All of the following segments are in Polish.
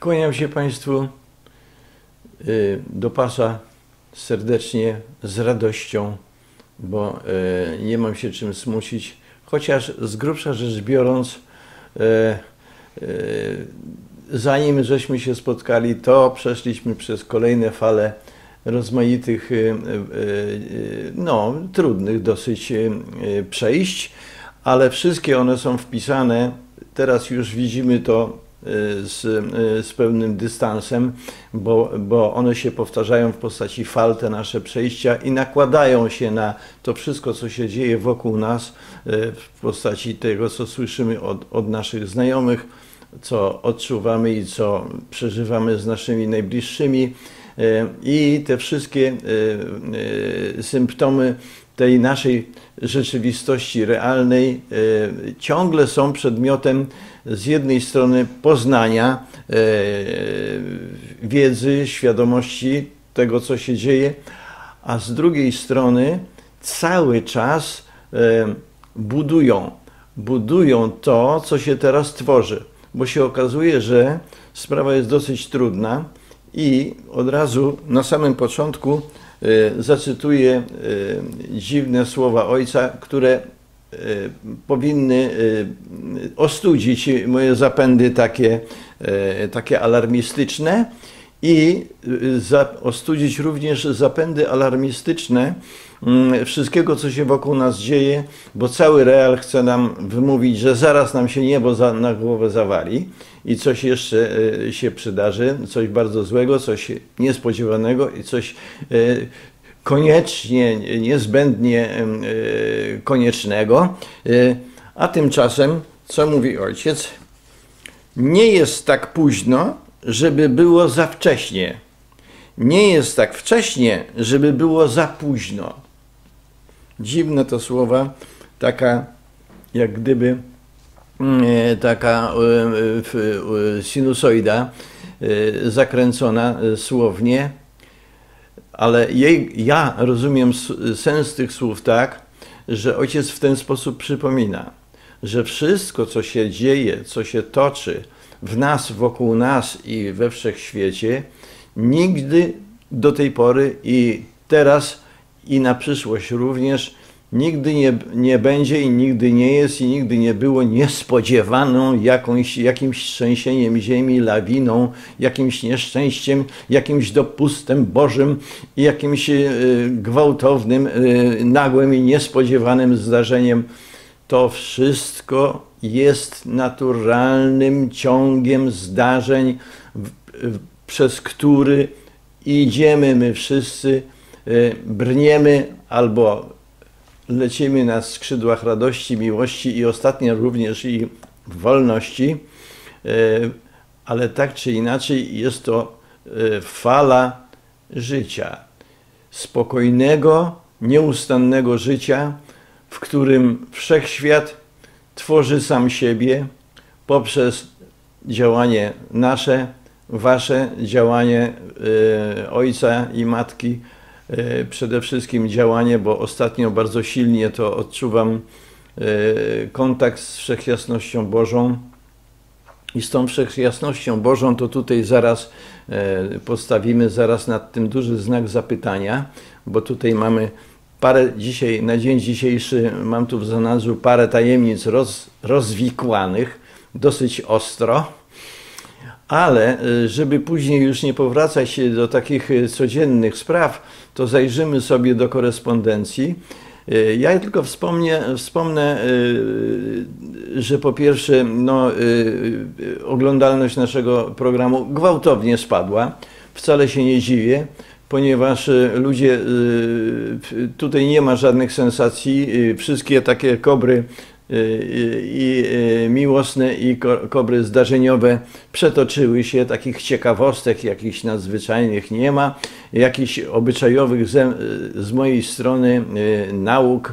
Kłaniam się Państwu do pasa serdecznie, z radością, bo nie mam się czym smucić, chociaż z grubsza rzecz biorąc, zanim żeśmy się spotkali, to przeszliśmy przez kolejne fale rozmaitych, no, trudnych dosyć przejść, ale wszystkie one są wpisane, teraz już widzimy to z pewnym dystansem, bo one się powtarzają w postaci fal, te nasze przejścia, i nakładają się na to wszystko, co się dzieje wokół nas w postaci tego, co słyszymy od naszych znajomych, co odczuwamy i co przeżywamy z naszymi najbliższymi. I te wszystkie symptomy tej naszej rzeczywistości realnej ciągle są przedmiotem z jednej strony poznania, wiedzy, świadomości tego, co się dzieje, a z drugiej strony cały czas budują to, co się teraz tworzy, bo się okazuje, że sprawa jest dosyć trudna. I od razu na samym początku zacytuję dziwne słowa ojca, które powinny ostudzić moje zapędy takie alarmistyczne i ostudzić również zapędy alarmistyczne wszystkiego, co się wokół nas dzieje, bo cały real chce nam wymówić, że zaraz nam się niebo na głowę zawali i coś jeszcze się przydarzy, coś bardzo złego, coś niespodziewanego i coś koniecznie, niezbędnie koniecznego. A tymczasem, co mówi ojciec? Nie jest tak późno, żeby było za wcześnie. Nie jest tak wcześnie, żeby było za późno. Dziwne to słowa, taka jak gdyby taka sinusoida zakręcona słownie, ale ja rozumiem sens tych słów tak, że ojciec w ten sposób przypomina, że wszystko, co się dzieje, co się toczy w nas, wokół nas i we wszechświecie, nigdy do tej pory i teraz i na przyszłość również nigdy nie będzie i nigdy nie jest i nigdy nie było niespodziewaną jakimś trzęsieniem ziemi, lawiną, jakimś nieszczęściem, jakimś dopustem Bożym, jakimś gwałtownym, nagłym i niespodziewanym zdarzeniem. To wszystko jest naturalnym ciągiem zdarzeń, przez który idziemy my wszyscy, brniemy albo lecimy na skrzydłach radości, miłości i ostatnio również i wolności, ale tak czy inaczej jest to fala życia, spokojnego, nieustannego życia, w którym wszechświat tworzy sam siebie poprzez działanie nasze, wasze, działanie ojca i matki, przede wszystkim działanie, bo ostatnio bardzo silnie to odczuwam, kontakt z Wszechjasnością Bożą i z tą Wszechjasnością Bożą to tutaj zaraz postawimy nad tym duży znak zapytania, bo tutaj mamy parę, dzisiaj, na dzień dzisiejszy mam tu w zanadrzu parę tajemnic rozwikłanych, dosyć ostro, ale żeby później już nie powracać do takich codziennych spraw, to zajrzymy sobie do korespondencji. Ja tylko wspomnę, że po pierwsze no, oglądalność naszego programu gwałtownie spadła. Wcale się nie dziwię, ponieważ ludzie, tutaj nie ma żadnych sensacji, wszystkie takie kobry i miłosne i kobry zdarzeniowe przetoczyły się, takich ciekawostek jakichś nadzwyczajnych nie ma, jakichś obyczajowych z mojej strony nauk,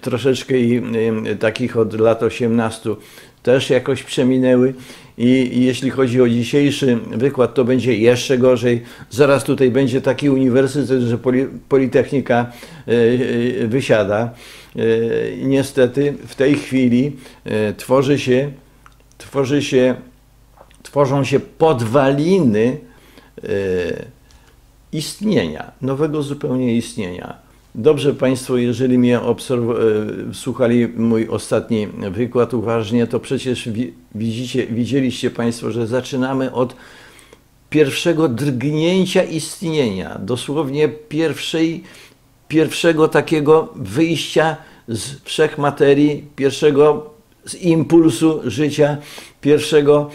troszeczkę i takich od lat 18 też jakoś przeminęły. I jeśli chodzi o dzisiejszy wykład, to będzie jeszcze gorzej. Zaraz tutaj będzie taki uniwersytet, że Politechnika wysiada. Niestety w tej chwili tworzy się tworzą się podwaliny istnienia, nowego zupełnie istnienia. Dobrze Państwo, jeżeli mnie słuchali mój ostatni wykład uważnie, to przecież widzieliście Państwo, że zaczynamy od pierwszego drgnięcia istnienia, dosłownie pierwszego takiego wyjścia z wszechmaterii, pierwszego z impulsu życia, pierwszego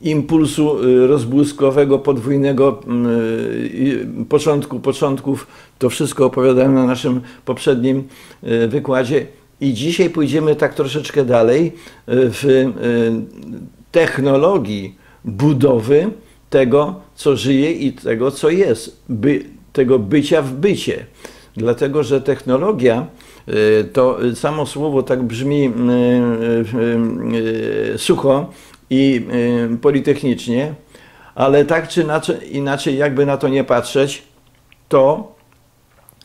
impulsu rozbłyskowego, podwójnego początków. To wszystko opowiadałem na naszym poprzednim wykładzie. I dzisiaj pójdziemy tak troszeczkę dalej w technologii budowy tego, co żyje i tego, co jest. Tego bycia w bycie. Dlatego, że technologia, to samo słowo tak brzmi sucho i politechnicznie, ale tak czy inaczej, jakby na to nie patrzeć, to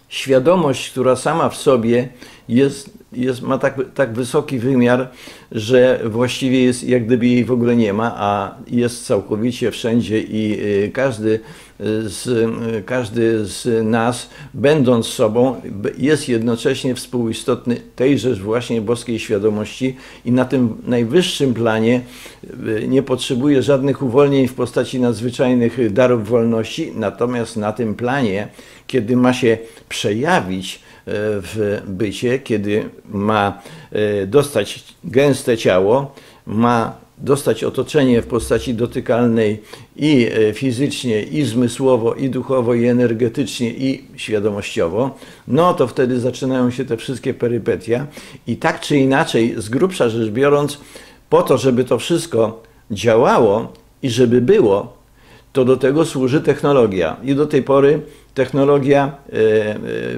świadomość, która sama w sobie ma tak wysoki wymiar, że właściwie jest, jak gdyby jej w ogóle nie ma, a jest całkowicie wszędzie i każdy z nas, będąc sobą, jest jednocześnie współistotny tejże właśnie boskiej świadomości i na tym najwyższym planie nie potrzebuje żadnych uwolnień w postaci nadzwyczajnych darów wolności, natomiast na tym planie, kiedy ma się przejawić w bycie, kiedy ma dostać gęste ciało, ma dostać otoczenie w postaci dotykalnej i fizycznie, i zmysłowo, i duchowo, i energetycznie, i świadomościowo, no to wtedy zaczynają się te wszystkie perypetia. I tak czy inaczej, z grubsza rzecz biorąc, po to, żeby to wszystko działało i żeby było, to do tego służy technologia. I do tej pory technologia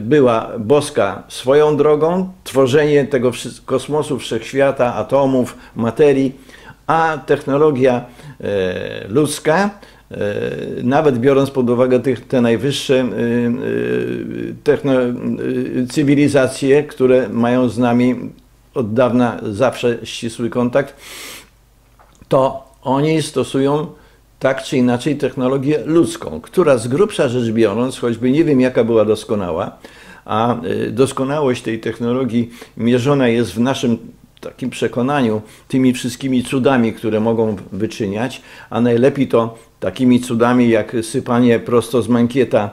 była boska swoją drogą, tworzenie tego kosmosu, wszechświata, atomów, materii, a technologia ludzka, nawet biorąc pod uwagę te najwyższe cywilizacje, które mają z nami od dawna zawsze ścisły kontakt, to oni stosują tak czy inaczej technologię ludzką, która z grubsza rzecz biorąc, choćby nie wiem jaka była doskonała, a doskonałość tej technologii mierzona jest w naszym takim przekonaniu tymi wszystkimi cudami, które mogą wyczyniać, a najlepiej to takimi cudami jak sypanie prosto z mankieta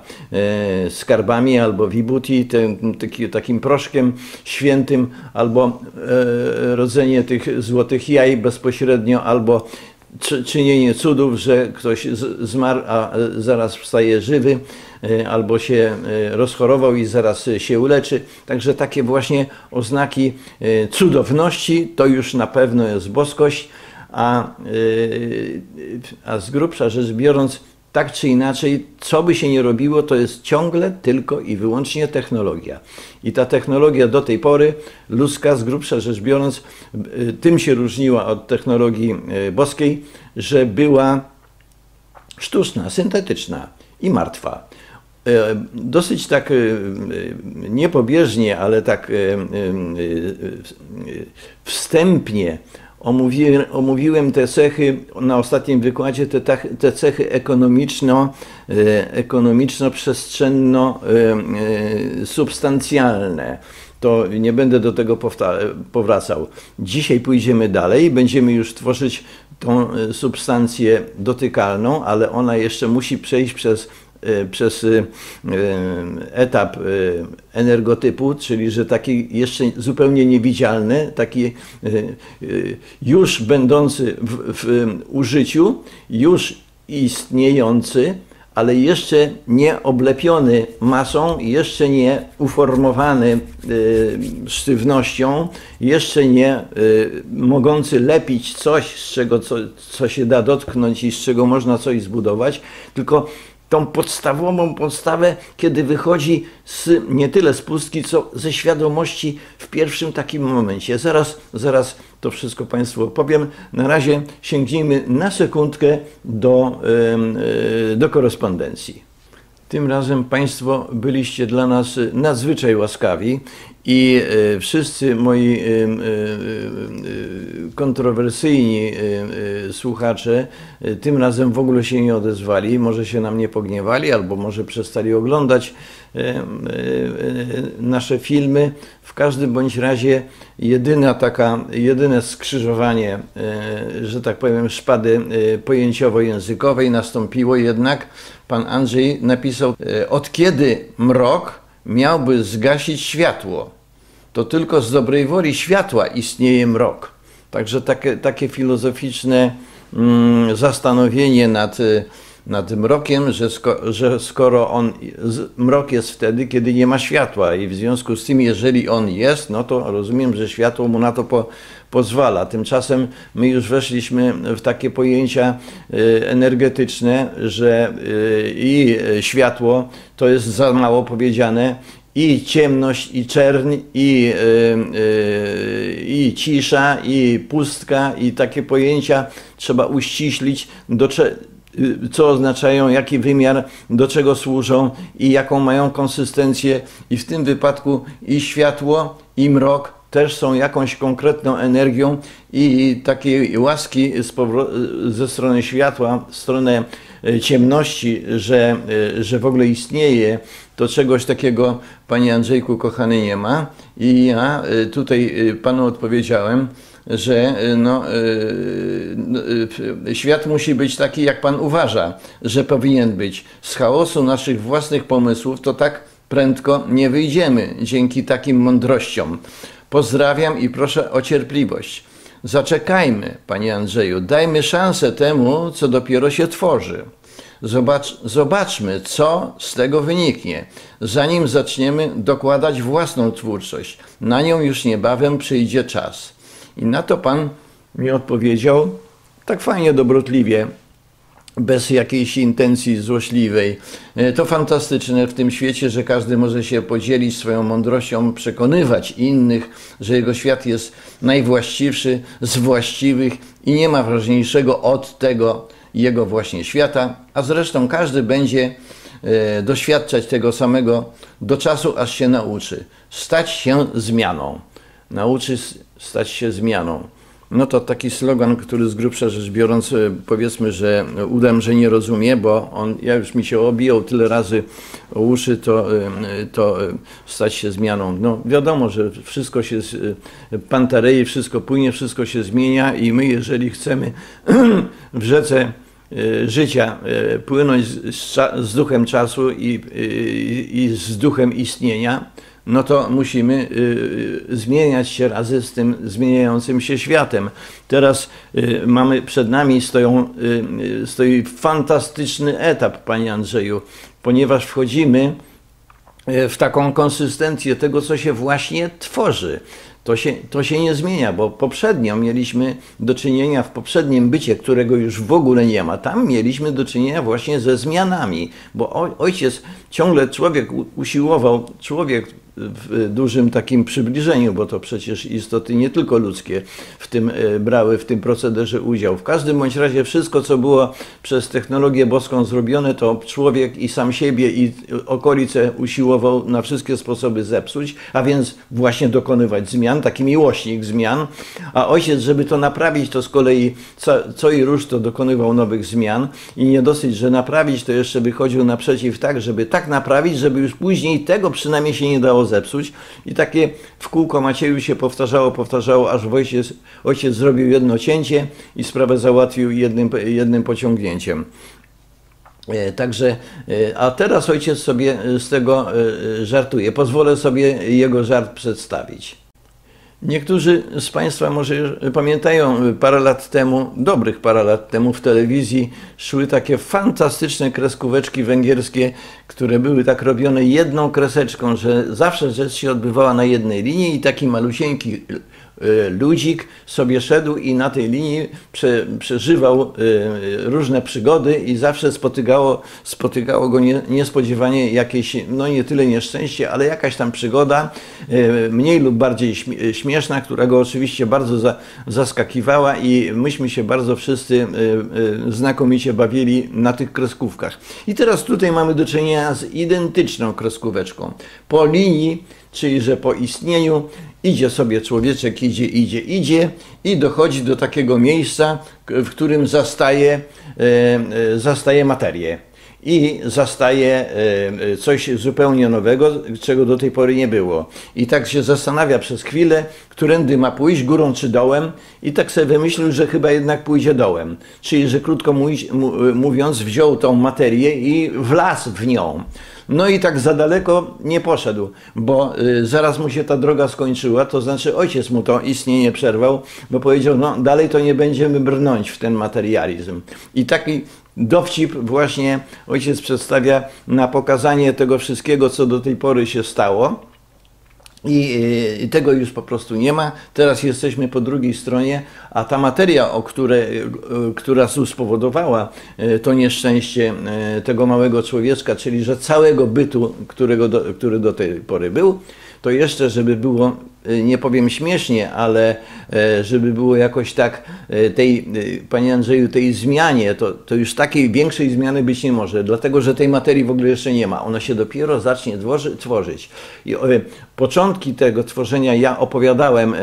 skarbami albo wibuti, takim proszkiem świętym, albo rodzenie tych złotych jaj bezpośrednio, albo czynienie cudów, że ktoś zmarł, a zaraz wstaje żywy, albo się rozchorował i zaraz się uleczy. Także takie właśnie oznaki cudowności to już na pewno jest boskość, a z grubsza rzecz biorąc, tak czy inaczej, co by się nie robiło, to jest ciągle tylko i wyłącznie technologia. I ta technologia do tej pory, ludzka z grubsza rzecz biorąc, tym się różniła od technologii boskiej, że była sztuczna, syntetyczna i martwa. Dosyć tak nie pobieżnie, ale tak wstępnie omówiłem te cechy na ostatnim wykładzie, te cechy ekonomiczno-przestrzenno-substancjalne. To nie będę do tego powracał. Dzisiaj pójdziemy dalej, będziemy już tworzyć tą substancję dotykalną, ale ona jeszcze musi przejść przez etap energotypu, czyli że taki jeszcze zupełnie niewidzialny, taki już będący w użyciu, już istniejący, ale jeszcze nie oblepiony masą, jeszcze nie uformowany sztywnością, jeszcze nie mogący lepić coś, z czego co się da dotknąć i z czego można coś zbudować, tylko tą podstawową podstawę, kiedy wychodzi nie tyle z pustki, co ze świadomości w pierwszym takim momencie. Zaraz to wszystko Państwu opowiem. Na razie sięgnijmy na sekundkę do korespondencji. Tym razem Państwo byliście dla nas nadzwyczaj łaskawi i wszyscy moi kontrowersyjni słuchacze tym razem w ogóle się nie odezwali, może się na mnie pogniewali, albo może przestali oglądać nasze filmy. W każdym bądź razie jedyne skrzyżowanie, że tak powiem, szpady pojęciowo-językowej nastąpiło jednak. Pan Andrzej napisał, od kiedy mrok miałby zgasić światło? To tylko z dobrej woli światła istnieje mrok. Także takie filozoficzne zastanowienie nad mrokiem, że skoro mrok jest wtedy, kiedy nie ma światła i w związku z tym, jeżeli on jest, no to rozumiem, że światło mu na to pozwala. Tymczasem my już weszliśmy w takie pojęcia energetyczne, że i światło to jest za mało powiedziane, i ciemność, i czerń, i cisza, i pustka, i takie pojęcia trzeba uściślić, co oznaczają, jaki wymiar, do czego służą i jaką mają konsystencję. I w tym wypadku i światło, i mrok też są jakąś konkretną energią i takiej łaski ze strony światła, w stronę ciemności, że w ogóle istnieje, to czegoś takiego, panie Andrzejku kochany, nie ma. I ja tutaj panu odpowiedziałem, że no, świat musi być taki, jak pan uważa, że powinien być. Z chaosu naszych własnych pomysłów to tak prędko nie wyjdziemy dzięki takim mądrościom. Pozdrawiam i proszę o cierpliwość. Zaczekajmy, panie Andrzeju, dajmy szansę temu, co dopiero się tworzy. Zobaczmy, co z tego wyniknie, zanim zaczniemy dokładać własną twórczość. Na nią już niebawem przyjdzie czas. I na to pan mi odpowiedział tak fajnie, dobrotliwie, bez jakiejś intencji złośliwej. To fantastyczne w tym świecie, że każdy może się podzielić swoją mądrością, przekonywać innych, że jego świat jest najwłaściwszy z właściwych i nie ma ważniejszego od tego jego właśnie świata, a zresztą każdy będzie doświadczać tego samego do czasu, aż się nauczy. Stać się zmianą. Nauczy stać się zmianą. No to taki slogan, który z grubsza rzecz biorąc, powiedzmy, że udam, że nie rozumie, bo ja już mi się obijał tyle razy o uszy, to stać się zmianą. No wiadomo, że wszystko się pantarei, wszystko płynie, wszystko się zmienia i my, jeżeli chcemy w rzece życia płynąć z duchem czasu i z duchem istnienia, no to musimy zmieniać się razem z tym zmieniającym się światem. Teraz przed nami stoi fantastyczny etap, panie Andrzeju, ponieważ wchodzimy w taką konsystencję tego, co się właśnie tworzy. To się nie zmienia, bo poprzednio mieliśmy do czynienia, w poprzednim bycie, którego już w ogóle nie ma, tam mieliśmy do czynienia właśnie ze zmianami, bo ojciec ciągle człowiek w dużym takim przybliżeniu, bo to przecież istoty nie tylko ludzkie brały w tym procederze udział. W każdym bądź razie wszystko, co było przez technologię boską zrobione, to człowiek i sam siebie i okolice usiłował na wszystkie sposoby zepsuć, a więc właśnie dokonywać zmian, taki miłośnik zmian, a ojciec, żeby to naprawić, to z kolei co i róż to dokonywał nowych zmian i nie dosyć, że naprawić, to jeszcze wychodził naprzeciw tak, żeby tak naprawić, żeby już później tego przynajmniej się nie dało zepsuć i takie w kółko Macieju się powtarzało, aż ojciec zrobił jedno cięcie i sprawę załatwił jednym pociągnięciem. Także, a teraz ojciec sobie z tego żartuje. Pozwolę sobie jego żart przedstawić. Niektórzy z Państwa może pamiętają, dobrych parę lat temu w telewizji szły takie fantastyczne kreskóweczki węgierskie, które były tak robione jedną kreseczką, że zawsze rzecz się odbywała na jednej linii i taki malusieńki ludzik sobie szedł i na tej linii przeżywał różne przygody i zawsze spotykało go niespodziewanie jakieś, no nie tyle nieszczęście, ale jakaś tam przygoda, mniej lub bardziej śmieszna, która go oczywiście bardzo zaskakiwała i myśmy się bardzo wszyscy znakomicie bawili na tych kreskówkach. I teraz tutaj mamy do czynienia z identyczną kreskóweczką. Po linii czyli że po istnieniu idzie sobie człowieczek, idzie i dochodzi do takiego miejsca, w którym zastaje materię. I zastaje coś zupełnie nowego, czego do tej pory nie było. I tak się zastanawia przez chwilę, którędy ma pójść, górą czy dołem. I tak sobie wymyślił, że chyba jednak pójdzie dołem. Czyli, że krótko mówiąc, wziął tą materię i wlazł w nią. No i tak za daleko nie poszedł, bo zaraz mu się ta droga skończyła, to znaczy ojciec mu to istnienie przerwał, bo powiedział, no dalej to nie będziemy brnąć w ten materializm. I taki dowcip właśnie ojciec przedstawia na pokazanie tego wszystkiego, co do tej pory się stało. I tego już po prostu nie ma. Teraz jesteśmy po drugiej stronie, a ta materia, która spowodowała to nieszczęście tego małego człowieczka, czyli że całego bytu, który do tej pory był, to jeszcze, żeby było, nie powiem śmiesznie, ale żeby było jakoś tak tej, panie Andrzeju, tej zmianie, to już takiej większej zmiany być nie może, dlatego że tej materii w ogóle jeszcze nie ma. Ona się dopiero zacznie tworzyć. I początki tego tworzenia ja opowiadałem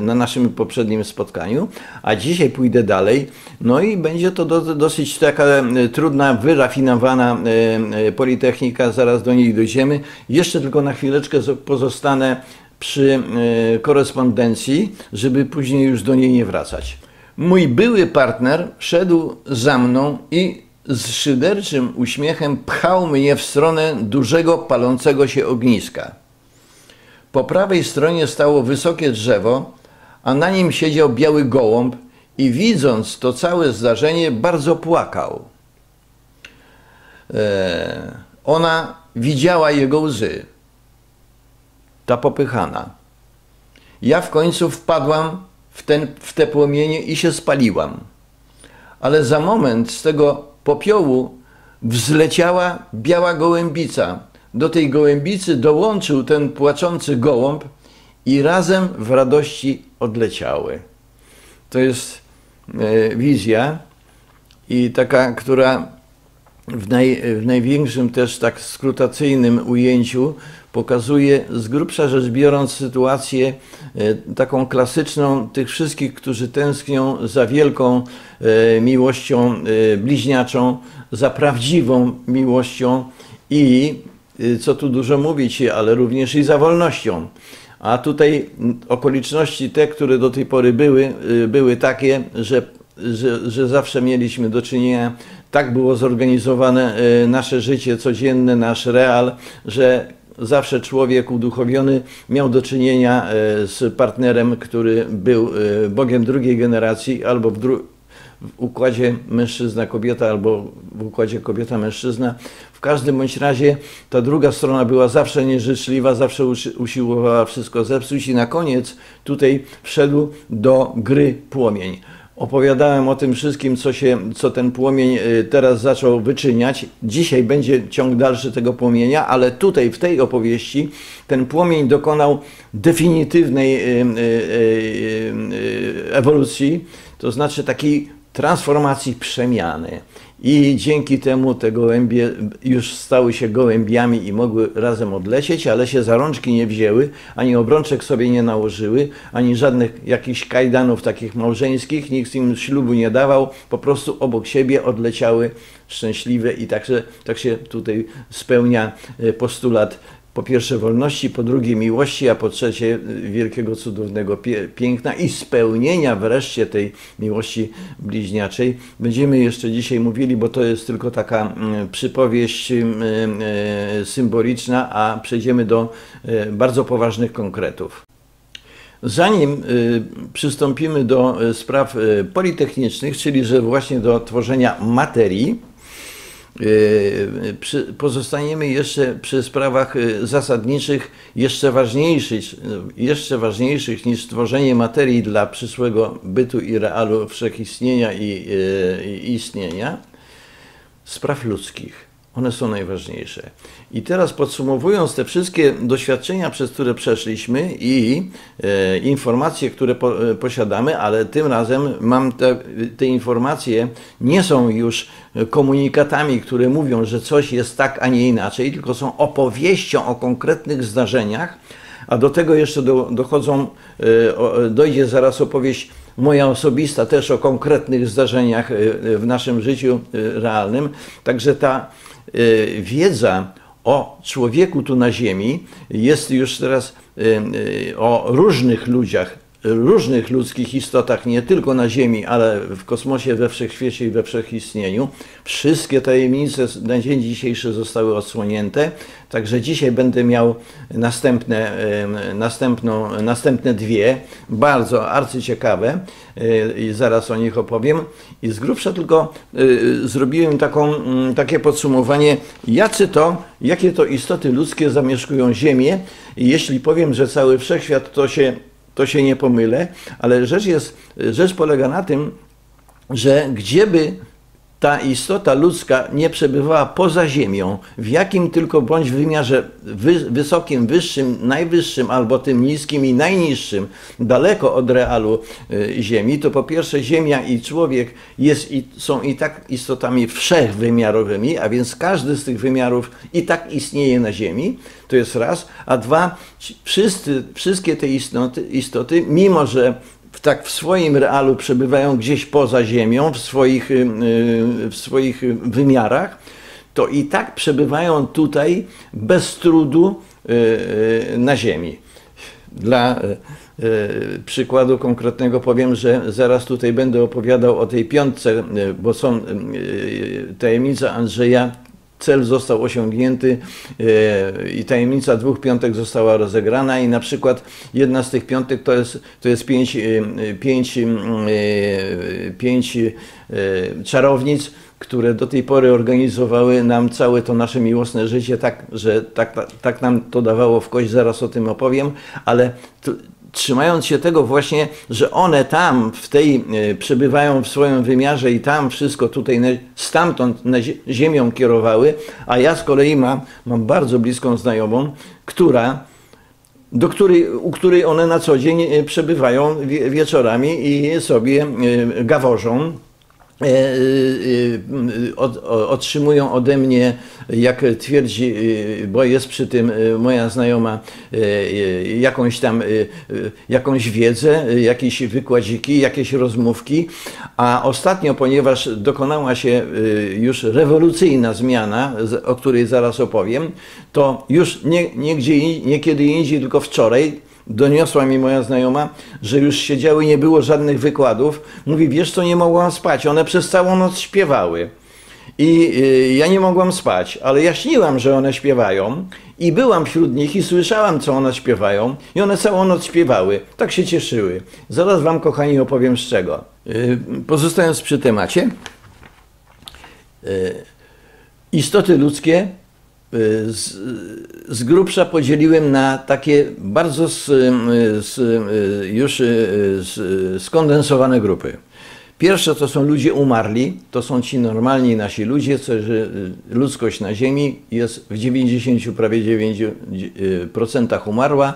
na naszym poprzednim spotkaniu, a dzisiaj pójdę dalej. No i będzie to dosyć taka trudna, wyrafinowana politechnika, zaraz do niej dojdziemy. Jeszcze tylko na chwileczkę pozostanę przy korespondencji, żeby później już do niej nie wracać. Mój były partner szedł za mną i z szyderczym uśmiechem pchał mnie w stronę dużego, palącego się ogniska. Po prawej stronie stało wysokie drzewo, a na nim siedział biały gołąb i widząc to całe zdarzenie bardzo płakał. Ona widziała jego łzy. Ta popychana. Ja w końcu wpadłam w te płomienie i się spaliłam. Ale za moment z tego popiołu wzleciała biała gołębica. Do tej gołębicy dołączył ten płaczący gołąb i razem w radości odleciały. To jest wizja i taka, która w największym też tak skrutacyjnym ujęciu pokazuje z grubsza rzecz biorąc sytuację taką klasyczną tych wszystkich, którzy tęsknią za wielką miłością bliźniaczą, za prawdziwą miłością i co tu dużo mówić, ale również i za wolnością. A tutaj okoliczności te, które do tej pory były takie, że zawsze mieliśmy do czynienia, tak było zorganizowane nasze życie codzienne, nasz real, że zawsze człowiek uduchowiony miał do czynienia z partnerem, który był Bogiem drugiej generacji, albo w układzie mężczyzna-kobieta, albo w układzie kobieta-mężczyzna. W każdym bądź razie ta druga strona była zawsze nieżyczliwa, zawsze usiłowała wszystko zepsuć i na koniec tutaj wszedł do gry płomień. Opowiadałem o tym wszystkim, co ten płomień teraz zaczął wyczyniać. Dzisiaj będzie ciąg dalszy tego płomienia, ale tutaj w tej opowieści ten płomień dokonał definitywnej ewolucji, to znaczy takiej transformacji, przemiany. I dzięki temu te gołębie już stały się gołębiami i mogły razem odlecieć, ale się za rączki nie wzięły, ani obrączek sobie nie nałożyły, ani żadnych jakichś kajdanów takich małżeńskich, nikt im ślubu nie dawał, po prostu obok siebie odleciały szczęśliwe i tak się tutaj spełnia postulat po pierwsze wolności, po drugie miłości, a po trzecie wielkiego, cudownego piękna i spełnienia wreszcie tej miłości bliźniaczej. Będziemy jeszcze dzisiaj mówili, bo to jest tylko taka przypowieść symboliczna, a przejdziemy do bardzo poważnych konkretów. Zanim przystąpimy do spraw politechnicznych, czyli że właśnie do tworzenia materii, pozostaniemy jeszcze przy sprawach zasadniczych, jeszcze ważniejszych niż tworzenie materii dla przyszłego bytu i realu wszechistnienia i istnienia, spraw ludzkich. One są najważniejsze. I teraz podsumowując te wszystkie doświadczenia, przez które przeszliśmy i informacje, które posiadamy, ale tym razem mam te informacje nie są już komunikatami, które mówią, że coś jest tak, a nie inaczej, tylko są opowieścią o konkretnych zdarzeniach, a do tego jeszcze dojdzie zaraz opowieść moja osobista też o konkretnych zdarzeniach w naszym życiu realnym. Także ta wiedza o człowieku tu na ziemi jest już teraz o różnych ludziach, różnych ludzkich istotach, nie tylko na ziemi, ale w kosmosie, we wszechświecie i we wszechistnieniu. Wszystkie tajemnice na dzień dzisiejszy zostały odsłonięte, także dzisiaj będę miał następne dwie, bardzo arcyciekawe, i zaraz o nich opowiem. I z grubsza tylko zrobiłem takie podsumowanie, jakie to istoty ludzkie zamieszkują Ziemię. I jeśli powiem, że cały wszechświat, to się nie pomylę, ale rzecz polega na tym, że gdzieby ta istota ludzka nie przebywała poza ziemią, w jakim tylko bądź wymiarze wysokim, wyższym, najwyższym albo tym niskim i najniższym, daleko od realu ziemi, to po pierwsze ziemia i człowiek są i tak istotami wszechwymiarowymi, a więc każdy z tych wymiarów i tak istnieje na ziemi, to jest raz, a dwa, wszystkie te istoty, mimo że w swoim realu przebywają gdzieś poza ziemią, w swoich wymiarach, to i tak przebywają tutaj bez trudu na ziemi. Dla przykładu konkretnego powiem, że zaraz tutaj będę opowiadał o tej piątce, bo są tajemnica Andrzeja, cel został osiągnięty i tajemnica 2 piątek została rozegrana, i na przykład jedna z tych piątek to jest pięć czarownic, które do tej pory organizowały nam całe to nasze miłosne życie, tak, że tak nam to dawało w kość, zaraz o tym opowiem, ale trzymając się tego właśnie, że one tam przebywają w swoim wymiarze i tam wszystko tutaj stamtąd na ziemią kierowały, a ja z kolei mam bardzo bliską znajomą, u której one na co dzień przebywają wieczorami i sobie gaworzą. Otrzymują ode mnie, jak twierdzi, bo jest przy tym moja znajoma, jakąś wiedzę, jakieś wykładziki, jakieś rozmówki, a ostatnio, ponieważ dokonała się już rewolucyjna zmiana, o której zaraz opowiem, to już nie kiedy indziej, tylko wczoraj doniosła mi moja znajoma, że już siedziały, nie było żadnych wykładów. Mówi, wiesz co, nie mogłam spać, one przez całą noc śpiewały. I ja nie mogłam spać, ale ja śniłam, że one śpiewają i byłam wśród nich i słyszałam, co one śpiewają, i one całą noc śpiewały, tak się cieszyły. Zaraz wam, kochani, opowiem z czego. Pozostając przy temacie, istoty ludzkie z grubsza podzieliłem na takie bardzo skondensowane grupy. Pierwsze to są ludzie umarli, to są ci normalni nasi ludzie, że ludzkość na ziemi jest w 99% umarła.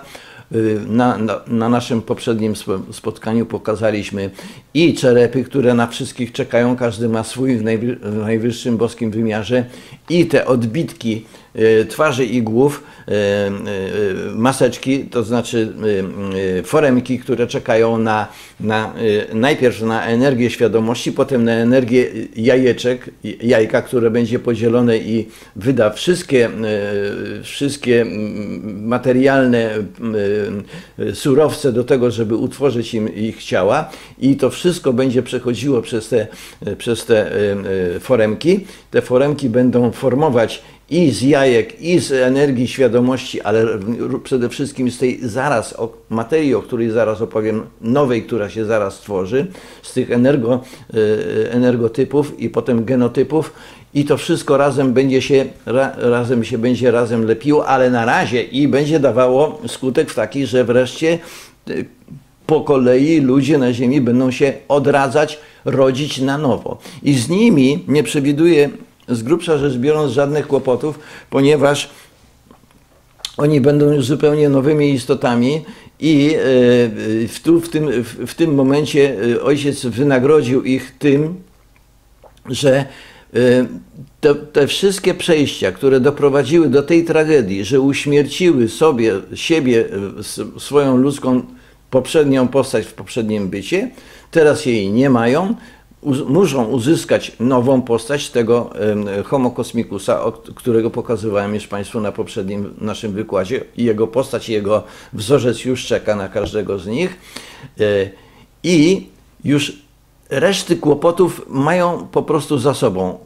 Na naszym poprzednim spotkaniu pokazaliśmy i czerepy, które na wszystkich czekają, każdy ma swój w najwyższym boskim wymiarze, i te odbitki twarzy i głów, maseczki, to znaczy foremki, które czekają najpierw na energię świadomości, potem na energię jajka, które będzie podzielone i wyda wszystkie materialne surowce do tego, żeby utworzyć ich ciała, i to wszystko będzie przechodziło przez te foremki. Te foremki będą formować i z jajek, i z energii świadomości, ale przede wszystkim z tej materii, o której zaraz opowiem, nowej, która się zaraz tworzy, z tych energotypów i potem genotypów, i to wszystko razem będzie lepiło, ale na razie i będzie dawało skutek taki, że wreszcie po kolei ludzie na ziemi będą się odradzać, rodzić na nowo. I z nimi nie przewiduję z grubsza rzecz biorąc żadnych kłopotów, ponieważ oni będą już zupełnie nowymi istotami i w tym momencie Ojciec wynagrodził ich tym, że te wszystkie przejścia, które doprowadziły do tej tragedii, że uśmierciły siebie, swoją ludzką poprzednią postać w poprzednim bycie, teraz jej nie mają, muszą uzyskać nową postać tego Homo Cosmicusa, którego pokazywałem już Państwu na poprzednim naszym wykładzie. Jego postać, jego wzorzec już czeka na każdego z nich i już reszty kłopotów mają po prostu za sobą.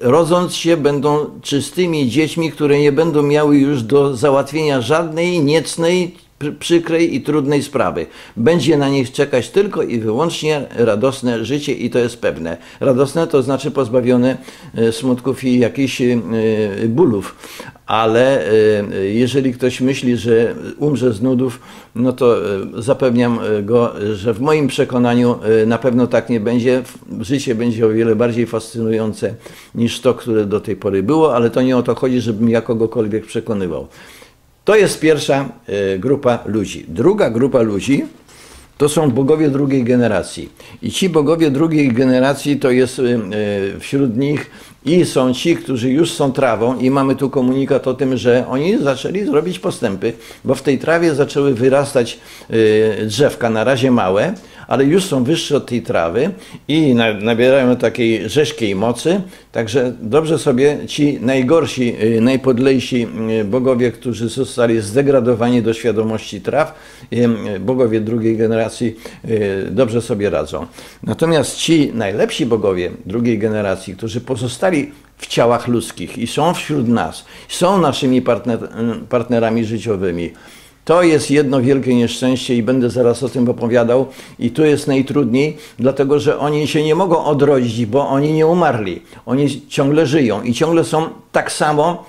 Rodząc się będą czystymi dziećmi, które nie będą miały już do załatwienia żadnej niecnej, przykrej i trudnej sprawy. Będzie na nich czekać tylko i wyłącznie radosne życie i to jest pewne. Radosne to znaczy pozbawione smutków i jakichś bólów. Ale jeżeli ktoś myśli, że umrze z nudów, no to zapewniam go, że w moim przekonaniu na pewno tak nie będzie. Życie będzie o wiele bardziej fascynujące niż to, które do tej pory było, ale to nie o to chodzi, żebym ja kogokolwiek przekonywał. To jest pierwsza grupa ludzi. Druga grupa ludzi to są bogowie drugiej generacji. I ci bogowie drugiej generacji to jest wśród nich i są ci, którzy już są trawą i mamy tu komunikat o tym, że oni zaczęli robić postępy, bo w tej trawie zaczęły wyrastać drzewka, na razie małe, ale już są wyższe od tej trawy i nabierają takiej rzeźkiej mocy, także dobrze sobie ci najgorsi, najpodlejsi bogowie, którzy zostali zdegradowani do świadomości traw, bogowie drugiej generacji dobrze sobie radzą. Natomiast ci najlepsi bogowie drugiej generacji, którzy pozostali w ciałach ludzkich i są wśród nas, są naszymi partnerami życiowymi, to jest jedno wielkie nieszczęście i będę zaraz o tym opowiadał i tu jest najtrudniej, dlatego że oni się nie mogą odrodzić, bo oni nie umarli. Oni ciągle żyją i ciągle są tak samo,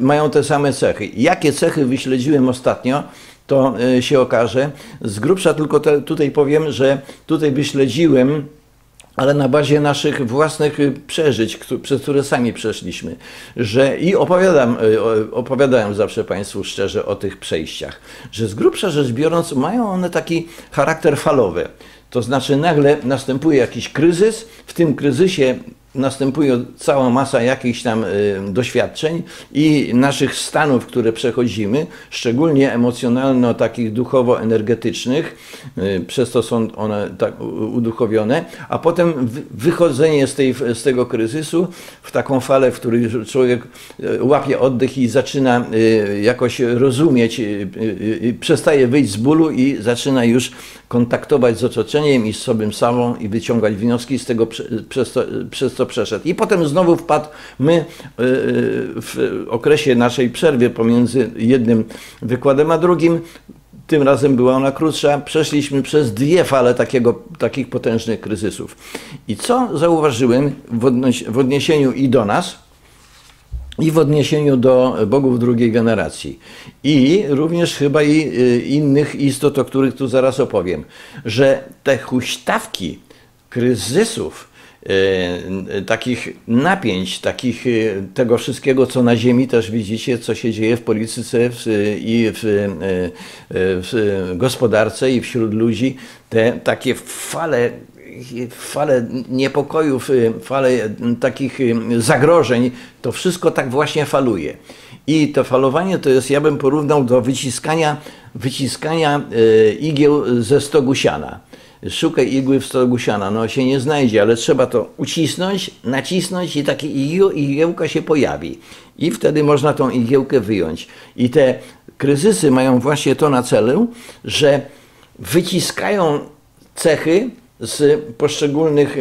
mają te same cechy. Jakie cechy wyśledziłem ostatnio, to się okaże. Z grubsza tylko tutaj powiem, że tutaj wyśledziłem, ale na bazie naszych własnych przeżyć, przez które sami przeszliśmy, że i opowiadałem zawsze Państwu szczerze o tych przejściach, że z grubsza rzecz biorąc mają one taki charakter falowy. To znaczy nagle następuje jakiś kryzys, w tym kryzysie następuje cała masa jakichś tam doświadczeń i naszych stanów, które przechodzimy, szczególnie emocjonalno takich duchowo-energetycznych, przez to są one tak uduchowione, a potem wychodzenie z tego kryzysu w taką falę, w której człowiek łapie oddech i zaczyna jakoś rozumieć, przestaje wyjść z bólu i zaczyna już kontaktować z otoczeniem i z sobą i wyciągać wnioski z tego, przez co przeszedł. I potem znowu wpadmy w okresie naszej przerwy pomiędzy jednym wykładem a drugim. Tym razem była ona krótsza. Przeszliśmy przez dwie fale takich potężnych kryzysów. I co zauważyłem w odniesieniu i do nas, i w odniesieniu do bogów drugiej generacji i również chyba i innych istot, o których tu zaraz opowiem, że te huśtawki kryzysów, takich napięć, tego wszystkiego, co na ziemi też widzicie, co się dzieje w polityce i w gospodarce i wśród ludzi, te takie fale niepokojów, fale takich zagrożeń, to wszystko tak właśnie faluje. I to falowanie to jest, ja bym porównał do wyciskania igieł ze stogu siana. Szukaj igły w stogu siana, no się nie znajdzie, ale trzeba to ucisnąć, nacisnąć i taka igiełka się pojawi. I wtedy można tą igiełkę wyjąć. I te kryzysy mają właśnie to na celu, że wyciskają cechy z poszczególnych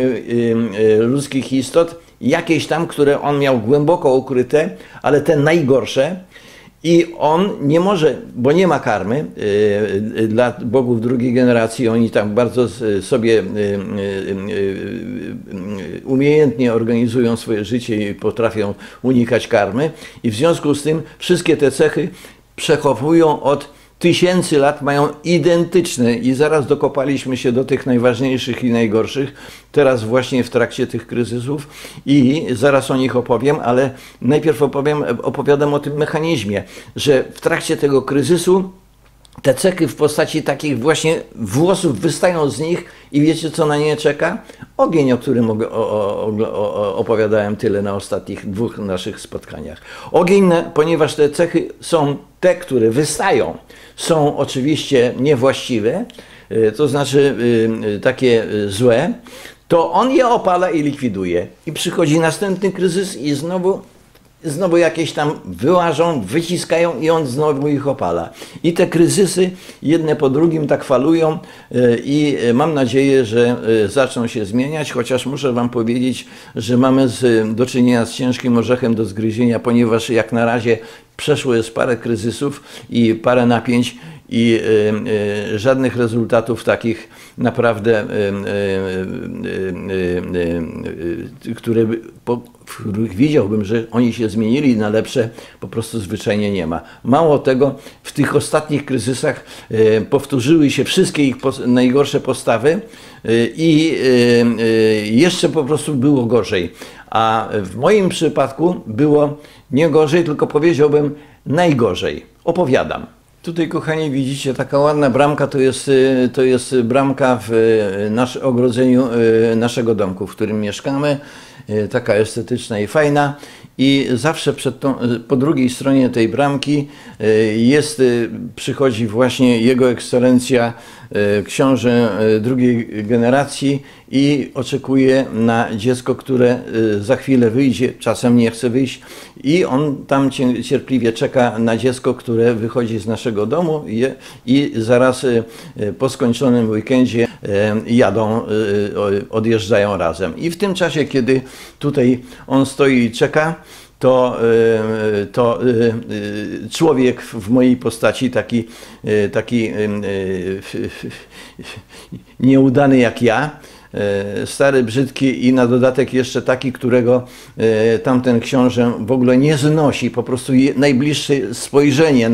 ludzkich istot, jakieś tam, które on miał głęboko ukryte, ale te najgorsze. I on nie może, bo nie ma karmy dla bogów drugiej generacji, oni tam bardzo sobie umiejętnie organizują swoje życie i potrafią unikać karmy. I w związku z tym wszystkie te cechy przechowują od tysięcy lat mają identyczne i zaraz dokopaliśmy się do tych najważniejszych i najgorszych, teraz właśnie w trakcie tych kryzysów i zaraz o nich opowiem, ale najpierw opowiadam o tym mechanizmie, że w trakcie tego kryzysu te cechy w postaci takich właśnie włosów wystają z nich i wiecie, co na nie czeka? Ogień, o którym opowiadałem tyle na ostatnich dwóch naszych spotkaniach. Ogień, ponieważ te cechy są te, które wystają, są oczywiście niewłaściwe, to znaczy takie złe, to on je opala i likwiduje. I przychodzi następny kryzys i znowu jakieś tam wyłażą, wyciskają i on znowu ich opala. I te kryzysy jedne po drugim tak falują i mam nadzieję, że zaczną się zmieniać, chociaż muszę wam powiedzieć, że mamy do czynienia z ciężkim orzechem do zgryzienia, ponieważ jak na razie przeszło jest parę kryzysów i parę napięć i żadnych rezultatów takich naprawdę, które w których widziałbym, że oni się zmienili na lepsze, po prostu zwyczajnie nie ma. Mało tego, w tych ostatnich kryzysach powtórzyły się wszystkie ich najgorsze postawy i jeszcze po prostu było gorzej. A w moim przypadku było nie gorzej, tylko powiedziałbym najgorzej. Opowiadam. Tutaj, kochani, widzicie, taka ładna bramka, to jest bramka w ogrodzeniu naszego domku, w którym mieszkamy. Taka estetyczna i fajna. I zawsze po drugiej stronie tej bramki przychodzi właśnie Jego Ekscelencja, książę drugiej generacji i oczekuje na dziecko, które za chwilę wyjdzie, czasem nie chce wyjść i on tam cierpliwie czeka na dziecko, które wychodzi z naszego domu i zaraz po skończonym weekendzie jadą, odjeżdżają razem. I w tym czasie, kiedy tutaj on stoi i czeka, to człowiek w mojej postaci, taki nieudany jak ja, stary, brzydki i na dodatek jeszcze taki, którego tamten książę w ogóle nie znosi, po prostu najbliższe spojrzenie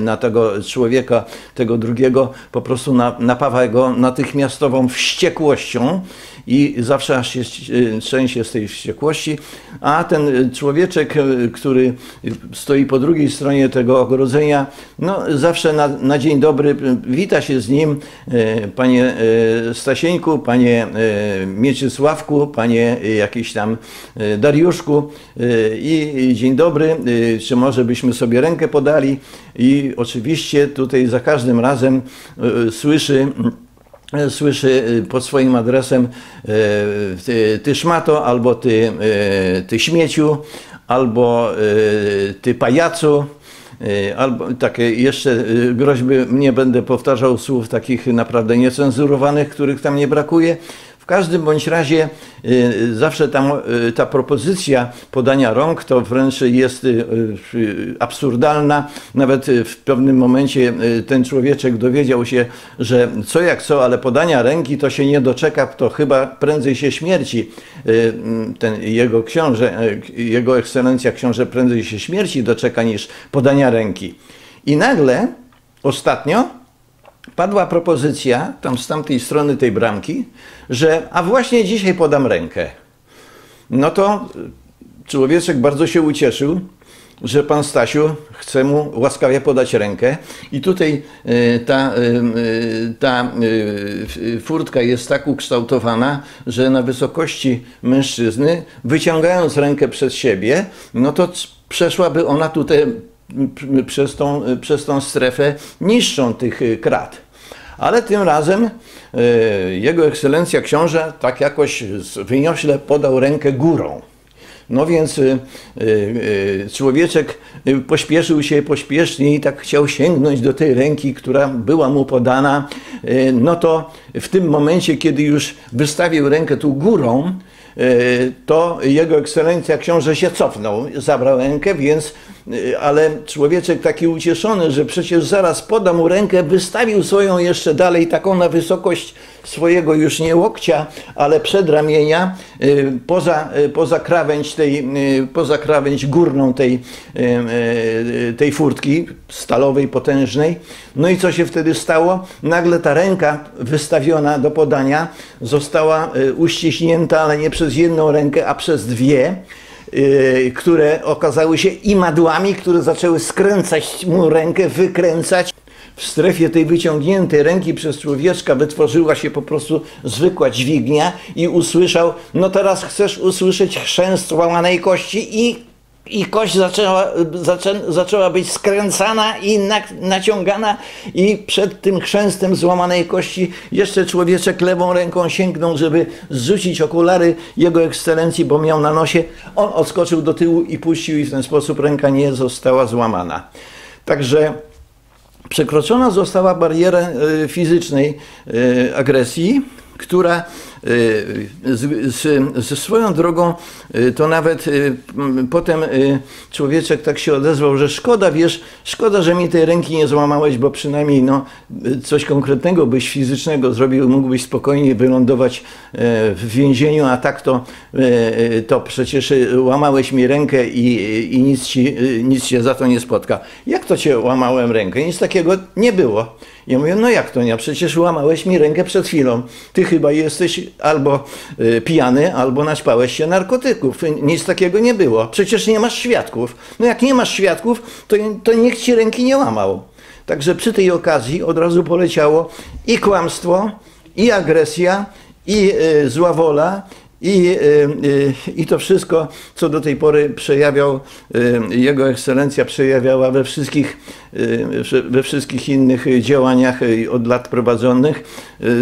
na tego człowieka, tego drugiego, po prostu napawa go natychmiastową wściekłością i zawsze aż się trzęsie z tej wściekłości, a ten człowieczek, który stoi po drugiej stronie tego ogrodzenia, no zawsze na dzień dobry wita się z nim, panie Stasieńku, panie Mieczysławku, panie jakiś tam Dariuszku i dzień dobry, czy może byśmy sobie rękę podali i oczywiście tutaj za każdym razem słyszy pod swoim adresem ty szmato, albo ty śmieciu, albo ty pajacu, albo takie jeszcze groźby, nie będę powtarzał słów takich naprawdę niecenzurowanych, których tam nie brakuje. W każdym bądź razie zawsze ta propozycja podania rąk to wręcz jest absurdalna. Nawet w pewnym momencie ten człowieczek dowiedział się, że co jak co, ale podania ręki to się nie doczeka, to chyba prędzej się śmierci. Jego ekscelencja książę prędzej się śmierci doczeka niż podania ręki. I nagle ostatnio padła propozycja tam z tamtej strony tej bramki, że a właśnie dzisiaj podam rękę. No to człowieczek bardzo się ucieszył, że pan Stasiu chce mu łaskawie podać rękę. I tutaj ta furtka jest tak ukształtowana, że na wysokości mężczyzny, wyciągając rękę przed siebie, no to przeszłaby ona tutaj przez tą strefę niższą tych krat. Ale tym razem Jego Ekscelencja książę tak jakoś wyniośle podał rękę górą. No więc człowieczek pośpieszył się pośpiesznie i tak chciał sięgnąć do tej ręki, która była mu podana. No to w tym momencie, kiedy już wystawił rękę tu górą, to Jego Ekscelencja książę się cofnął, zabrał rękę, więc, ale człowieczek taki ucieszony, że przecież zaraz poda mu rękę, wystawił swoją jeszcze dalej, taką na wysokość swojego już nie łokcia, ale przedramienia, poza krawędź górną tej furtki stalowej, potężnej. No i co się wtedy stało? Nagle ta ręka wystawiona do podania została uściśnięta, ale nie przez jedną rękę, a przez dwie, które okazały się imadłami, które zaczęły skręcać mu rękę, wykręcać. W strefie tej wyciągniętej ręki przez człowieczka wytworzyła się po prostu zwykła dźwignia i usłyszał: no teraz chcesz usłyszeć chrzęst łamanej kości, i kość zaczęła być skręcana i naciągana, i przed tym chrzęstem złamanej kości jeszcze człowieczek lewą ręką sięgnął, żeby zrzucić okulary Jego Ekscelencji, bo miał na nosie. On odskoczył do tyłu i puścił, i w ten sposób ręka nie została złamana. Także przekroczona została bariera fizycznej agresji, która ze swoją drogą to nawet potem człowieczek tak się odezwał, że szkoda, wiesz, szkoda, że mi tej ręki nie złamałeś, bo przynajmniej no, coś konkretnego byś fizycznego zrobił, mógłbyś spokojnie wylądować w więzieniu, a tak to przecież łamałeś mi rękę i nic cię za to nie spotka. Jak to cię łamałem rękę? Nic takiego nie było. Ja mówię: no jak to nie? Przecież łamałeś mi rękę przed chwilą. Ty chyba jesteś albo pijany, albo naćpałeś się narkotyków. Nic takiego nie było. Przecież nie masz świadków. No jak nie masz świadków, to nikt ci ręki nie łamał. Także przy tej okazji od razu poleciało i kłamstwo, i agresja, i zła wola, i to wszystko, co do tej pory przejawiał, Jego Ekscelencja przejawiała we wszystkich innych działaniach od lat prowadzonych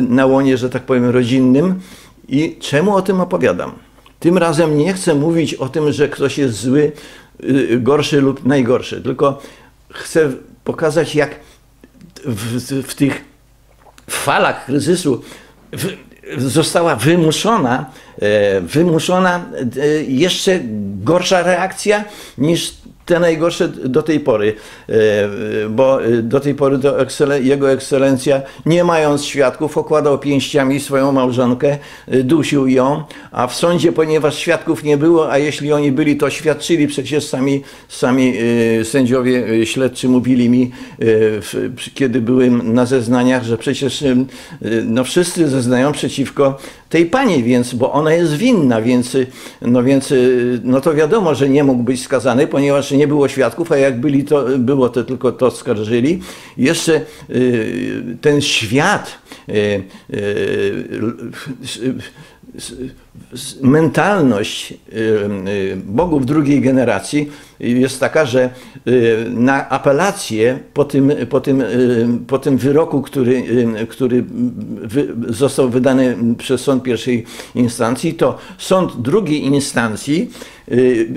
na łonie, że tak powiem, rodzinnym. I czemu o tym opowiadam? Tym razem nie chcę mówić o tym, że ktoś jest zły, gorszy lub najgorszy, tylko chcę pokazać, jak w tych falach kryzysu została wymuszona jeszcze gorsza reakcja niż te najgorsze do tej pory, bo do tej pory to Jego Ekscelencja, nie mając świadków, okładał pięściami swoją małżonkę, dusił ją, a w sądzie, ponieważ świadków nie było, a jeśli oni byli, to świadczyli przecież sami sędziowie śledczy, mówili mi, kiedy byłem na zeznaniach, że przecież no, wszyscy zeznają przeciwko tej pani, więc, bo ona jest winna, więc to wiadomo, że nie mógł być skazany, ponieważ nie było świadków, a jak byli, to było to tylko to skarżyli. Jeszcze ten świat mentalność bogów drugiej generacji jest taka, że na apelację po tym wyroku, który został wydany przez sąd pierwszej instancji, to sąd drugiej instancji,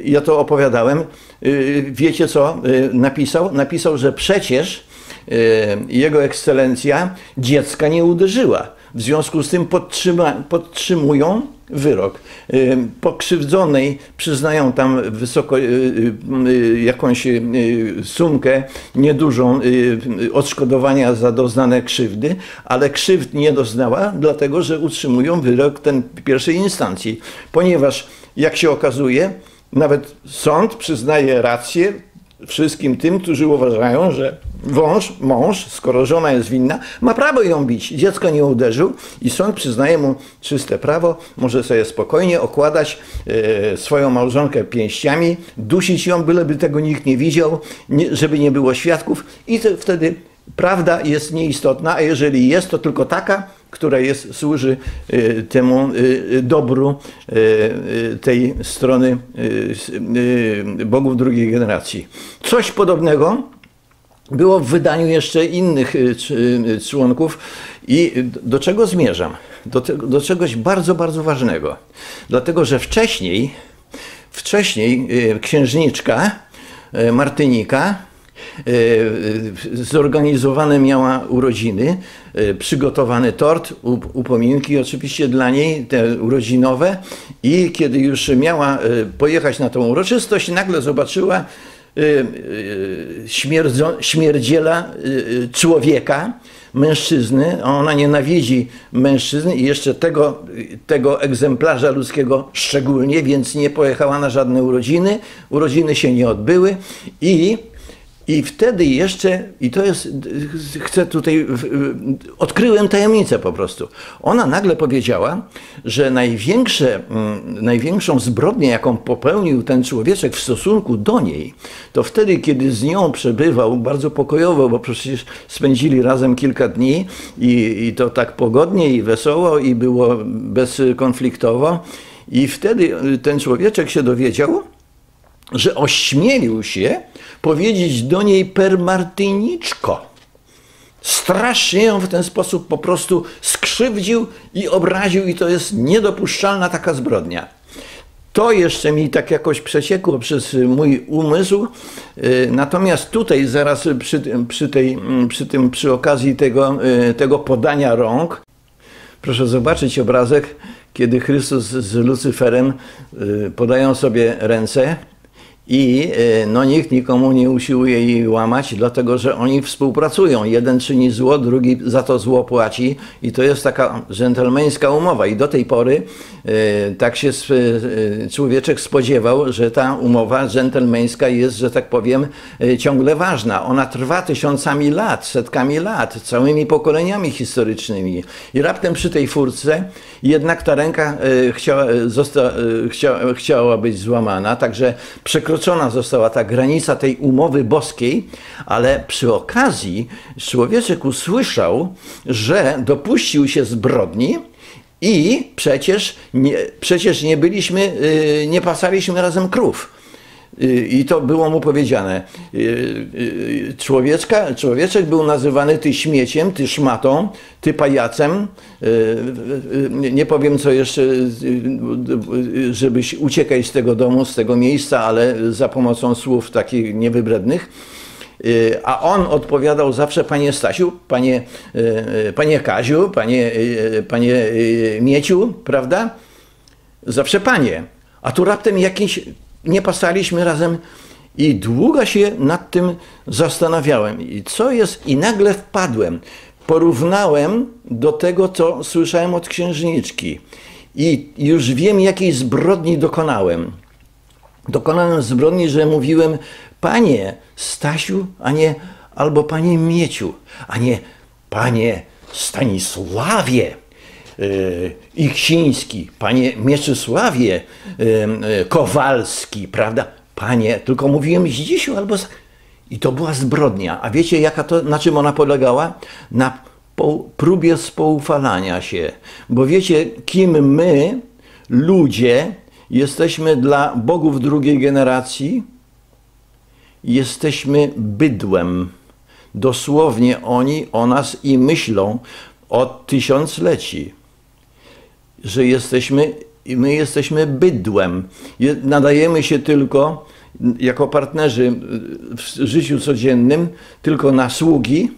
ja to opowiadałem, wiecie co napisał? Napisał, że przecież Jego Ekscelencja dziecka nie uderzyła. W związku z tym podtrzymują wyrok. Pokrzywdzonej przyznają tam jakąś sumkę niedużą odszkodowania za doznane krzywdy, ale krzywd nie doznała, dlatego że utrzymują wyrok ten pierwszej instancji. Ponieważ, jak się okazuje, nawet sąd przyznaje rację wszystkim tym, którzy uważają, że mąż, skoro żona jest winna, ma prawo ją bić. Dziecko nie uderzył i sąd przyznaje mu czyste prawo. Może sobie spokojnie okładać swoją małżonkę pięściami, dusić ją, byleby tego nikt nie widział, żeby nie było świadków, i wtedy prawda jest nieistotna, a jeżeli jest, to tylko taka, która służy temu dobru tej strony bogów drugiej generacji. Coś podobnego było w wydaniu jeszcze innych członków. I do czego zmierzam? Do czegoś bardzo, bardzo ważnego. Dlatego, że wcześniej księżniczka Martynika zorganizowane miała urodziny, przygotowany tort, upominki oczywiście dla niej, te urodzinowe, i kiedy już miała pojechać na tą uroczystość, nagle zobaczyła śmierdziela człowieka mężczyzny, a ona nienawidzi mężczyzny i jeszcze tego egzemplarza ludzkiego szczególnie, więc nie pojechała na żadne urodziny, urodziny się nie odbyły i wtedy jeszcze, i to jest, chcę tutaj, odkryłem tajemnicę po prostu. Ona nagle powiedziała, że największą zbrodnię, jaką popełnił ten człowieczek w stosunku do niej, to wtedy, kiedy z nią przebywał bardzo pokojowo, bo przecież spędzili razem kilka dni i to tak pogodnie i wesoło i było bezkonfliktowo. I wtedy ten człowieczek się dowiedział, że ośmielił się powiedzieć do niej permartyniczko. Strasznie ją w ten sposób po prostu skrzywdził i obraził i to jest niedopuszczalna taka zbrodnia. To jeszcze mi tak jakoś przeciekło przez mój umysł. Natomiast tutaj zaraz przy okazji tego podania rąk, proszę zobaczyć obrazek, kiedy Chrystus z Lucyferem podają sobie ręce. I no, nikt nikomu nie usiłuje jej łamać, dlatego że oni współpracują. Jeden czyni zło, drugi za to zło płaci i to jest taka dżentelmeńska umowa. I do tej pory tak się człowieczek spodziewał, że ta umowa dżentelmeńska jest, że tak powiem, ciągle ważna. Ona trwa tysiącami lat, setkami lat, całymi pokoleniami historycznymi. I raptem przy tej furtce jednak ta ręka chciała być złamana, także przekroczona została ta granica tej umowy boskiej, ale przy okazji człowieczek usłyszał, że dopuścił się zbrodni i przecież nie byliśmy, nie pasaliśmy razem krów. I to było mu powiedziane. Człowieczek był nazywany ty śmieciem, ty szmatą, ty pajacem. Nie powiem co jeszcze, żebyś uciekać z tego domu, z tego miejsca, ale za pomocą słów takich niewybrednych. A on odpowiadał zawsze: panie Stasiu, panie Kaziu, panie Mieciu, prawda? Zawsze panie. A tu raptem jakiś... Nie pasaliśmy razem i długo się nad tym zastanawiałem. I co jest? I nagle wpadłem. Porównałem do tego, co słyszałem od księżniczki. I już wiem, jakiej zbrodni dokonałem. Dokonałem zbrodni, że mówiłem: panie Stasiu, a nie albo panie Mieciu, a nie panie Stanisławie i Ksiński, panie Mieczysławie Kowalski, prawda? Panie, tylko mówiłem Zdzisiu albo... I to była zbrodnia. A wiecie, jaka to, na czym ona polegała? Na próbie spoufalania się. Bo wiecie, kim my, ludzie, jesteśmy dla bogów drugiej generacji? Jesteśmy bydłem. Dosłownie oni o nas i myślą od tysiącleci, że my jesteśmy bydłem. Nadajemy się tylko jako partnerzy w życiu codziennym, tylko na sługi,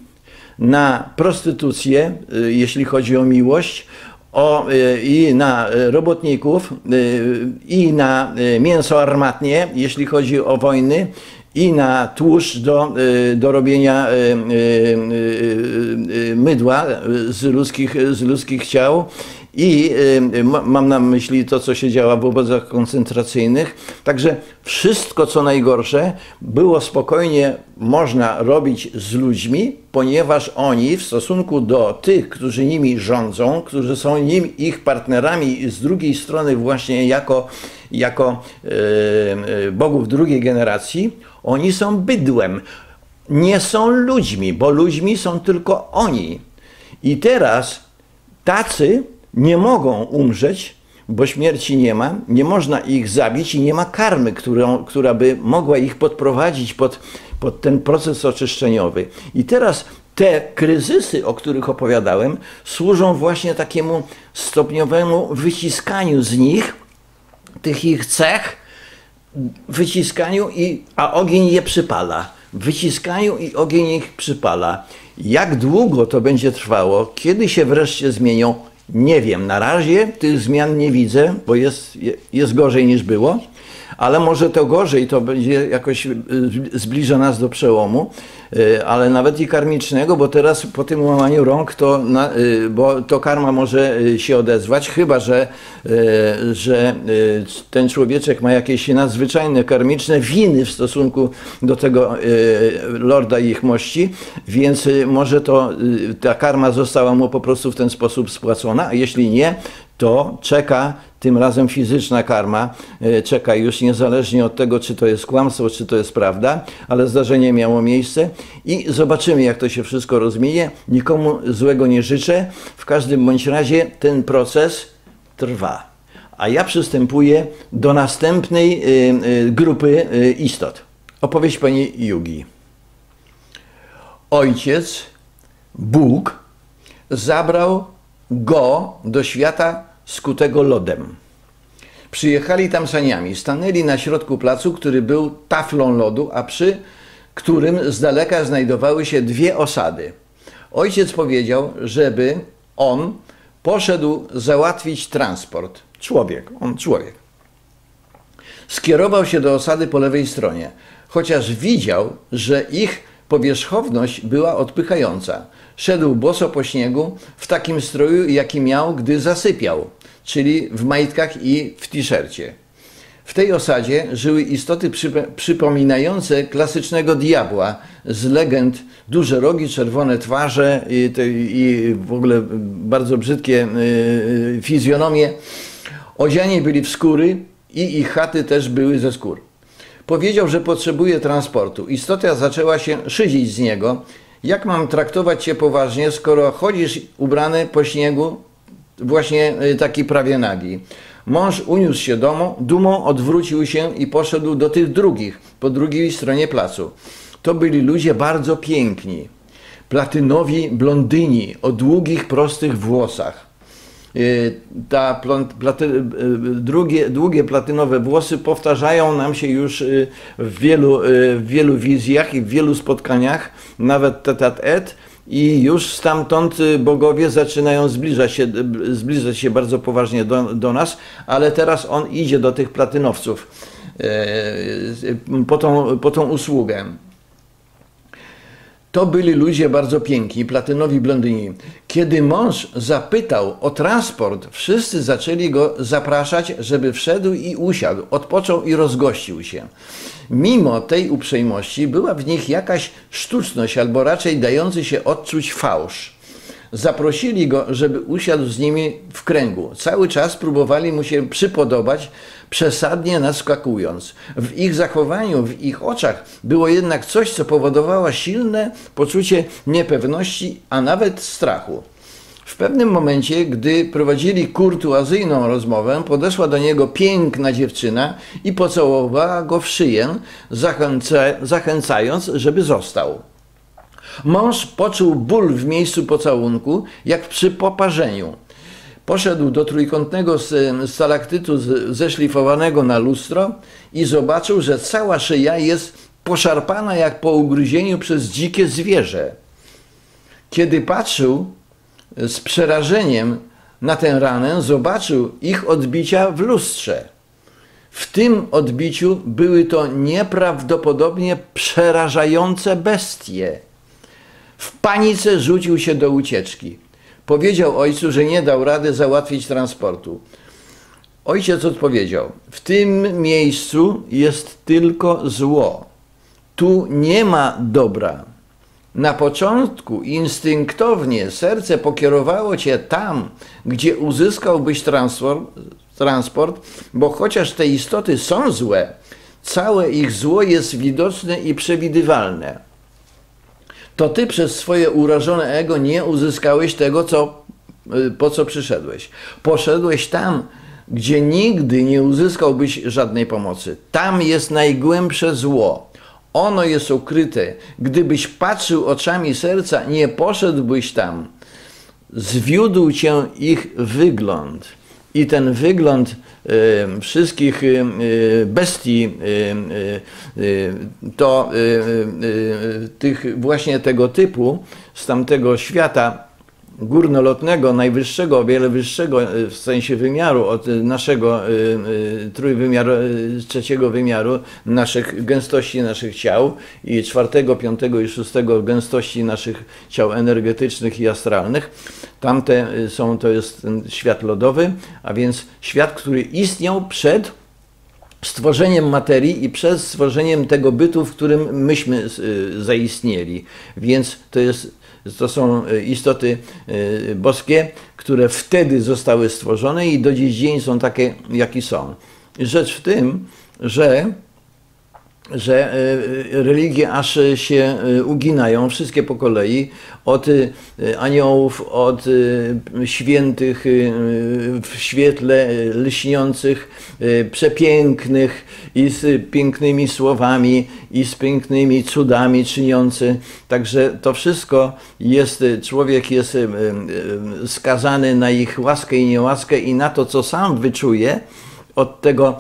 na prostytucję, jeśli chodzi o miłość, i na robotników, i na mięso armatnie, jeśli chodzi o wojny, i na tłuszcz do robienia mydła z ludzkich ciał. I mam na myśli to, co się działo w obozach koncentracyjnych. Także wszystko, co najgorsze, było spokojnie można robić z ludźmi, ponieważ oni w stosunku do tych, którzy nimi rządzą, którzy są ich partnerami z drugiej strony właśnie jako bogów drugiej generacji, oni są bydłem. Nie są ludźmi, bo ludźmi są tylko oni. I teraz tacy nie mogą umrzeć, bo śmierci nie ma, nie można ich zabić i nie ma karmy, która by mogła ich podprowadzić pod ten proces oczyszczeniowy. I teraz te kryzysy, o których opowiadałem, służą właśnie takiemu stopniowemu wyciskaniu z nich, tych ich cech, wyciskaniu, a ogień je przypala. Wyciskaniu i ogień ich przypala. Jak długo to będzie trwało, kiedy się wreszcie zmienią? Nie wiem, na razie tych zmian nie widzę, bo jest gorzej niż było, ale może to gorzej, to będzie jakoś zbliża nas do przełomu, ale nawet i karmicznego, bo teraz po tym łamaniu rąk to, bo to karma może się odezwać, chyba że ten człowieczek ma jakieś nadzwyczajne karmiczne winy w stosunku do tego lorda i ich mości, więc może to ta karma została mu po prostu w ten sposób spłacona, a jeśli nie, to czeka, tym razem fizyczna karma, czeka już niezależnie od tego, czy to jest kłamstwo, czy to jest prawda, ale zdarzenie miało miejsce i zobaczymy, jak to się wszystko rozminie. Nikomu złego nie życzę, w każdym bądź razie ten proces trwa, a ja przystępuję do następnej grupy istot. Opowieść pani Jugi. Ojciec, Bóg, zabrał go do świata skutego lodem. Przyjechali tam saniami, stanęli na środku placu, który był taflą lodu, a przy którym z daleka znajdowały się dwie osady. Ojciec powiedział, żeby on poszedł załatwić transport. On człowiek. Skierował się do osady po lewej stronie, chociaż widział, że ich powierzchowność była odpychająca. Szedł boso po śniegu w takim stroju, jaki miał, gdy zasypiał, czyli w majtkach i w t-shircie. W tej osadzie żyły istoty przypominające klasycznego diabła z legend. Duże rogi, czerwone twarze i w ogóle bardzo brzydkie fizjonomie. Odziani byli w skóry i ich chaty też były ze skór. Powiedział, że potrzebuje transportu. Istota zaczęła się szydzić z niego. Jak mam traktować cię poważnie, skoro chodzisz ubrany po śniegu, właśnie taki prawie nagi? Mąż uniósł się dumą, odwrócił się i poszedł do tych drugich, po drugiej stronie placu. To byli ludzie bardzo piękni, platynowi blondyni o długich, prostych włosach. Długie platynowe włosy powtarzają nam się już w wielu wizjach i w wielu spotkaniach, nawet tête-à-tête, i już stamtąd bogowie zaczynają zbliżać się bardzo poważnie do nas, ale teraz on idzie do tych platynowców po tą usługę. To byli ludzie bardzo piękni, platynowi blondyni. Kiedy mąż zapytał o transport, wszyscy zaczęli go zapraszać, żeby wszedł i usiadł, odpoczął i rozgościł się. Mimo tej uprzejmości była w nich jakaś sztuczność, albo raczej dający się odczuć fałsz. Zaprosili go, żeby usiadł z nimi w kręgu. Cały czas próbowali mu się przypodobać, przesadnie naskakując. W ich zachowaniu, w ich oczach było jednak coś, co powodowało silne poczucie niepewności, a nawet strachu. W pewnym momencie, gdy prowadzili kurtuazyjną rozmowę, podeszła do niego piękna dziewczyna i pocałowała go w szyję, zachęcając, żeby został. Mąż poczuł ból w miejscu pocałunku, jak przy poparzeniu. Poszedł do trójkątnego stalaktytu zeszlifowanego na lustro i zobaczył, że cała szyja jest poszarpana jak po ugryzieniu przez dzikie zwierzę. Kiedy patrzył z przerażeniem na tę ranę, zobaczył ich odbicia w lustrze. W tym odbiciu były to nieprawdopodobnie przerażające bestie. W panice rzucił się do ucieczki. Powiedział ojcu, że nie dał rady załatwić transportu. Ojciec odpowiedział: w tym miejscu jest tylko zło. Tu nie ma dobra. Na początku instynktownie serce pokierowało cię tam, gdzie uzyskałbyś transport, bo chociaż te istoty są złe, całe ich zło jest widoczne i przewidywalne. To ty przez swoje urażone ego nie uzyskałeś tego, po co przyszedłeś. Poszedłeś tam, gdzie nigdy nie uzyskałbyś żadnej pomocy. Tam jest najgłębsze zło. Ono jest ukryte. Gdybyś patrzył oczami serca, nie poszedłbyś tam. Zwiódł cię ich wygląd. I ten wygląd wszystkich bestii, to tych właśnie tego typu z tamtego świata górnolotnego, najwyższego, o wiele wyższego w sensie wymiaru od naszego trójwymiaru, trzeciego wymiaru, naszych gęstości naszych ciał i czwartego, piątego i szóstego gęstości naszych ciał energetycznych i astralnych. Tamte są, to jest ten świat lodowy, a więc świat, który istniał przed stworzeniem materii i przed stworzeniem tego bytu, w którym myśmy zaistnieli. Więc to są istoty boskie, które wtedy zostały stworzone i do dziś dzień są takie, jakie są. Rzecz w tym, że religie aż się uginają, wszystkie po kolei, od aniołów, od świętych w świetle lśniących, przepięknych i z pięknymi słowami i z pięknymi cudami czyniący. Także to wszystko jest, człowiek jest skazany na ich łaskę i niełaskę i na to, co sam wyczuje, od tego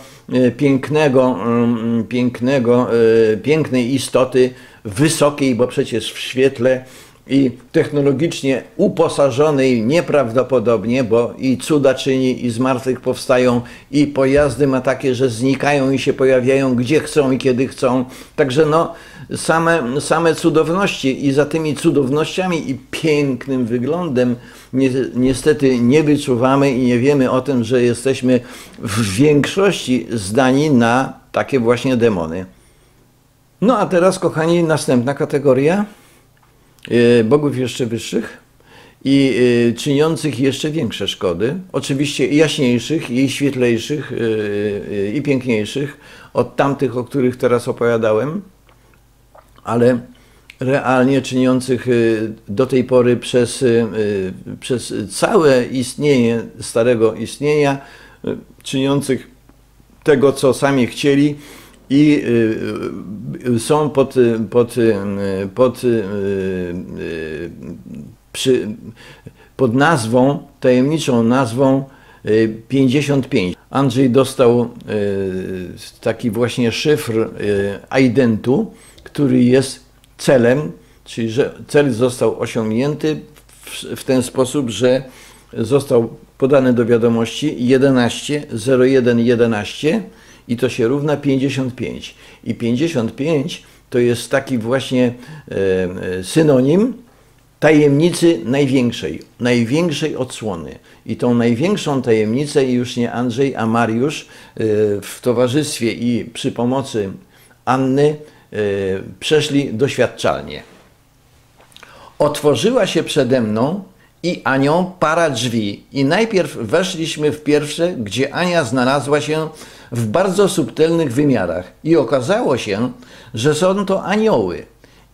pięknej istoty, wysokiej, bo przecież w świetle i technologicznie uposażonej nieprawdopodobnie, bo i cuda czyni, i z martwych powstają, i pojazdy ma takie, że znikają i się pojawiają gdzie chcą i kiedy chcą. Także no, same cudowności i za tymi cudownościami i pięknym wyglądem niestety nie wyczuwamy i nie wiemy o tym, że jesteśmy w większości zdani na takie właśnie demony. No a teraz, kochani, następna kategoria. Bogów jeszcze wyższych i czyniących jeszcze większe szkody, oczywiście i jaśniejszych, i świetlejszych, i piękniejszych od tamtych, o których teraz opowiadałem, ale realnie czyniących do tej pory przez całe istnienie, starego istnienia, czyniących tego, co sami chcieli, i są pod nazwą, tajemniczą nazwą 55. Andrzej dostał taki właśnie szyfr identu, który jest celem, czyli że cel został osiągnięty w ten sposób, że został podany do wiadomości 11.01.11. I to się równa 55. I 55 to jest taki właśnie synonim tajemnicy największej odsłony. I tą największą tajemnicę już nie Andrzej, a Mariusz w towarzystwie i przy pomocy Anny przeszli doświadczalnie. Otworzyła się przede mną i Anią para drzwi. I najpierw weszliśmy w pierwsze, gdzie Ania znalazła się w bardzo subtelnych wymiarach. I okazało się, że są to anioły,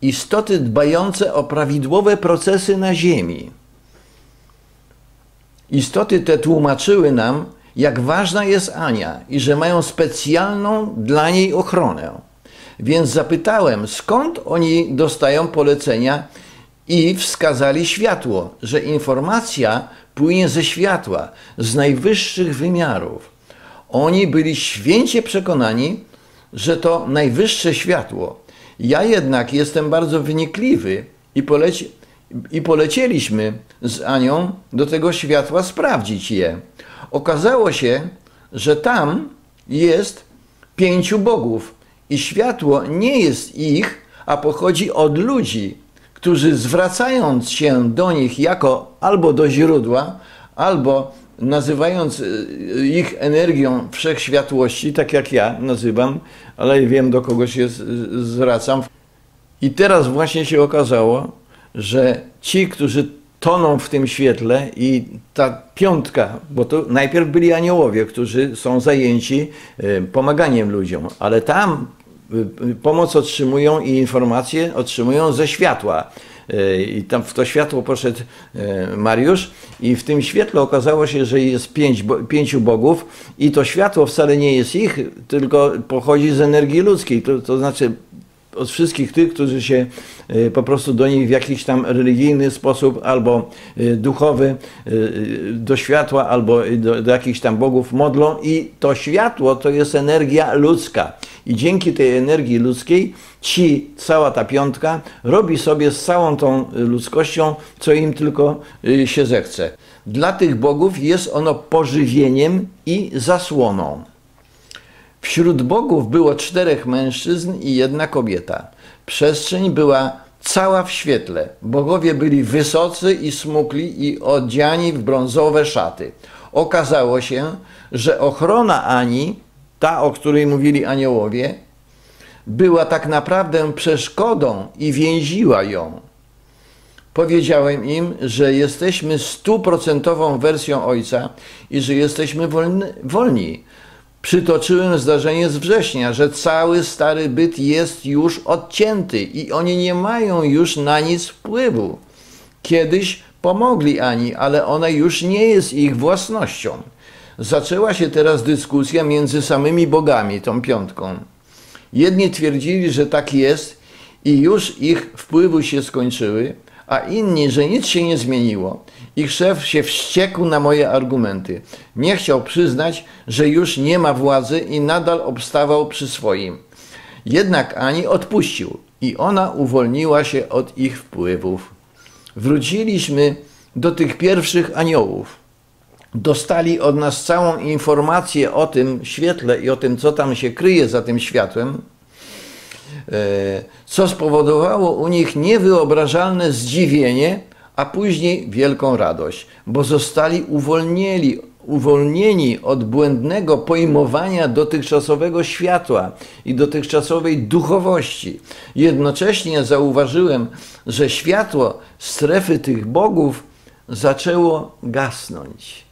istoty dbające o prawidłowe procesy na ziemi. Istoty te tłumaczyły nam, jak ważna jest Ania i że mają specjalną dla niej ochronę. Więc zapytałem, skąd oni dostają polecenia, i wskazali światło, że informacja płynie ze światła, z najwyższych wymiarów. Oni byli święcie przekonani, że to najwyższe światło. Ja jednak jestem bardzo wynikliwy i polecieliśmy z Anią do tego światła sprawdzić je. Okazało się, że tam jest 5 bogów i światło nie jest ich, a pochodzi od ludzi, którzy zwracając się do nich jako albo do źródła, albo nazywając ich energią wszechświatłości, tak jak ja nazywam, ale wiem, do kogo się zwracam. I teraz właśnie się okazało, że ci, którzy toną w tym świetle i ta piątka, bo to najpierw byli aniołowie, którzy są zajęci pomaganiem ludziom, ale tam pomoc otrzymują i informacje otrzymują ze światła. I tam w to światło poszedł Mariusz i w tym świetle okazało się, że jest 5 bogów i to światło wcale nie jest ich, tylko pochodzi z energii ludzkiej, to znaczy od wszystkich tych, którzy się po prostu do nich w jakiś tam religijny sposób albo duchowy do światła, albo do jakichś tam bogów modlą i to światło to jest energia ludzka. i dzięki tej energii ludzkiej ci, cała ta piątka robi sobie z całą tą ludzkością, co im tylko się zechce. Dla tych bogów jest ono pożywieniem i zasłoną. Wśród bogów było 4 mężczyzn i 1 kobieta. Przestrzeń była cała w świetle. Bogowie byli wysocy i smukli i odziani w brązowe szaty. Okazało się, że ochrona Ani, ta, o której mówili aniołowie, była tak naprawdę przeszkodą i więziła ją. Powiedziałem im, że jesteśmy 100% wersją Ojca i że jesteśmy wolni. Przytoczyłem zdarzenie z września, że cały stary byt jest już odcięty i oni nie mają już na nic wpływu. Kiedyś pomogli Ani, ale ona już nie jest ich własnością. Zaczęła się teraz dyskusja między samymi bogami, tą piątką. Jedni twierdzili, że tak jest i już ich wpływy się skończyły, a inni, że nic się nie zmieniło. Ich szef się wściekł na moje argumenty. Nie chciał przyznać, że już nie ma władzy i nadal obstawał przy swoim. Jednak Ani odpuścił i ona uwolniła się od ich wpływów. Wróciliśmy do tych pierwszych aniołów. Dostali od nas całą informację o tym świetle i o tym, co tam się kryje za tym światłem, co spowodowało u nich niewyobrażalne zdziwienie, a później wielką radość, bo zostali uwolnieni od błędnego pojmowania dotychczasowego światła i dotychczasowej duchowości. Jednocześnie zauważyłem, że światło strefy tych bogów zaczęło gasnąć.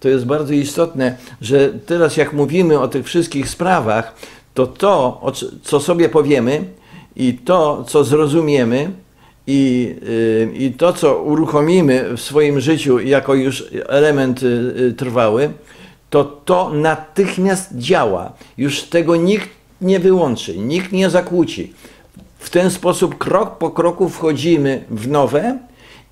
To jest bardzo istotne, że teraz jak mówimy o tych wszystkich sprawach, to to, co sobie powiemy i to, co zrozumiemy i to, co uruchomimy w swoim życiu jako już element trwały, to natychmiast działa. Już tego nikt nie wyłączy, nikt nie zakłóci. W ten sposób krok po kroku wchodzimy w nowe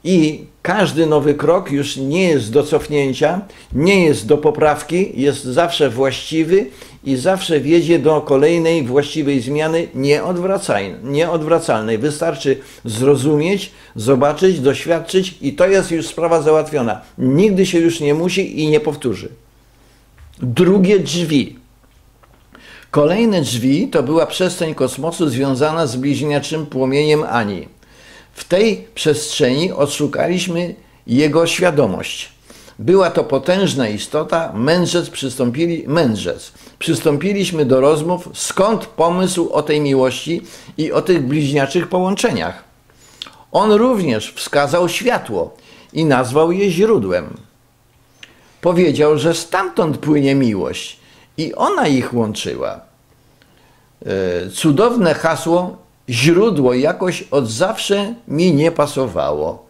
i każdy nowy krok już nie jest do cofnięcia, nie jest do poprawki, jest zawsze właściwy i zawsze wiedzie do kolejnej właściwej zmiany nieodwracalnej. Wystarczy zrozumieć, zobaczyć, doświadczyć i to jest już sprawa załatwiona. Nigdy się już nie musi i nie powtórzy. Drugie drzwi. Kolejne drzwi to była przestrzeń kosmosu związana z bliźniaczym płomieniem Ani. W tej przestrzeni odszukaliśmy jego świadomość. Była to potężna istota, mędrzec. Przystąpiliśmy do rozmów, skąd pomysł o tej miłości i o tych bliźniaczych połączeniach. On również wskazał światło i nazwał je źródłem. Powiedział, że stamtąd płynie miłość i ona ich łączyła. Cudowne hasło źródło jakoś od zawsze mi nie pasowało.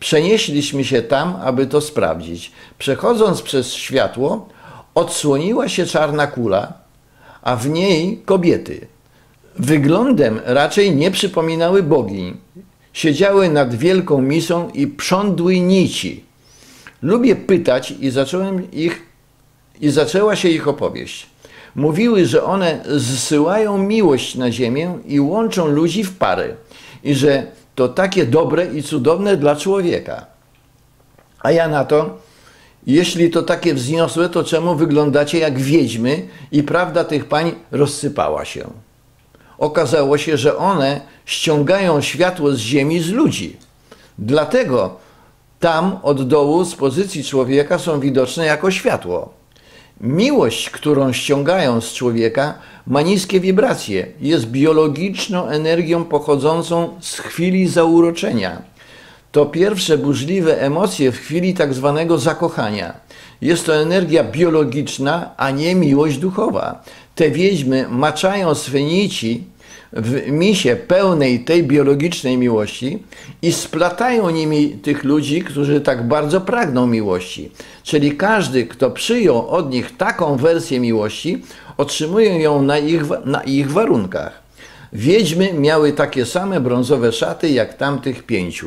Przenieśliśmy się tam, aby to sprawdzić. Przechodząc przez światło, odsłoniła się czarna kula, a w niej kobiety. Wyglądem raczej nie przypominały bogiń. Siedziały nad wielką misą i prządły nici. Lubię pytać i zaczęła się ich opowieść. Mówiły, że one zsyłają miłość na ziemię i łączą ludzi w pary i że to takie dobre i cudowne dla człowieka. A ja na to, jeśli to takie wzniosłe, to czemu wyglądacie jak wiedźmy? I prawda tych pań rozsypała się. Okazało się, że one ściągają światło z ziemi z ludzi. Dlatego tam od dołu z pozycji człowieka są widoczne jako światło. Miłość, którą ściągają z człowieka, ma niskie wibracje, jest biologiczną energią pochodzącą z chwili zauroczenia. To pierwsze burzliwe emocje w chwili tak zwanego zakochania. Jest to energia biologiczna, a nie miłość duchowa. Te wiedźmy maczają swe nici w misie pełnej tej biologicznej miłości i splatają nimi tych ludzi, którzy tak bardzo pragną miłości. Czyli każdy, kto przyjął od nich taką wersję miłości, otrzymuje ją na ich warunkach. Wiedźmy miały takie same brązowe szaty jak tamtych 5.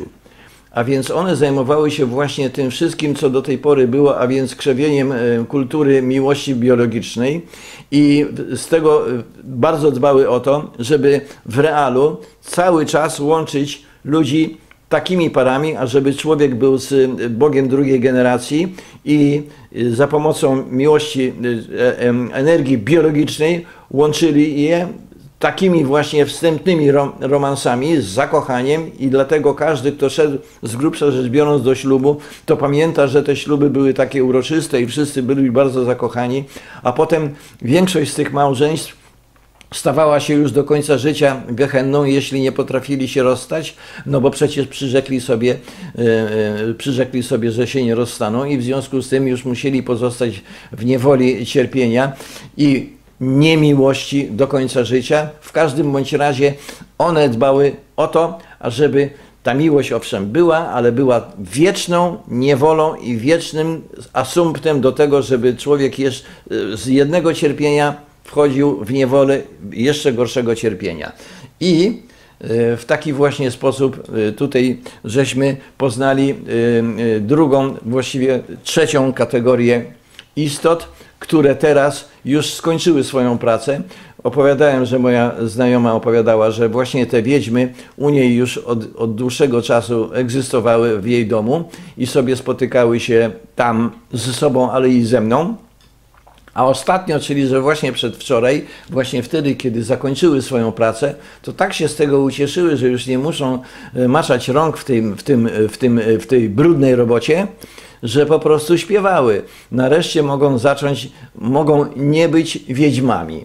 A więc one zajmowały się właśnie tym wszystkim, co do tej pory było, a więc krzewieniem kultury miłości biologicznej i z tego bardzo dbały o to, żeby w realu cały czas łączyć ludzi takimi parami, ażeby człowiek był z Bogiem drugiej generacji i za pomocą miłości, energii biologicznej łączyli je takimi właśnie wstępnymi romansami, z zakochaniem, i dlatego każdy, kto szedł z grubsza rzecz biorąc do ślubu, to pamięta, że te śluby były takie uroczyste i wszyscy byli bardzo zakochani, a potem większość z tych małżeństw stawała się już do końca życia gehenną, jeśli nie potrafili się rozstać, no bo przecież przyrzekli sobie, że się nie rozstaną i w związku z tym już musieli pozostać w niewoli cierpienia i niemiłości do końca życia. W każdym bądź razie one dbały o to, ażeby ta miłość owszem była, ale była wieczną niewolą i wiecznym asumptem do tego, żeby człowiek z jednego cierpienia wchodził w niewolę jeszcze gorszego cierpienia. I w taki właśnie sposób tutaj żeśmy poznali drugą, właściwie trzecią kategorię istot, które teraz już skończyły swoją pracę. Opowiadałem, że moja znajoma opowiadała, że właśnie te wiedźmy u niej już od dłuższego czasu egzystowały w jej domu i sobie spotykały się tam ze sobą, ale i ze mną. A ostatnio, czyli że właśnie przedwczoraj, właśnie wtedy, kiedy zakończyły swoją pracę, to tak się z tego ucieszyły, że już nie muszą maczać rąk w tej brudnej robocie, że po prostu śpiewały. Nareszcie mogą nie być wiedźmami.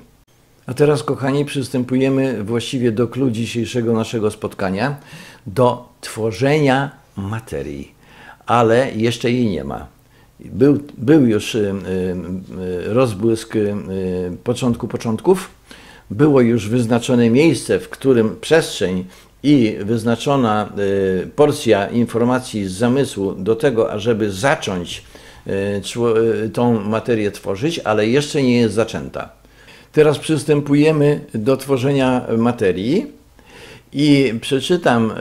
A teraz, kochani, przystępujemy właściwie do clou dzisiejszego naszego spotkania, do tworzenia materii, ale jeszcze jej nie ma. Był już rozbłysk początku początków, było już wyznaczone miejsce, w którym przestrzeń i wyznaczona porcja informacji z zamysłu do tego, ażeby zacząć tą materię tworzyć, ale jeszcze nie jest zaczęta. Teraz przystępujemy do tworzenia materii i przeczytam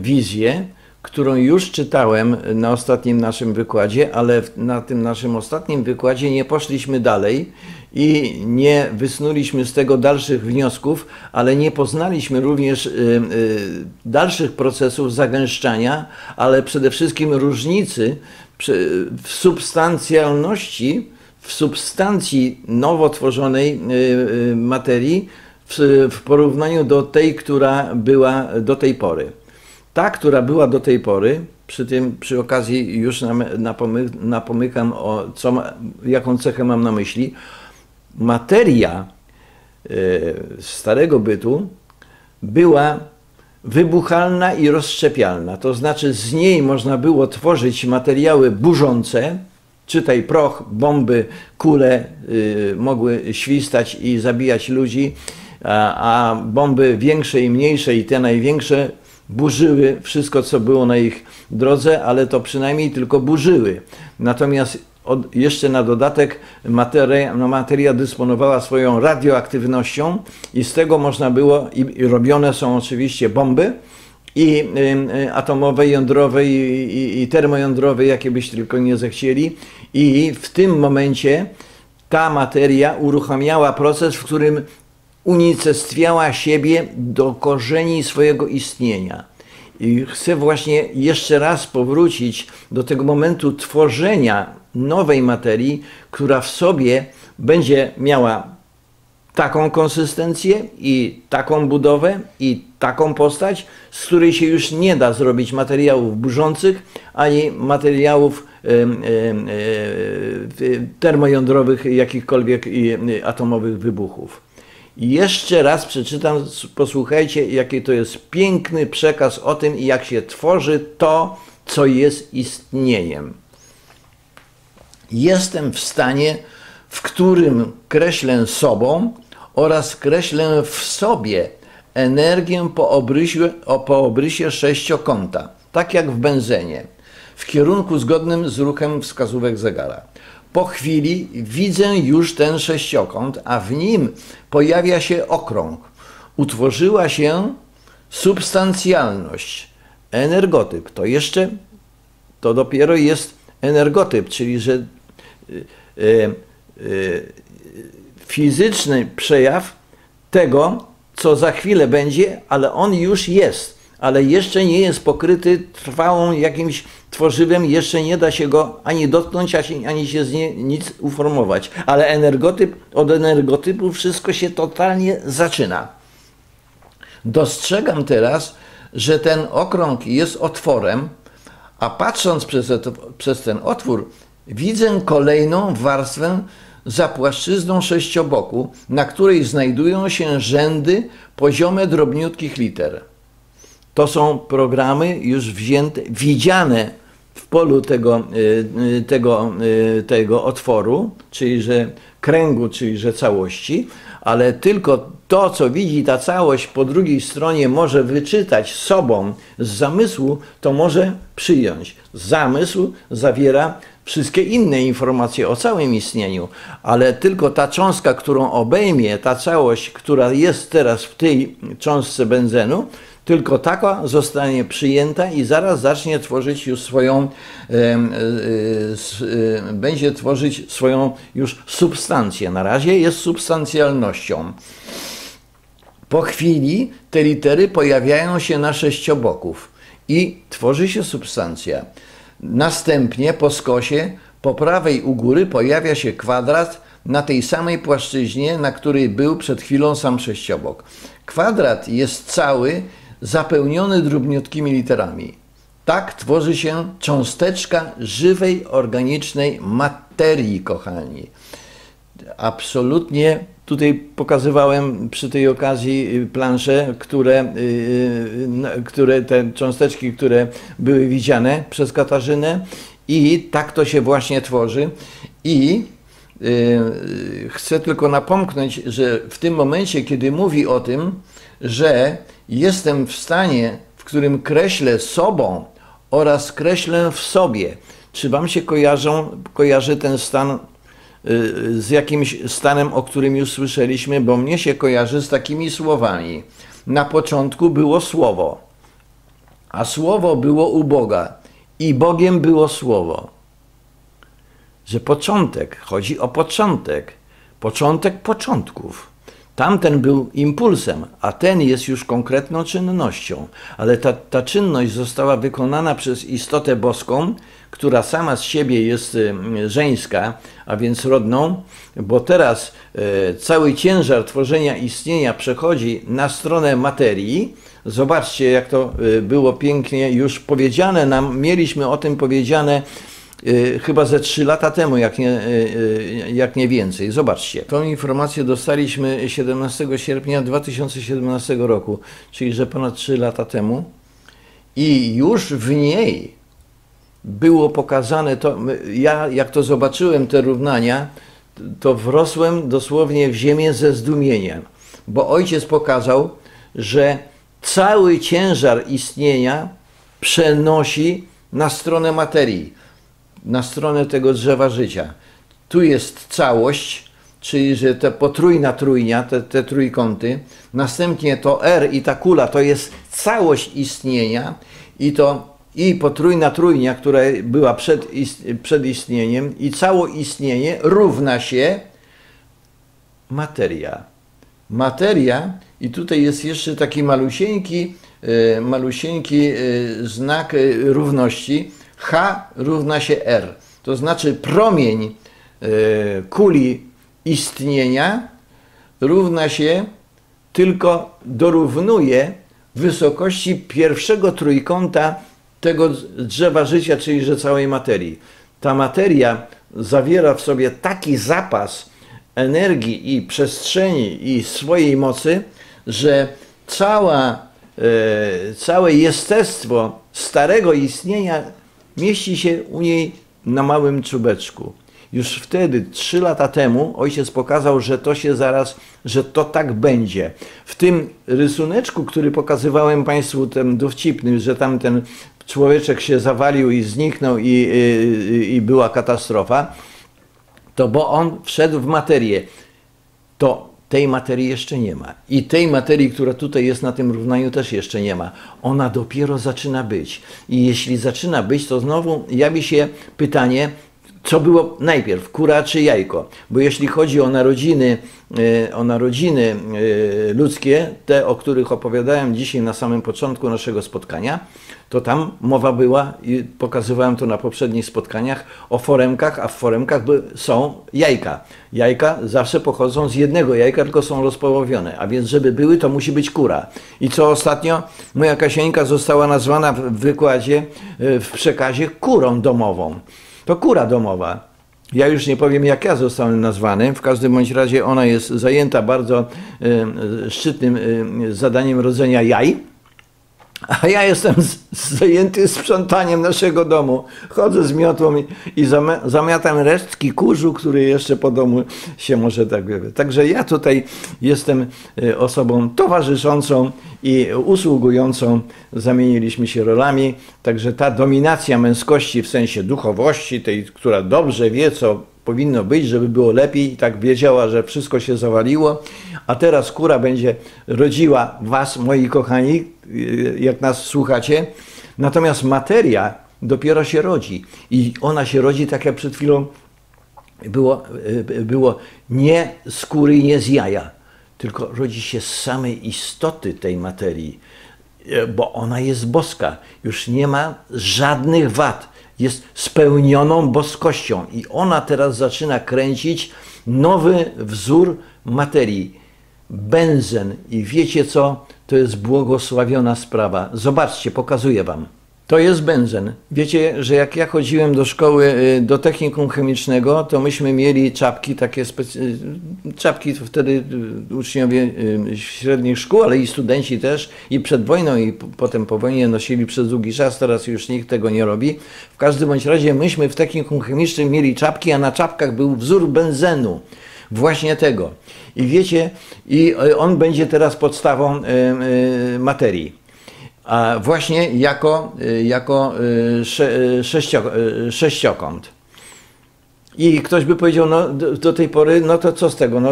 wizję, którą już czytałem na ostatnim naszym wykładzie, ale na tym naszym ostatnim wykładzie nie poszliśmy dalej i nie wysnuliśmy z tego dalszych wniosków, ale nie poznaliśmy również dalszych procesów zagęszczania, ale przede wszystkim różnicy w substancjalności, w substancji nowo tworzonej materii w porównaniu do tej, która była do tej pory. Ta, która była do tej pory, przy okazji już napomykam, jaką cechę mam na myśli. Materia starego bytu była wybuchalna i rozszczepialna. To znaczy z niej można było tworzyć materiały burzące, czytaj proch, bomby, kule mogły świstać i zabijać ludzi, a bomby większe i mniejsze i te największe burzyły wszystko, co było na ich drodze, ale to przynajmniej tylko burzyły. Natomiast jeszcze na dodatek materia dysponowała swoją radioaktywnością i z tego można było, i robione są oczywiście bomby, i atomowe, jądrowe, i termojądrowe, jakie byś tylko nie zechcieli. I w tym momencie ta materia uruchamiała proces, w którym unicestwiała siebie do korzeni swojego istnienia. I chcę właśnie jeszcze raz powrócić do tego momentu tworzenia nowej materii, która w sobie będzie miała taką konsystencję i taką budowę i taką postać, z której się już nie da zrobić materiałów burzących ani materiałów termojądrowych, jakichkolwiek atomowych wybuchów. Jeszcze raz przeczytam, posłuchajcie, jaki to jest piękny przekaz o tym, jak się tworzy to, co jest istnieniem. Jestem w stanie, w którym kreślę sobą oraz kreślę w sobie energię po obrysie sześciokąta, tak jak w benzenie, w kierunku zgodnym z ruchem wskazówek zegara. Po chwili widzę już ten sześciokąt, a w nim pojawia się okrąg. Utworzyła się substancjalność, energotyp. To jeszcze, to dopiero jest energotyp, czyli że fizyczny przejaw tego, co za chwilę będzie, ale on już jest, ale jeszcze nie jest pokryty trwałą jakimś tworzywem, jeszcze nie da się go ani dotknąć, ani się z niej nic uformować. Ale energotyp, od energotypu wszystko się totalnie zaczyna. Dostrzegam teraz, że ten okrąg jest otworem, a patrząc przez ten otwór, widzę kolejną warstwę za płaszczyzną sześcioboku, na której znajdują się rzędy poziome drobniutkich liter. To są programy już wzięte, widziane w polu tego otworu, czyli że kręgu, czyli że całości, ale tylko to, co widzi ta całość po drugiej stronie, może wyczytać sobą z zamysłu, to może przyjąć. Zamysł zawiera wszystkie inne informacje o całym istnieniu, ale tylko ta cząstka, którą obejmie, ta całość, która jest teraz w tej cząstce benzenu, tylko taka zostanie przyjęta i zaraz zacznie tworzyć już swoją, będzie tworzyć swoją już substancję. Na razie jest substancjalnością. Po chwili te litery pojawiają się na sześcioboków i tworzy się substancja. Następnie po skosie po prawej u góry pojawia się kwadrat na tej samej płaszczyźnie, na której był przed chwilą sam sześciobok. Kwadrat jest cały, zapełniony drobniutkimi literami. Tak tworzy się cząsteczka żywej, organicznej materii, kochani. Absolutnie tutaj pokazywałem przy tej okazji plansze, te cząsteczki, które były widziane przez Katarzynę i tak to się właśnie tworzy. I chcę tylko napomknąć, że w tym momencie, kiedy mówi o tym, że jestem w stanie, w którym kreślę sobą oraz kreślę w sobie. Czy wam się kojarzy ten stan z jakimś stanem, o którym już słyszeliśmy? Bo mnie się kojarzy z takimi słowami. Na początku było słowo, a słowo było u Boga i Bogiem było słowo. Że początek, chodzi o początek, początek początków. Tamten był impulsem, a ten jest już konkretną czynnością. Ale ta czynność została wykonana przez istotę boską, która sama z siebie jest żeńska, a więc rodną, bo teraz cały ciężar tworzenia istnienia przechodzi na stronę materii. Zobaczcie, jak to było pięknie już powiedziane nam, mieliśmy o tym powiedziane chyba ze 3 lata temu, jak nie więcej. Zobaczcie. Tą informację dostaliśmy 17 sierpnia 2017 roku, czyli że ponad 3 lata temu. I już w niej było pokazane to, ja jak to zobaczyłem, te równania, to wrosłem dosłownie w ziemię ze zdumienia, bo ojciec pokazał, że cały ciężar istnienia przenosi na stronę materii, na stronę tego drzewa życia. Tu jest całość, czyli że ta potrójna trójnia, te trójkąty, następnie to R i ta kula, to jest całość istnienia i to i potrójna trójnia, która była przed istnieniem i całe istnienie równa się materia. Materia i tutaj jest jeszcze taki malusieńki znak równości, H równa się R. To znaczy promień kuli istnienia równa się, tylko dorównuje wysokości pierwszego trójkąta tego drzewa życia, czyli że całej materii. Ta materia zawiera w sobie taki zapas energii i przestrzeni i swojej mocy, że całe jestestwo starego istnienia mieści się u niej na małym czubeczku. Już wtedy, 3 lata temu, ojciec pokazał, że to się zaraz, że to tak będzie. W tym rysuneczku, który pokazywałem Państwu, ten dowcipny, że tam ten człowieczek się zawalił i zniknął i była katastrofa, to bo on wszedł w materię. To tej materii jeszcze nie ma. I tej materii, która tutaj jest na tym równaniu, też jeszcze nie ma. Ona dopiero zaczyna być. I jeśli zaczyna być, to znowu jawi się pytanie, co było najpierw, kura czy jajko? Bo jeśli chodzi o narodziny ludzkie, te, o których opowiadałem dzisiaj na samym początku naszego spotkania, to tam mowa była, i pokazywałem to na poprzednich spotkaniach, o foremkach, a w foremkach są jajka. Jajka zawsze pochodzą z jednego jajka, tylko są rozpołowione, a więc żeby były, to musi być kura. I co ostatnio? Moja Kasieńka została nazwana w wykładzie, w przekazie kurą domową. To kura domowa. Ja już nie powiem, jak ja zostałem nazwany. W każdym bądź razie ona jest zajęta bardzo szczytnym zadaniem rodzenia jaj. A ja jestem zajęty sprzątaniem naszego domu. Chodzę z miotłą i zamiatam resztki kurzu, który jeszcze po domu się może tak wybyć. Także ja tutaj jestem osobą towarzyszącą i usługującą. Zamieniliśmy się rolami. Także ta dominacja męskości w sensie duchowości, tej, która dobrze wie, co powinno być, żeby było lepiej, i tak wiedziała, że wszystko się zawaliło, a teraz kura będzie rodziła was, moi kochani, jak nas słuchacie, natomiast materia dopiero się rodzi i ona się rodzi, tak jak przed chwilą było nie z kury, nie z jaja, tylko rodzi się z samej istoty tej materii, bo ona jest boska, już nie ma żadnych wad. Jest spełnioną boskością i ona teraz zaczyna kręcić nowy wzór materii. Benzen. I wiecie co? To jest błogosławiona sprawa. Zobaczcie, pokazuję wam. To jest benzen. Wiecie, że jak ja chodziłem do szkoły, do technikum chemicznego, to myśmy mieli czapki, takie czapki wtedy uczniowie średnich szkół, ale i studenci też, i przed wojną, i potem po wojnie nosili przez długi czas, teraz już nikt tego nie robi. W każdym bądź razie myśmy w technikum chemicznym mieli czapki, a na czapkach był wzór benzenu. Właśnie tego. I wiecie, i on będzie teraz podstawą materii. A właśnie jako sześciokąt. I ktoś by powiedział, no do tej pory, no to co z tego, no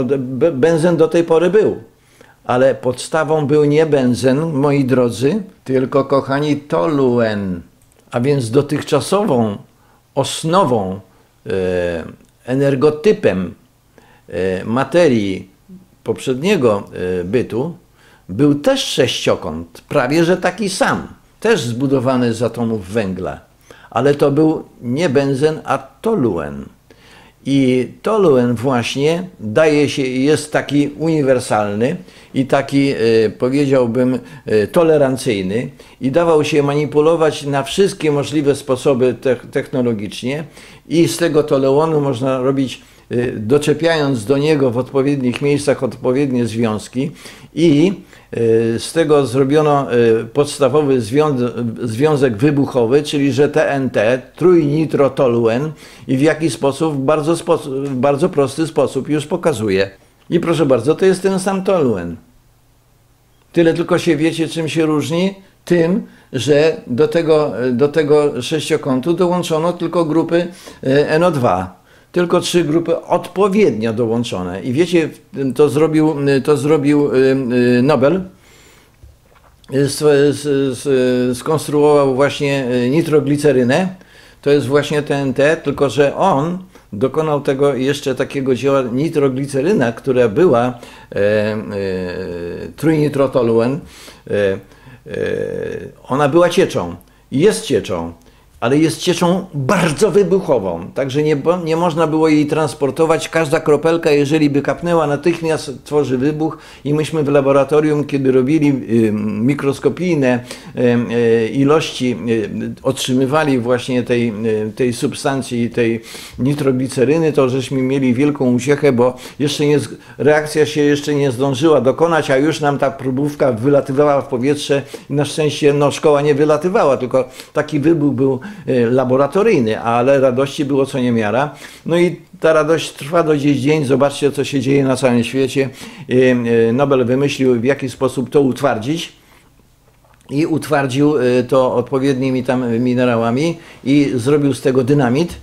benzen do tej pory był. Ale podstawą był nie benzen, moi drodzy, tylko, kochani, toluen. A więc dotychczasową osnową, energotypem materii poprzedniego bytu, był też sześciokąt, prawie że taki sam, też zbudowany z atomów węgla, ale to był nie benzen, a toluen. I toluen właśnie daje się, jest taki uniwersalny i taki, powiedziałbym, tolerancyjny i dawał się manipulować na wszystkie możliwe sposoby technologicznie i z tego toluenu można robić, doczepiając do niego w odpowiednich miejscach odpowiednie związki i z tego zrobiono podstawowy związek wybuchowy, czyli że TNT, trójnitrotoluen, i w jaki sposób? W bardzo prosty sposób już pokazuję. I proszę bardzo, to jest ten sam toluen. Tyle tylko się wiecie, czym się różni? Tym, że do tego sześciokątu dołączono tylko grupy NO2. Tylko 3 grupy odpowiednio dołączone. I wiecie, to zrobił Nobel. Skonstruował właśnie nitroglicerynę. To jest właśnie TNT, tylko że on dokonał tego jeszcze takiego dzieła nitrogliceryna, która była trójnitrotoluen. Ona była cieczą. Jest cieczą. Ale jest cieczą bardzo wybuchową, także nie można było jej transportować. Każda kropelka, jeżeli by kapnęła, natychmiast tworzy wybuch i myśmy w laboratorium, kiedy robili mikroskopijne ilości, otrzymywali właśnie tej substancji, tej nitrogliceryny, to żeśmy mieli wielką uciechę, bo reakcja się jeszcze nie zdążyła dokonać, a już nam ta próbówka wylatywała w powietrze. Na szczęście szkoła nie wylatywała, tylko taki wybuch był laboratoryjny, ale radości było co niemiara. No i ta radość trwa do dziś dzień. Zobaczcie, co się dzieje na całym świecie. Nobel wymyślił, w jaki sposób to utwardzić i utwardził to odpowiednimi tam minerałami i zrobił z tego dynamit.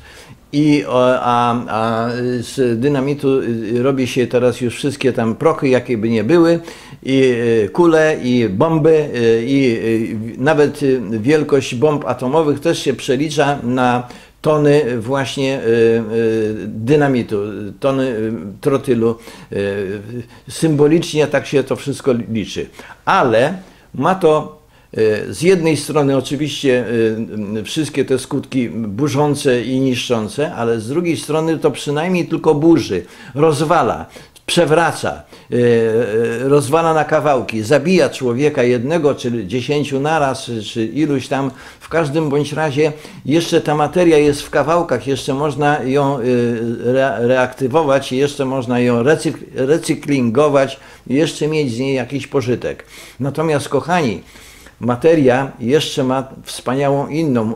a z dynamitu robi się teraz już wszystkie tam prochy, jakie by nie były, i kule, i bomby, i nawet wielkość bomb atomowych też się przelicza na tony właśnie dynamitu, tony trotylu. Symbolicznie tak się to wszystko liczy. Ale ma to z jednej strony oczywiście wszystkie te skutki burzące i niszczące, ale z drugiej strony to przynajmniej tylko burzy, rozwala, przewraca, rozwala na kawałki, zabija człowieka jednego czy 10 naraz, czy iluś tam. W każdym bądź razie jeszcze ta materia jest w kawałkach, jeszcze można ją reaktywować, jeszcze można ją recyklingować, jeszcze mieć z niej jakiś pożytek. Natomiast, kochani, materia jeszcze ma wspaniałą inną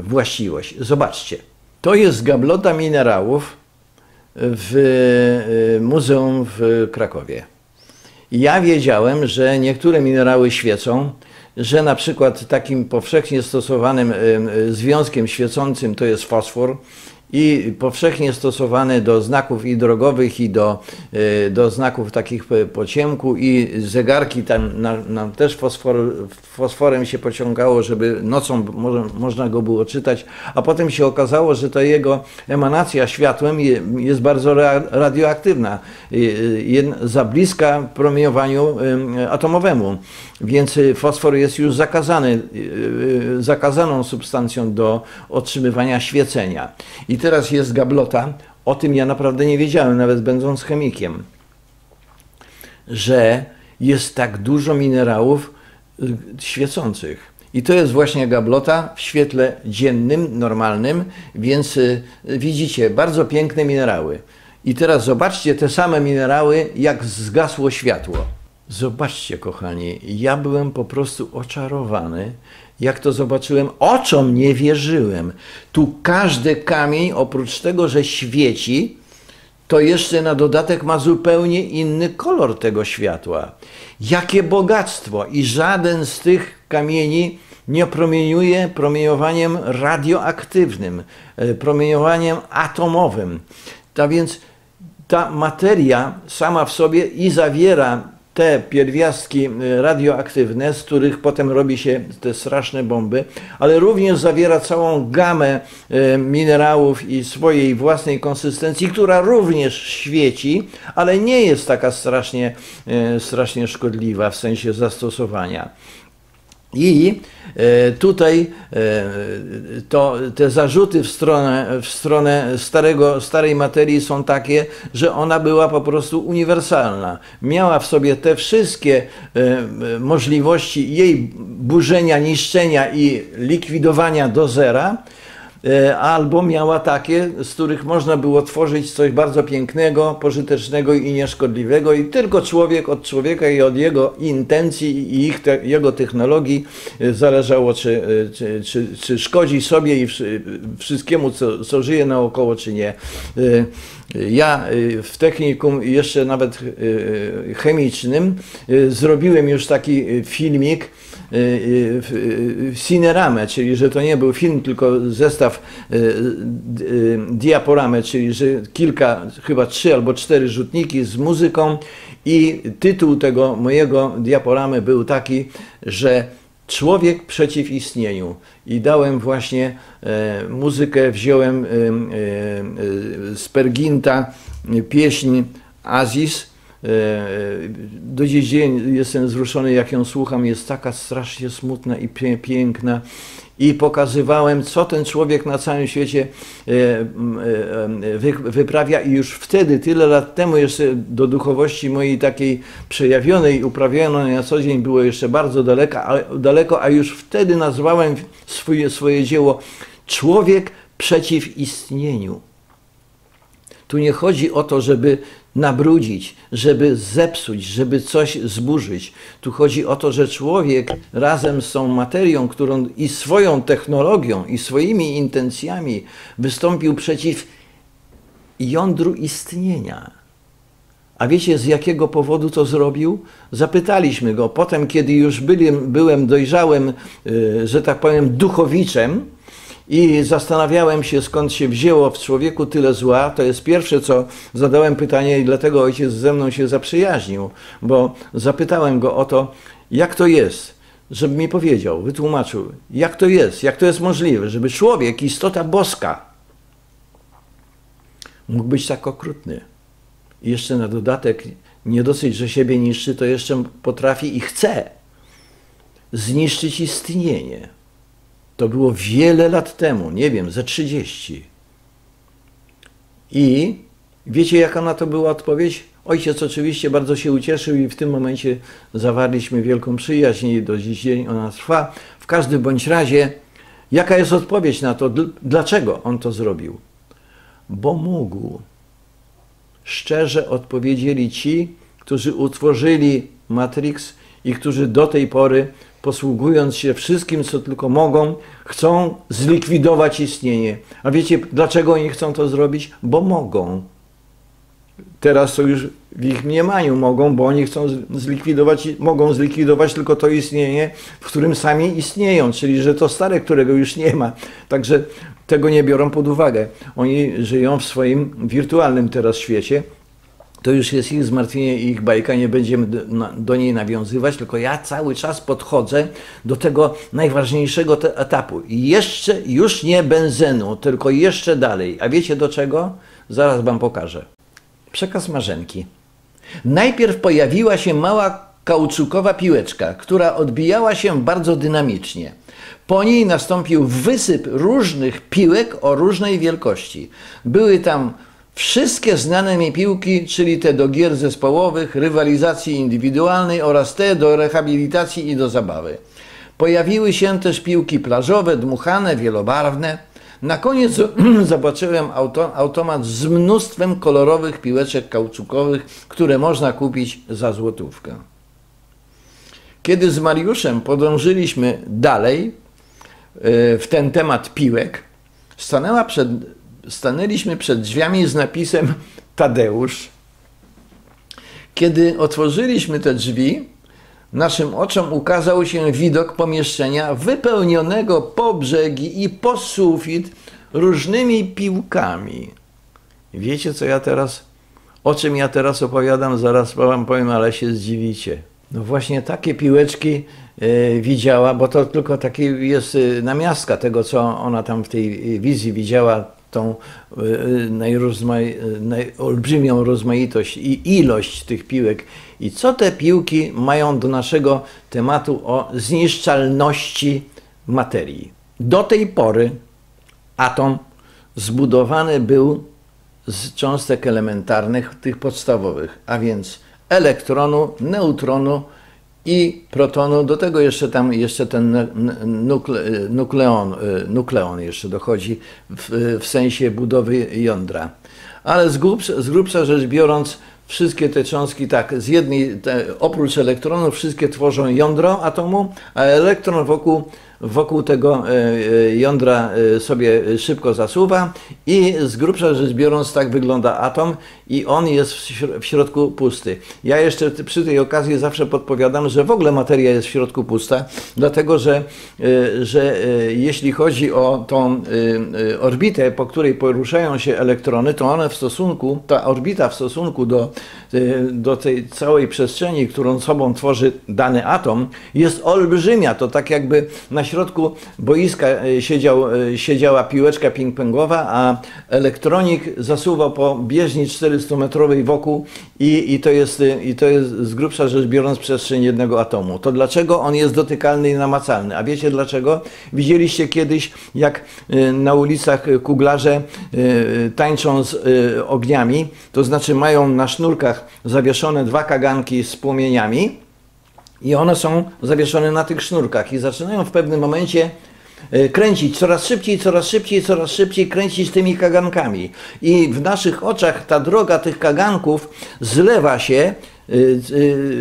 właściwość. Zobaczcie, to jest gablota minerałów w muzeum w Krakowie. Ja wiedziałem, że niektóre minerały świecą, że na przykład takim powszechnie stosowanym związkiem świecącym to jest fosfor, i powszechnie stosowane do znaków i drogowych, i do znaków takich po ciemku, i zegarki tam też fosforem się pociągało, żeby nocą można go było czytać, a potem się okazało, że to jego emanacja światłem jest bardzo radioaktywna, za bliska promieniowaniu atomowemu, więc fosfor jest już zakazany, zakazaną substancją do otrzymywania świecenia. I teraz jest gablota, o tym ja naprawdę nie wiedziałem, nawet będąc chemikiem, że jest tak dużo minerałów świecących. I to jest właśnie gablota w świetle dziennym, normalnym, więc widzicie, bardzo piękne minerały. I teraz zobaczcie te same minerały, jak zgasło światło. Zobaczcie, kochani, ja byłem po prostu oczarowany. Jak to zobaczyłem, oczom nie wierzyłem. Tu każdy kamień, oprócz tego, że świeci, to jeszcze na dodatek ma zupełnie inny kolor tego światła. Jakie bogactwo! I żaden z tych kamieni nie promieniuje promieniowaniem radioaktywnym, promieniowaniem atomowym. Tak więc ta materia sama w sobie i zawiera te pierwiastki radioaktywne, z których potem robi się te straszne bomby, ale również zawiera całą gamę minerałów i swojej własnej konsystencji, która również świeci, ale nie jest taka strasznie szkodliwa w sensie zastosowania. I tutaj te zarzuty w stronę starej materii są takie, że ona była po prostu uniwersalna. Miała w sobie te wszystkie możliwości jej burzenia, niszczenia i likwidowania do zera, albo miała takie, z których można było tworzyć coś bardzo pięknego, pożytecznego i nieszkodliwego, i tylko człowiek od człowieka i od jego intencji i jego technologii zależało, czy szkodzi sobie i wszystkiemu, co żyje naokoło, czy nie. Ja w technikum, jeszcze nawet chemicznym, zrobiłem już taki filmik, cineramę, czyli że to nie był film, tylko zestaw diaporamy, czyli że chyba 3 albo 4 rzutniki z muzyką, i tytuł tego mojego diaporamy był taki, że człowiek przeciw istnieniu. I dałem właśnie muzykę, wziąłem z Perginta pieśń Aziz. Do dziś dzień jestem wzruszony, jak ją słucham, jest taka strasznie smutna i piękna, i pokazywałem, co ten człowiek na całym świecie wyprawia, i już wtedy, tyle lat temu, jeszcze do duchowości mojej takiej przejawionej, uprawianej na co dzień, było jeszcze bardzo daleko, a już wtedy nazwałem swoje dzieło Człowiek przeciw istnieniu. Tu nie chodzi o to, żeby nabrudzić, żeby zepsuć, żeby coś zburzyć. Tu chodzi o to, że człowiek razem z tą materią, którą i swoją technologią, i swoimi intencjami wystąpił przeciw jądru istnienia. A wiecie, z jakiego powodu to zrobił? Zapytaliśmy go. Potem, kiedy już byłem dojrzałym, że tak powiem, duchowiczem, i zastanawiałem się, skąd się wzięło w człowieku tyle zła. To jest pierwsze, co zadałem pytanie i dlatego ojciec ze mną się zaprzyjaźnił, bo zapytałem go o to, jak to jest, żeby mi powiedział, wytłumaczył, jak to jest możliwe, żeby człowiek, istota boska, mógł być tak okrutny. I jeszcze na dodatek, nie dosyć, że siebie niszczy, to jeszcze potrafi i chce zniszczyć istnienie. To było wiele lat temu, nie wiem, ze 30. I wiecie, jaka na to była odpowiedź? Ojciec oczywiście bardzo się ucieszył i w tym momencie zawarliśmy wielką przyjaźń i do dziś dzień ona trwa. W każdym bądź razie, jaka jest odpowiedź na to, dlaczego on to zrobił? Bo mógł. Szczerze odpowiedzieli ci, którzy utworzyli Matrix i którzy do tej pory, posługując się wszystkim, co tylko mogą, chcą zlikwidować istnienie. A wiecie, dlaczego oni chcą to zrobić? Bo mogą. Teraz to już w ich mniemaniu mogą, bo oni chcą zlikwidować, mogą zlikwidować tylko to istnienie, w którym sami istnieją, czyli że to stare, którego już nie ma. Także tego nie biorą pod uwagę. Oni żyją w swoim wirtualnym teraz świecie. To już jest ich zmartwienie i ich bajka, nie będziemy do niej nawiązywać, tylko ja cały czas podchodzę do tego najważniejszego etapu. I jeszcze, już nie benzenu, tylko jeszcze dalej. A wiecie do czego? Zaraz wam pokażę. Przekaz Marzenki. Najpierw pojawiła się mała kauczukowa piłeczka, która odbijała się bardzo dynamicznie. Po niej nastąpił wysyp różnych piłek o różnej wielkości. Były tam wszystkie znane mi piłki, czyli te do gier zespołowych, rywalizacji indywidualnej oraz te do rehabilitacji i do zabawy. Pojawiły się też piłki plażowe, dmuchane, wielobarwne. Na koniec zobaczyłem automat z mnóstwem kolorowych piłeczek kauczukowych, które można kupić za złotówkę. Kiedy z Mariuszem podążyliśmy dalej w ten temat piłek, stanęliśmy przed drzwiami z napisem Tadeusz. Kiedy otworzyliśmy te drzwi, naszym oczom ukazał się widok pomieszczenia wypełnionego po brzegi i po sufit różnymi piłkami. Wiecie, co ja teraz, o czym ja teraz opowiadam? Zaraz wam powiem, ale się zdziwicie. No właśnie takie piłeczki widziała, bo to tylko taki jest namiastka tego, co ona tam w tej wizji widziała, tą olbrzymią rozmaitość i ilość tych piłek. I co te piłki mają do naszego tematu o zniszczalności materii? Do tej pory atom zbudowany był z cząstek elementarnych, tych podstawowych, a więc elektronu, neutronu i protonu. Do tego jeszcze tam ten nukleon jeszcze dochodzi w sensie budowy jądra. Ale z grubsza rzecz biorąc, wszystkie te cząstki, tak, oprócz elektronów, wszystkie tworzą jądro atomu, a elektron wokół tego jądra sobie szybko zasuwa i z grubsza rzecz biorąc tak wygląda atom i on jest w środku pusty. Ja jeszcze przy tej okazji zawsze podpowiadam, że w ogóle materia jest w środku pusta, dlatego że jeśli chodzi o tą orbitę, po której poruszają się elektrony, to one w stosunku, ta orbita w stosunku do tej całej przestrzeni, którą sobą tworzy dany atom, jest olbrzymia. To tak jakby na środku boiska siedziała piłeczka ping-pongowa, a elektronik zasuwał po bieżni 400-metrowej wokół i to jest z grubsza rzecz biorąc przestrzeń jednego atomu. To dlaczego on jest dotykalny i namacalny? A wiecie dlaczego? Widzieliście kiedyś, jak na ulicach kuglarze tańczą z ogniami, to znaczy mają na sznurkach zawieszone dwa kaganki z płomieniami i one są zawieszone na tych sznurkach i zaczynają w pewnym momencie kręcić coraz szybciej, kręcić tymi kagankami. I w naszych oczach ta droga tych kaganków zlewa się,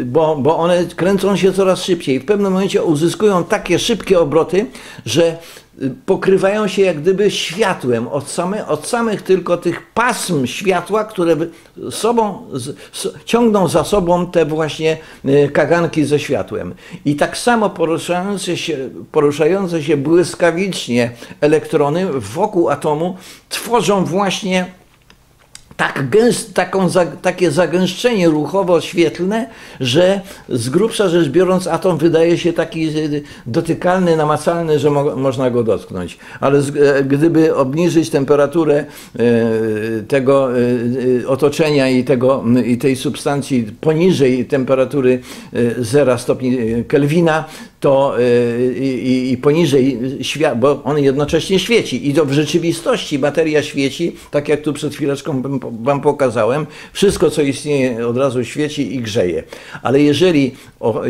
bo one kręcą się coraz szybciej. W pewnym momencie uzyskują takie szybkie obroty, że pokrywają się jak gdyby światłem, od samych tylko tych pasm światła, które ciągną za sobą te właśnie kaganki ze światłem. I tak samo poruszające się błyskawicznie elektrony wokół atomu tworzą właśnie takie zagęszczenie ruchowo-świetlne, że z grubsza rzecz biorąc atom wydaje się taki dotykalny, namacalny, że można go dotknąć. Ale gdyby obniżyć temperaturę tego otoczenia i tej substancji poniżej temperatury 0 stopni Kelwina, to i poniżej światła, bo on jednocześnie świeci. I to w rzeczywistości materia świeci, tak jak tu przed chwileczką wam pokazałem. Wszystko, co istnieje, od razu świeci i grzeje. Ale jeżeli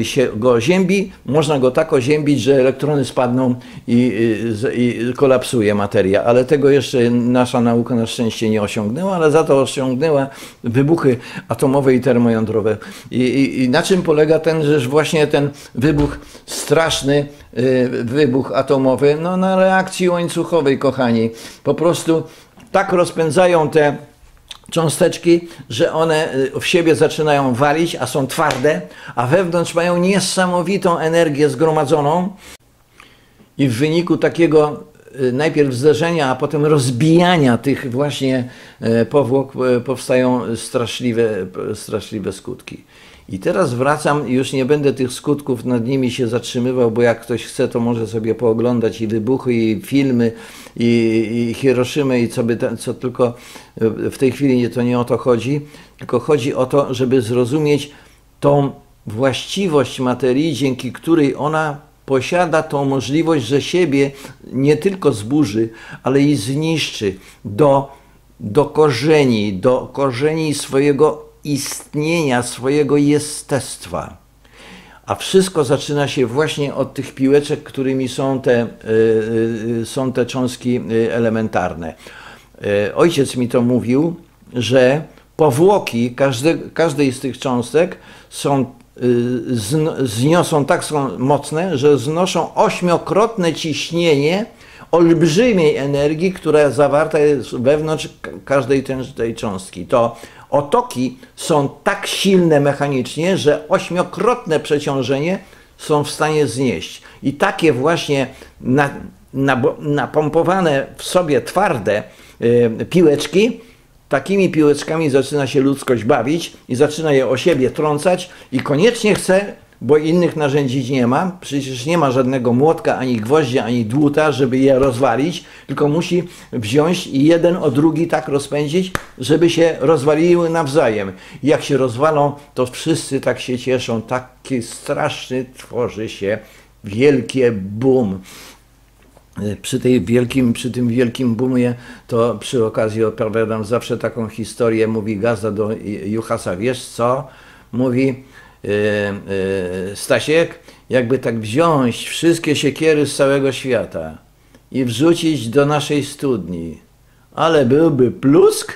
się go oziębi, można go tak oziębić, że elektrony spadną i kolapsuje materia. Ale tego jeszcze nasza nauka na szczęście nie osiągnęła, ale za to osiągnęła wybuchy atomowe i termojądrowe. I na czym polega właśnie ten wybuch, straszny wybuch atomowy? No, na reakcji łańcuchowej, kochani. Po prostu tak rozpędzają te cząsteczki, że one w siebie zaczynają walić, a są twarde, a wewnątrz mają niesamowitą energię zgromadzoną i w wyniku takiego najpierw zderzenia, a potem rozbijania tych właśnie powłok powstają straszliwe skutki. I teraz wracam, już nie będę tych skutków nad nimi się zatrzymywał, bo jak ktoś chce, to może sobie pooglądać i wybuchy, i filmy, i Hiroszimę, i co tylko. W tej chwili to nie o to chodzi, tylko chodzi o to, żeby zrozumieć tą właściwość materii, dzięki której ona posiada tą możliwość, że siebie nie tylko zburzy, ale i zniszczy do korzeni swojego istnienia, swojego jestestwa. A wszystko zaczyna się właśnie od tych piłeczek, którymi są te cząstki elementarne. Ojciec mi to mówił, że powłoki każdej z tych cząstek zniosą tak mocne, że znoszą 8-krotne ciśnienie olbrzymiej energii, która zawarta jest wewnątrz każdej tej cząstki. To otoki są tak silne mechanicznie, że 8-krotne przeciążenie są w stanie znieść. I takie właśnie napompowane w sobie twarde piłeczki, takimi piłeczkami zaczyna się ludzkość bawić i zaczyna je o siebie trącać i koniecznie chce, bo innych narzędzi nie ma, przecież nie ma żadnego młotka, ani gwoździa, ani dłuta, żeby je rozwalić, tylko musi wziąć i jeden o drugi tak rozpędzić, żeby się rozwaliły nawzajem. I jak się rozwalą, to wszyscy tak się cieszą, taki straszny tworzy się wielkie boom. Przy tym wielkim boomie, to przy okazji opowiadam zawsze taką historię, mówi gazda do Juchasa, wiesz co? Mówi, Stasiek, jakby tak wziąć wszystkie siekiery z całego świata i wrzucić do naszej studni, ale byłby plusk?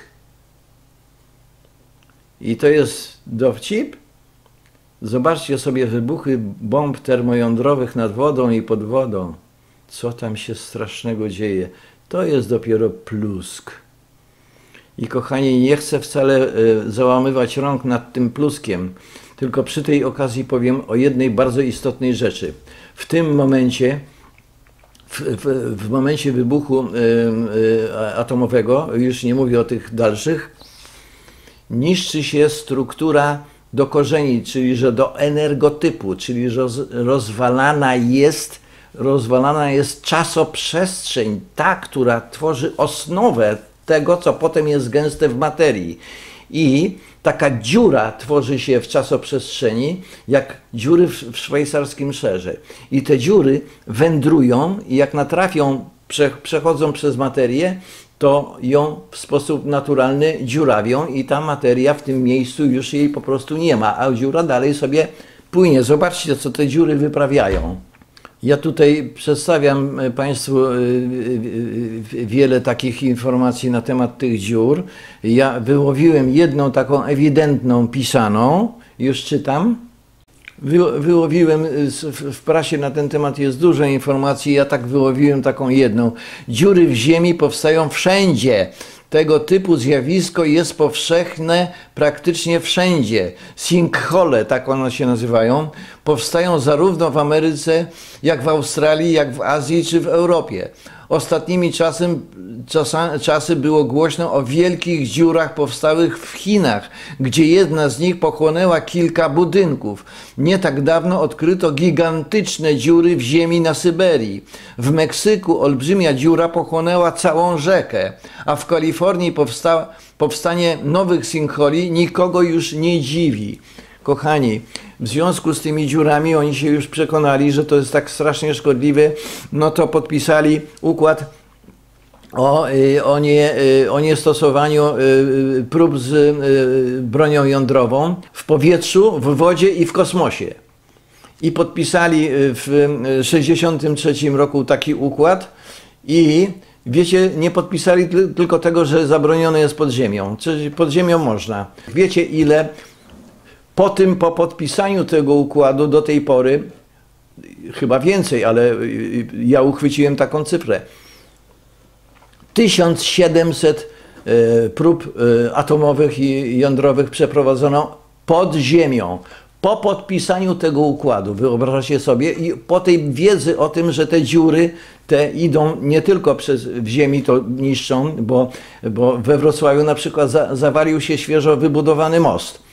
I to jest dowcip? Zobaczcie sobie wybuchy bomb termojądrowych nad wodą i pod wodą. Co tam się strasznego dzieje? To jest dopiero plusk. I kochani, nie chcę wcale załamywać rąk nad tym pluskiem, tylko przy tej okazji powiem o jednej bardzo istotnej rzeczy. W tym momencie, w momencie wybuchu atomowego, już nie mówię o tych dalszych, niszczy się struktura do korzeni, czyli że do energotypu, czyli rozwalana jest czasoprzestrzeń, ta, która tworzy osnowę tego, co potem jest gęste w materii. I taka dziura tworzy się w czasoprzestrzeni, jak dziury w szwajcarskim szerze. I te dziury wędrują i jak natrafią, przechodzą przez materię, to ją w sposób naturalny dziurawią i ta materia w tym miejscu już jej po prostu nie ma, a dziura dalej sobie płynie. Zobaczcie, co te dziury wyprawiają. Ja tutaj przedstawiam Państwu wiele takich informacji na temat tych dziur. Ja wyłowiłem jedną taką ewidentną, pisaną. Już czytam. Wyłowiłem, w prasie na ten temat jest dużo informacji, ja tak wyłowiłem taką jedną. Dziury w ziemi powstają wszędzie. Tego typu zjawisko jest powszechne praktycznie wszędzie. Sinkhole, tak one się nazywają, powstają zarówno w Ameryce, jak w Australii, jak w Azji czy w Europie. Ostatnimi czasy było głośno o wielkich dziurach powstałych w Chinach, gdzie jedna z nich pochłonęła kilka budynków. Nie tak dawno odkryto gigantyczne dziury w ziemi na Syberii. W Meksyku olbrzymia dziura pochłonęła całą rzekę, a w Kalifornii powstanie nowych sinkholi nikogo już nie dziwi. Kochani, w związku z tymi dziurami oni się już przekonali, że to jest tak strasznie szkodliwe, no to podpisali układ o niestosowaniu prób z bronią jądrową w powietrzu, w wodzie i w kosmosie. I podpisali w 1963 roku taki układ i wiecie, nie podpisali tylko tego, że zabronione jest pod ziemią. Czyli pod ziemią można. Wiecie ile po podpisaniu tego układu do tej pory, chyba więcej, ale ja uchwyciłem taką cyfrę, 1700 prób atomowych i jądrowych przeprowadzono pod ziemią. Po podpisaniu tego układu, wyobraźcie sobie, i po tej wiedzy o tym, że te dziury te idą nie tylko w ziemi, to niszczą, bo we Wrocławiu na przykład zawalił się świeżo wybudowany most.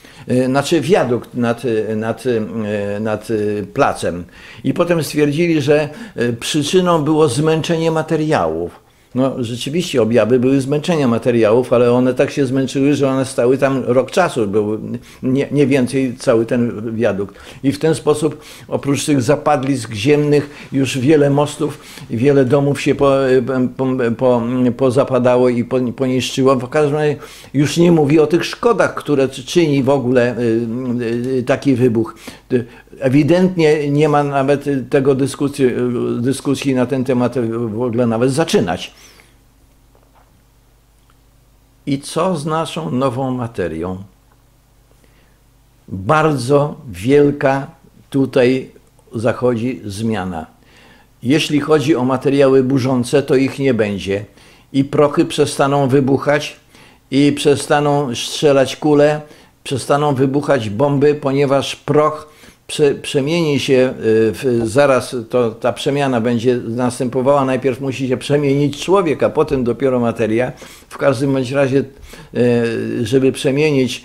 Znaczy wiadukt nad placem. I potem stwierdzili, że przyczyną było zmęczenie materiałów. No rzeczywiście objawy były zmęczenia materiałów, ale one tak się zmęczyły, że one stały tam rok czasu, był nie więcej cały ten wiadukt. I w ten sposób oprócz tych zapadlisk ziemnych już wiele mostów, wiele domów się pozapadało i poniszczyło. W każdym razie już nie mówi o tych szkodach, które czyni w ogóle taki wybuch. Ewidentnie nie ma nawet tego dyskusji na ten temat w ogóle nawet zaczynać. I co z naszą nową materią? Bardzo wielka tutaj zachodzi zmiana. Jeśli chodzi o materiały burzące, to ich nie będzie. I prochy przestaną wybuchać, i przestaną strzelać kule, przestaną wybuchać bomby, ponieważ proch przemieni się, zaraz ta przemiana będzie następowała, najpierw musi się przemienić człowiek, a potem dopiero materia. W każdym bądź razie, żeby przemienić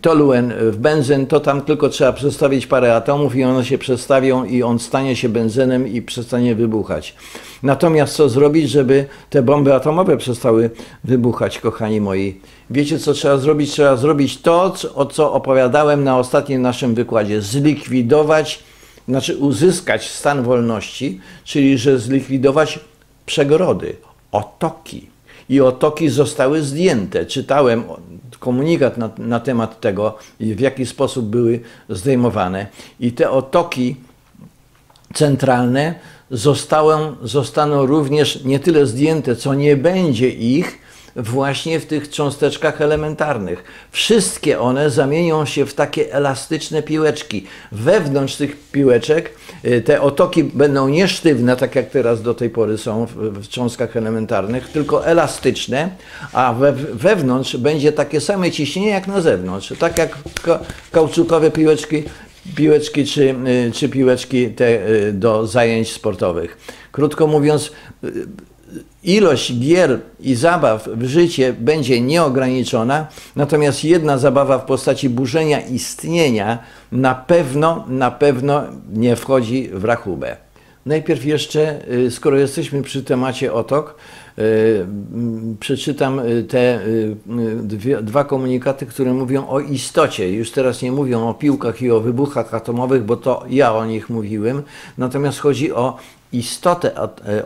toluen w benzen, to tam tylko trzeba przestawić parę atomów i one się przestawią i on stanie się benzenem i przestanie wybuchać. Natomiast co zrobić, żeby te bomby atomowe przestały wybuchać, kochani moi? Wiecie, co trzeba zrobić? Trzeba zrobić to, o co opowiadałem na ostatnim naszym wykładzie. Zlikwidować, znaczy uzyskać stan wolności, czyli że zlikwidować przegody, otoki. I otoki zostały zdjęte. Czytałem komunikat na temat tego, w jaki sposób były zdejmowane. I te otoki centralne zostaną również nie tyle zdjęte, co nie będzie ich właśnie w tych cząsteczkach elementarnych. Wszystkie one zamienią się w takie elastyczne piłeczki. Wewnątrz tych piłeczek te otoki będą nie sztywne, tak jak teraz do tej pory są w cząstkach elementarnych, tylko elastyczne, a wewnątrz będzie takie same ciśnienie jak na zewnątrz. Tak jak kauczukowe piłeczki czy piłeczki te do zajęć sportowych. Krótko mówiąc, ilość gier i zabaw w życie będzie nieograniczona, natomiast jedna zabawa w postaci burzenia istnienia na pewno nie wchodzi w rachubę. Najpierw jeszcze, skoro jesteśmy przy temacie otok, przeczytam te dwa komunikaty, które mówią o istocie. Już teraz nie mówią o piłkach i o wybuchach atomowych, bo to ja o nich mówiłem. Natomiast chodzi o istotę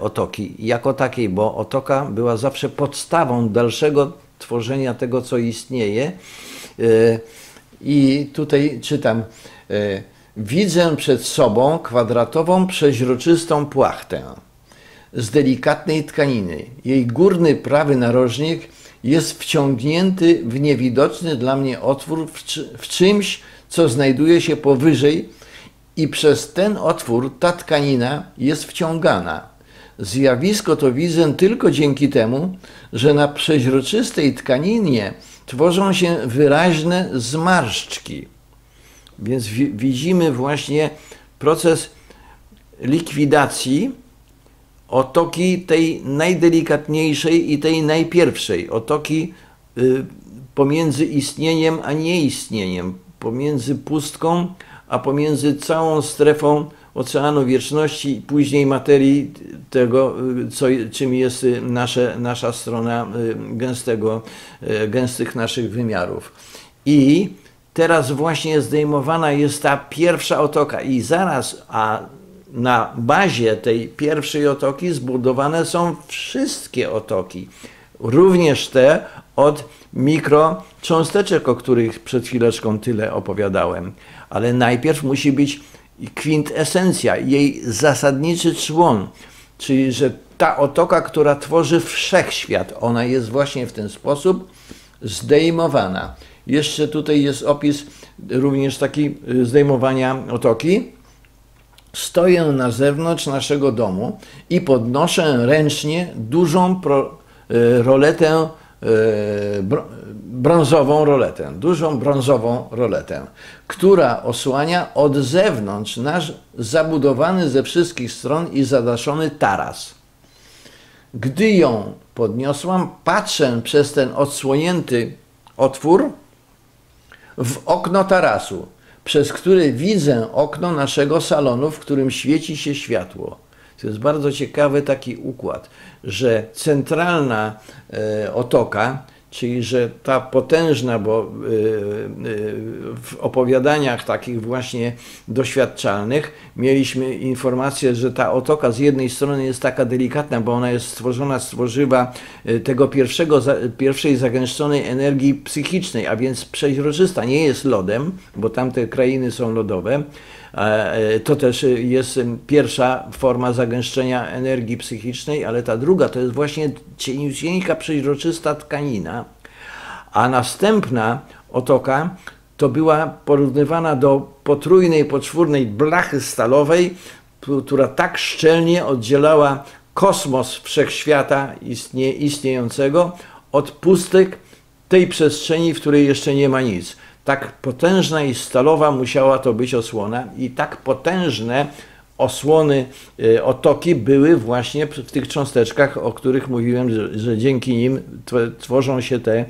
otoki jako takiej, bo otoka była zawsze podstawą dalszego tworzenia tego, co istnieje. I tutaj czytam. Widzę przed sobą kwadratową, przeźroczystą płachtę z delikatnej tkaniny. Jej górny prawy narożnik jest wciągnięty w niewidoczny dla mnie otwór w czymś, co znajduje się powyżej i przez ten otwór ta tkanina jest wciągana. Zjawisko to widzę tylko dzięki temu, że na przeźroczystej tkaninie tworzą się wyraźne zmarszczki. Więc widzimy właśnie proces likwidacji otoki tej najdelikatniejszej i tej najpierwszej, otoki pomiędzy istnieniem a nieistnieniem, pomiędzy pustką a pomiędzy całą strefą Oceanu Wieczności i później materii tego, czym jest nasza strona gęstych naszych wymiarów. I teraz właśnie zdejmowana jest ta pierwsza otoka i zaraz, a na bazie tej pierwszej otoki zbudowane są wszystkie otoki, również te od mikrocząsteczek, o których przed chwileczką tyle opowiadałem. Ale najpierw musi być kwintesencja, jej zasadniczy człon, czyli że ta otoka, która tworzy wszechświat, ona jest właśnie w ten sposób zdejmowana. Jeszcze tutaj jest opis również taki zdejmowania otoki. Stoję na zewnątrz naszego domu i podnoszę ręcznie dużą roletę, dużą brązową roletę, która osłania od zewnątrz nasz zabudowany ze wszystkich stron i zadaszony taras. Gdy ją podniosłam, patrzę przez ten odsłonięty otwór w okno tarasu, przez który widzę okno naszego salonu, w którym świeci się światło. To jest bardzo ciekawy taki układ, że centralna otoka, czyli że ta potężna, bo w opowiadaniach takich właśnie doświadczalnych mieliśmy informację, że ta otoka z jednej strony jest taka delikatna, bo ona jest stworzona z tworzywa tego pierwszej zagęszczonej energii psychicznej, a więc przeźroczysta, nie jest lodem, bo tamte krainy są lodowe. To też jest pierwsza forma zagęszczenia energii psychicznej, ale ta druga to jest właśnie cieniusieńka, przeźroczysta tkanina. A następna otoka to była porównywana do potrójnej, poczwórnej blachy stalowej, która tak szczelnie oddzielała kosmos wszechświata istniejącego od pustek tej przestrzeni, w której jeszcze nie ma nic. Tak potężna i stalowa musiała to być osłona i tak potężne osłony otoki były właśnie w tych cząsteczkach, o których mówiłem, że dzięki nim tworzą się te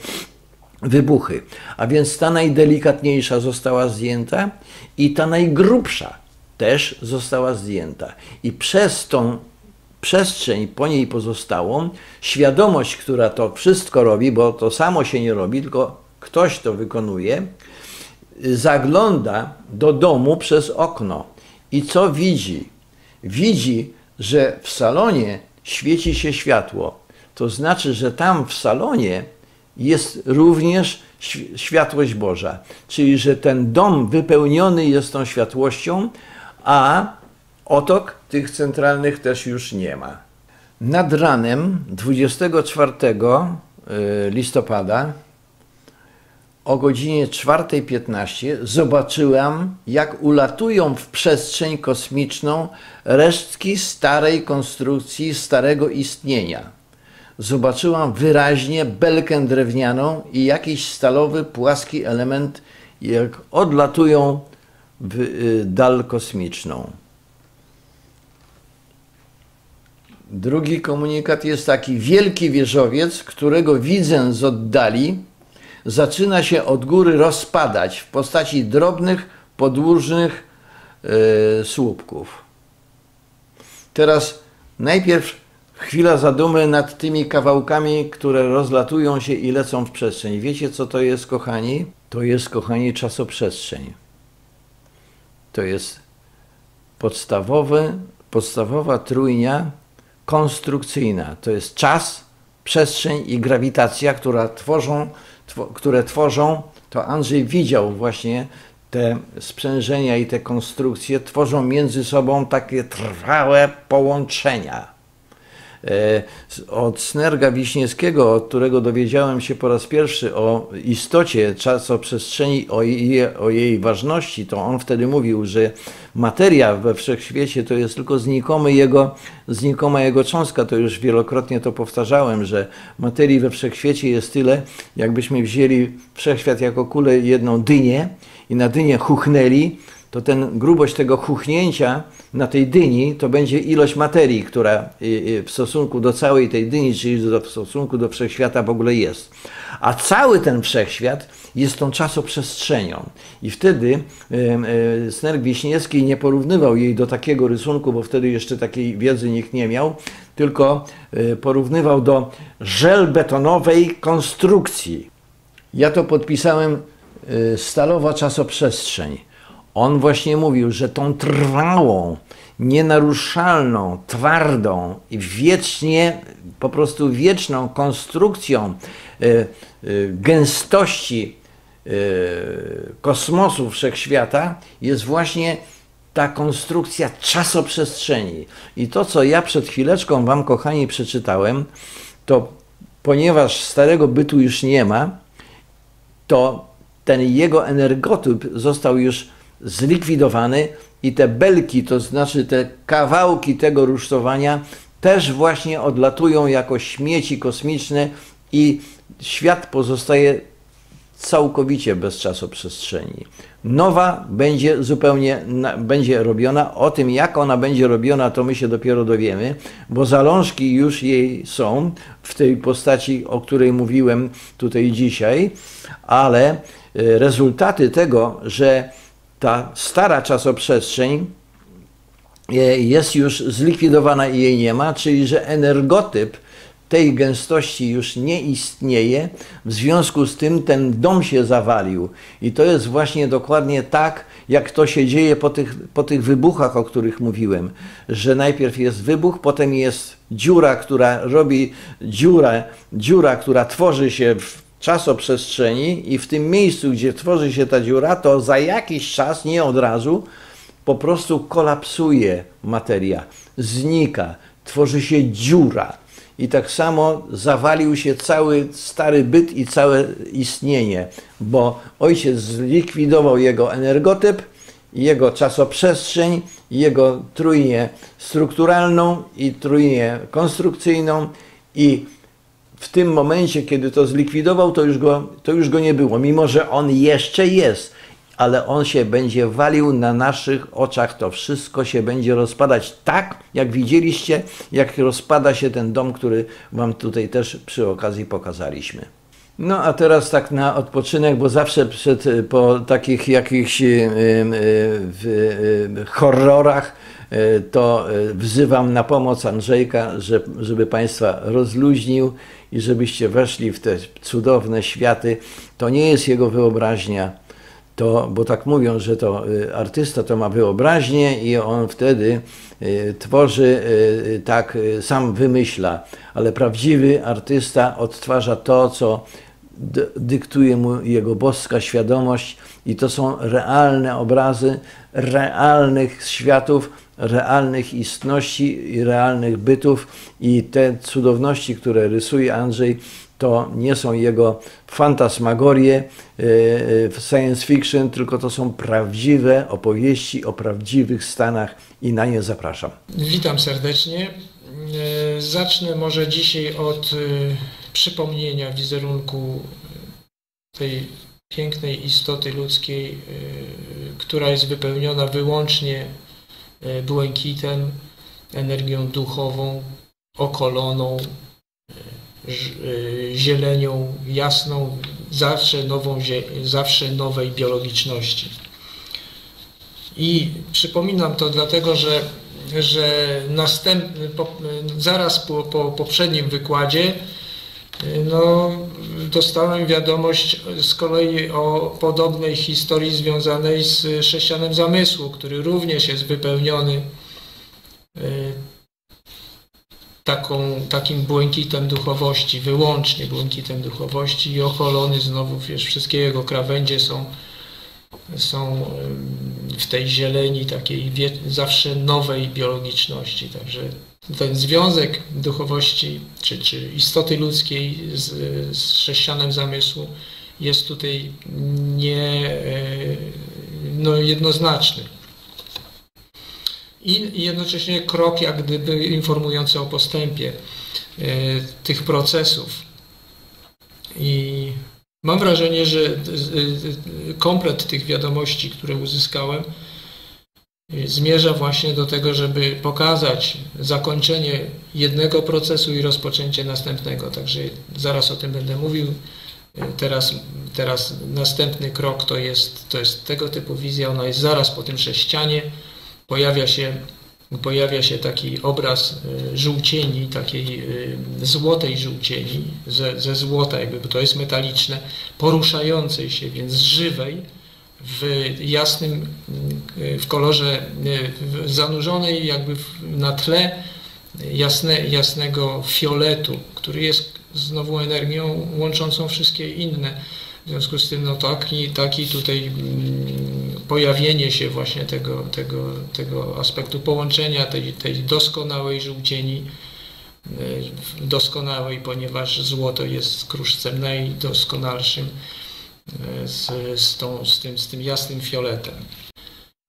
wybuchy. A więc ta najdelikatniejsza została zdjęta i ta najgrubsza też została zdjęta. I przez tą przestrzeń po niej pozostałą, świadomość, która to wszystko robi, bo to samo się nie robi, tylko ktoś to wykonuje, zagląda do domu przez okno i co widzi? Widzi, że w salonie świeci się światło. To znaczy, że tam w salonie jest również światłość Boża. Czyli, że ten dom wypełniony jest tą światłością, a otok tych centralnych też już nie ma. Nad ranem 24 listopada o godzinie 4:15 zobaczyłam, jak ulatują w przestrzeń kosmiczną resztki starej konstrukcji, starego istnienia. Zobaczyłam wyraźnie belkę drewnianą i jakiś stalowy, płaski element, jak odlatują w dal kosmiczną. Drugi komunikat jest taki: wielki wieżowiec, którego widzę z oddali, zaczyna się od góry rozpadać w postaci drobnych, podłużnych słupków. Teraz najpierw chwila zadumy nad tymi kawałkami, które rozlatują się i lecą w przestrzeń. Wiecie, co to jest, kochani? To jest, kochani, czasoprzestrzeń. To jest podstawowa trójnia konstrukcyjna. To jest czas, przestrzeń i grawitacja, które tworzą, to Andrzej widział właśnie te sprzężenia i te konstrukcje, tworzą między sobą takie trwałe połączenia. Od Snerga Wiśniewskiego, od którego dowiedziałem się po raz pierwszy o istocie czasoprzestrzeni, o jej ważności, to on wtedy mówił, że materia we wszechświecie to jest tylko znikoma jego cząstka. To już wielokrotnie to powtarzałem, że materii we wszechświecie jest tyle, jakbyśmy wzięli wszechświat jako kulę jedną dynię i na dynię huchnęli, to ten grubość tego huchnięcia na tej dyni to będzie ilość materii, która w stosunku do całej tej dyni, czyli w stosunku do wszechświata w ogóle jest. A cały ten wszechświat jest tą czasoprzestrzenią. I wtedy Snerg Wiśniewski nie porównywał jej do takiego rysunku, bo wtedy jeszcze takiej wiedzy nikt nie miał, tylko porównywał do żelbetonowej konstrukcji. Ja to podpisałem stalowa czasoprzestrzeń. On właśnie mówił, że tą trwałą, nienaruszalną, twardą i wiecznie, po prostu wieczną konstrukcją gęstości kosmosu wszechświata jest właśnie ta konstrukcja czasoprzestrzeni. I to, co ja przed chwileczką wam, kochani, przeczytałem, to ponieważ starego bytu już nie ma, to ten jego energotyp został już zlikwidowany i te belki, to znaczy te kawałki tego rusztowania, też właśnie odlatują jako śmieci kosmiczne i świat pozostaje całkowicie bez czasoprzestrzeni. Nowa będzie zupełnie robiona. O tym, jak ona będzie robiona, to my się dopiero dowiemy, bo zalążki już jej są w tej postaci, o której mówiłem tutaj dzisiaj, ale rezultaty tego, że ta stara czasoprzestrzeń jest już zlikwidowana i jej nie ma, czyli że energotyp tej gęstości już nie istnieje, w związku z tym ten dom się zawalił. I to jest właśnie dokładnie tak, jak to się dzieje po tych wybuchach, o których mówiłem, że najpierw jest wybuch, potem jest dziura, która robi dziurę, dziura, która tworzy się w czasoprzestrzeni i w tym miejscu, gdzie tworzy się ta dziura, to za jakiś czas, nie od razu, po prostu kolapsuje materia, znika, tworzy się dziura. I tak samo zawalił się cały stary byt i całe istnienie, bo ojciec zlikwidował jego energotyp, jego czasoprzestrzeń, jego trójnię strukturalną i trójnię konstrukcyjną i w tym momencie, kiedy to zlikwidował, to już go nie było, mimo że on jeszcze jest, ale on się będzie walił na naszych oczach, to wszystko się będzie rozpadać tak, jak widzieliście, jak rozpada się ten dom, który wam tutaj też przy okazji pokazaliśmy. No a teraz tak na odpoczynek, bo zawsze po takich jakichś horrorach to wzywam na pomoc Andrzejka, żeby Państwa rozluźnił i żebyście weszli w te cudowne światy. To nie jest jego wyobraźnia, bo tak mówią, że to artysta to ma wyobraźnię i on wtedy tworzy, tak sam wymyśla, ale prawdziwy artysta odtwarza to, co dyktuje mu jego boska świadomość i to są realne obrazy realnych światów, realnych istności i realnych bytów i te cudowności, które rysuje Andrzej, to nie są jego fantasmagorie w science fiction, tylko to są prawdziwe opowieści o prawdziwych stanach i na nie zapraszam. Witam serdecznie. Zacznę może dzisiaj od przypomnienia wizerunku tej pięknej istoty ludzkiej, która jest wypełniona wyłącznie błękitem, energią duchową, okoloną, zielenią, jasną, zawsze nowej biologiczności. I przypominam to dlatego, że zaraz po poprzednim wykładzie no, dostałem wiadomość z kolei o podobnej historii związanej z sześcianem zamysłu, który również jest wypełniony takim błękitem duchowości, wyłącznie błękitem duchowości i ocholony znowu, wiesz, wszystkie jego krawędzie są w tej zieleni takiej zawsze nowej biologiczności. Także ten związek duchowości czy istoty ludzkiej z sześcianem zamysłu jest tutaj jednoznaczny. I jednocześnie krok jak gdyby informujący o postępie tych procesów. I mam wrażenie, że komplet tych wiadomości, które uzyskałem, zmierza właśnie do tego, żeby pokazać zakończenie jednego procesu i rozpoczęcie następnego. Także zaraz o tym będę mówił. Teraz następny krok to jest tego typu wizja. Ona jest zaraz po tym sześcianie. Pojawia się taki obraz żółcieni, takiej złotej żółcieni, ze złota jakby, bo to jest metaliczne, poruszającej się, więc żywej, w jasnym, w kolorze, zanurzonej jakby na tle jasnego fioletu, który jest znowu energią łączącą wszystkie inne. W związku z tym no, taki tutaj pojawienie się właśnie tego aspektu połączenia, tej doskonałej żółcieni, doskonałej, ponieważ złoto jest kruszcem najdoskonalszym z tym jasnym fioletem.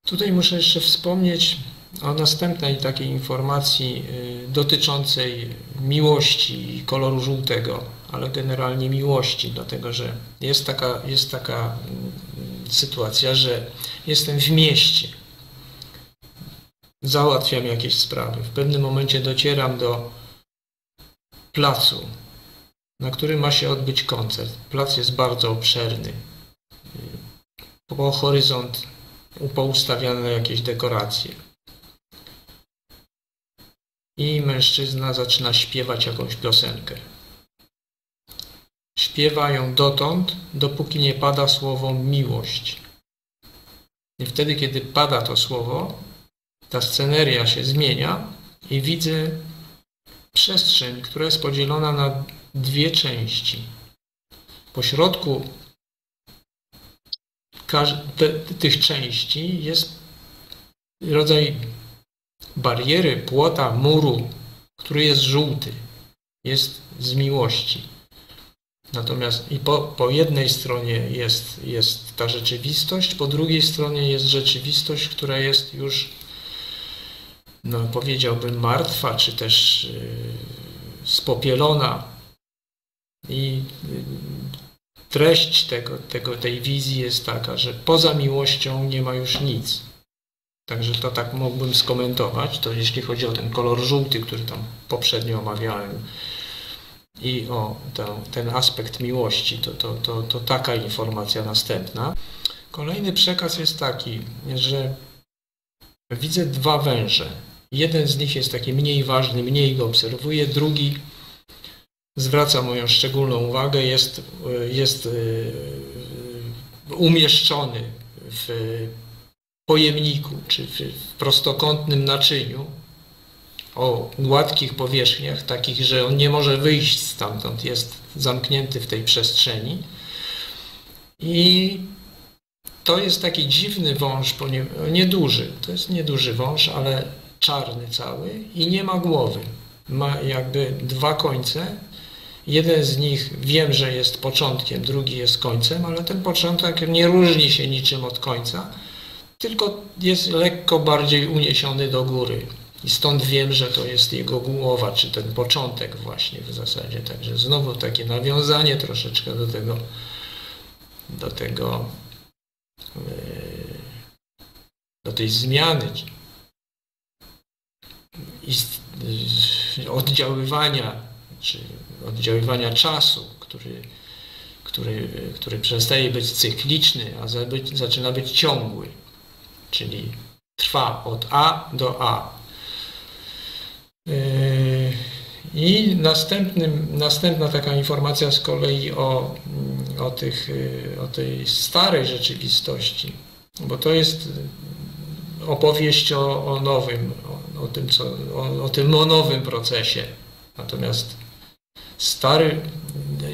Tutaj muszę jeszcze wspomnieć o następnej takiej informacji dotyczącej miłości i koloru żółtego, ale generalnie miłości, dlatego że jest taka sytuacja, że jestem w mieście, załatwiam jakieś sprawy. W pewnym momencie docieram do placu, na którym ma się odbyć koncert. Plac jest bardzo obszerny. Po horyzont poustawiane jakieś dekoracje. I mężczyzna zaczyna śpiewać jakąś piosenkę. Śpiewa ją dotąd, dopóki nie pada słowo miłość. I wtedy, kiedy pada to słowo, ta sceneria się zmienia i widzę przestrzeń, która jest podzielona na dwie części. Po środku tych części jest rodzaj bariery, płota, muru, który jest żółty, jest z miłości. Natomiast i po jednej stronie jest ta rzeczywistość, po drugiej stronie jest rzeczywistość, która jest już, no, powiedziałbym, martwa, czy też spopielona. I treść tej wizji jest taka, że poza miłością nie ma już nic. Także to tak mógłbym skomentować, to jeśli chodzi o ten kolor żółty, który tam poprzednio omawiałem, i o ten aspekt miłości, to taka informacja następna. Kolejny przekaz jest taki, że widzę dwa węże. Jeden z nich jest taki mniej ważny, mniej go obserwuję, drugi zwraca moją szczególną uwagę, jest umieszczony w pojemniku, czy w prostokątnym naczyniu, o gładkich powierzchniach, takich, że on nie może wyjść stamtąd, jest zamknięty w tej przestrzeni. I to jest taki dziwny wąż, nieduży, to jest nieduży wąż, ale czarny cały i nie ma głowy. Ma jakby dwa końce, jeden z nich wiem, że jest początkiem, drugi jest końcem, ale ten początek nie różni się niczym od końca, tylko jest lekko bardziej uniesiony do góry. I stąd wiem, że to jest jego głowa, czy ten początek właśnie w zasadzie. Także znowu takie nawiązanie troszeczkę do tej zmiany oddziaływania, czy oddziaływania czasu, który przestaje być cykliczny, a zaczyna być ciągły, czyli trwa od A do A. I następna taka informacja z kolei o tej starej rzeczywistości, bo to jest opowieść o nowym procesie. Natomiast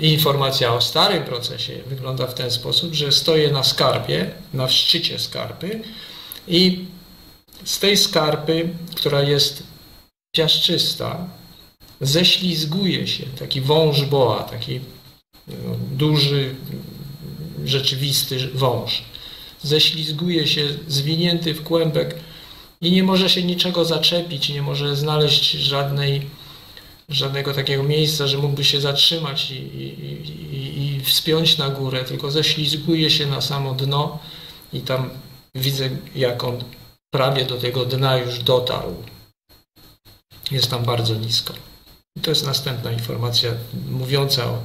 informacja o starym procesie wygląda w ten sposób, że stoję na skarpie, na szczycie skarpy i z tej skarpy, która jest piaszczysta ześlizguje się, taki wąż boa, taki duży, rzeczywisty wąż. Ześlizguje się, zwinięty w kłębek i nie może się niczego zaczepić, nie może znaleźć żadnego takiego miejsca, że mógłby się zatrzymać i wspiąć na górę, tylko ześlizguje się na samo dno i tam widzę, jak on prawie do tego dna już dotarł. Jest tam bardzo nisko. I to jest następna informacja mówiąca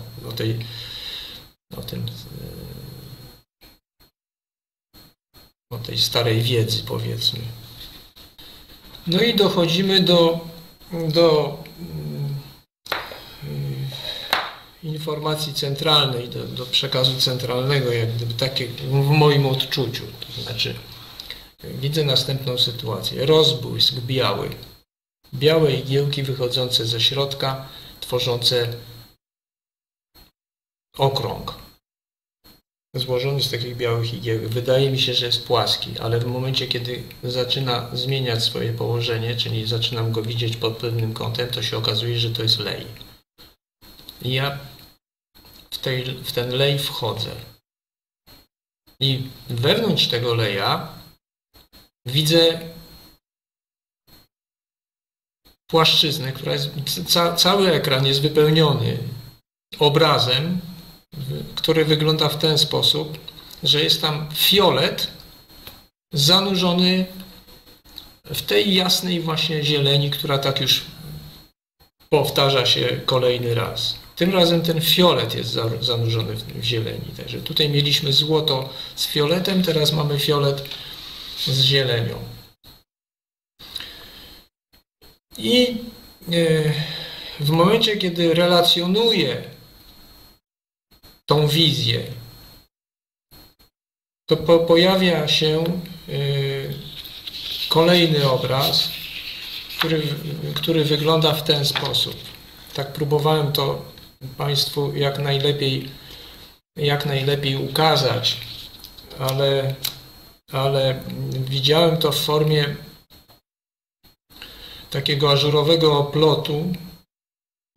o tej starej wiedzy, powiedzmy. No i dochodzimy do informacji centralnej, do przekazu centralnego, jak gdyby, takie w moim odczuciu. To znaczy, widzę następną sytuację. Rozbłysk biały. Białe igiełki wychodzące ze środka, tworzące okrąg. Złożony z takich białych igiełek. Wydaje mi się, że jest płaski, ale w momencie, kiedy zaczyna zmieniać swoje położenie, czyli zaczynam go widzieć pod pewnym kątem, to się okazuje, że to jest lej. I ja w ten lej wchodzę. I wewnątrz tego leja widzę płaszczyznę, która jest, cały ekran jest wypełniony obrazem, który wygląda w ten sposób, że jest tam fiolet zanurzony w tej jasnej właśnie zieleni, która tak już powtarza się kolejny raz. Tym razem ten fiolet jest zanurzony w zieleni. Także tutaj mieliśmy złoto z fioletem, teraz mamy fiolet z zielenią. I w momencie, kiedy relacjonuję tą wizję, to pojawia się kolejny obraz, który wygląda w ten sposób. Tak próbowałem to Państwu jak najlepiej ukazać, ale widziałem to w formie takiego ażurowego oplotu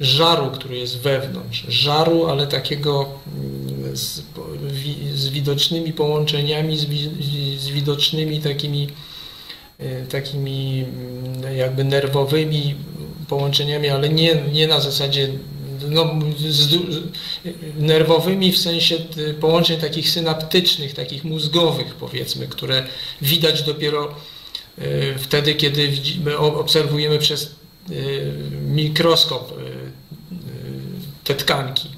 żaru, który jest wewnątrz. Żaru, ale takiego z widocznymi połączeniami, z widocznymi takimi jakby nerwowymi połączeniami, ale nie na zasadzie nerwowymi w sensie połączeń takich synaptycznych, takich mózgowych, powiedzmy, które widać dopiero wtedy, kiedy obserwujemy przez mikroskop te tkanki.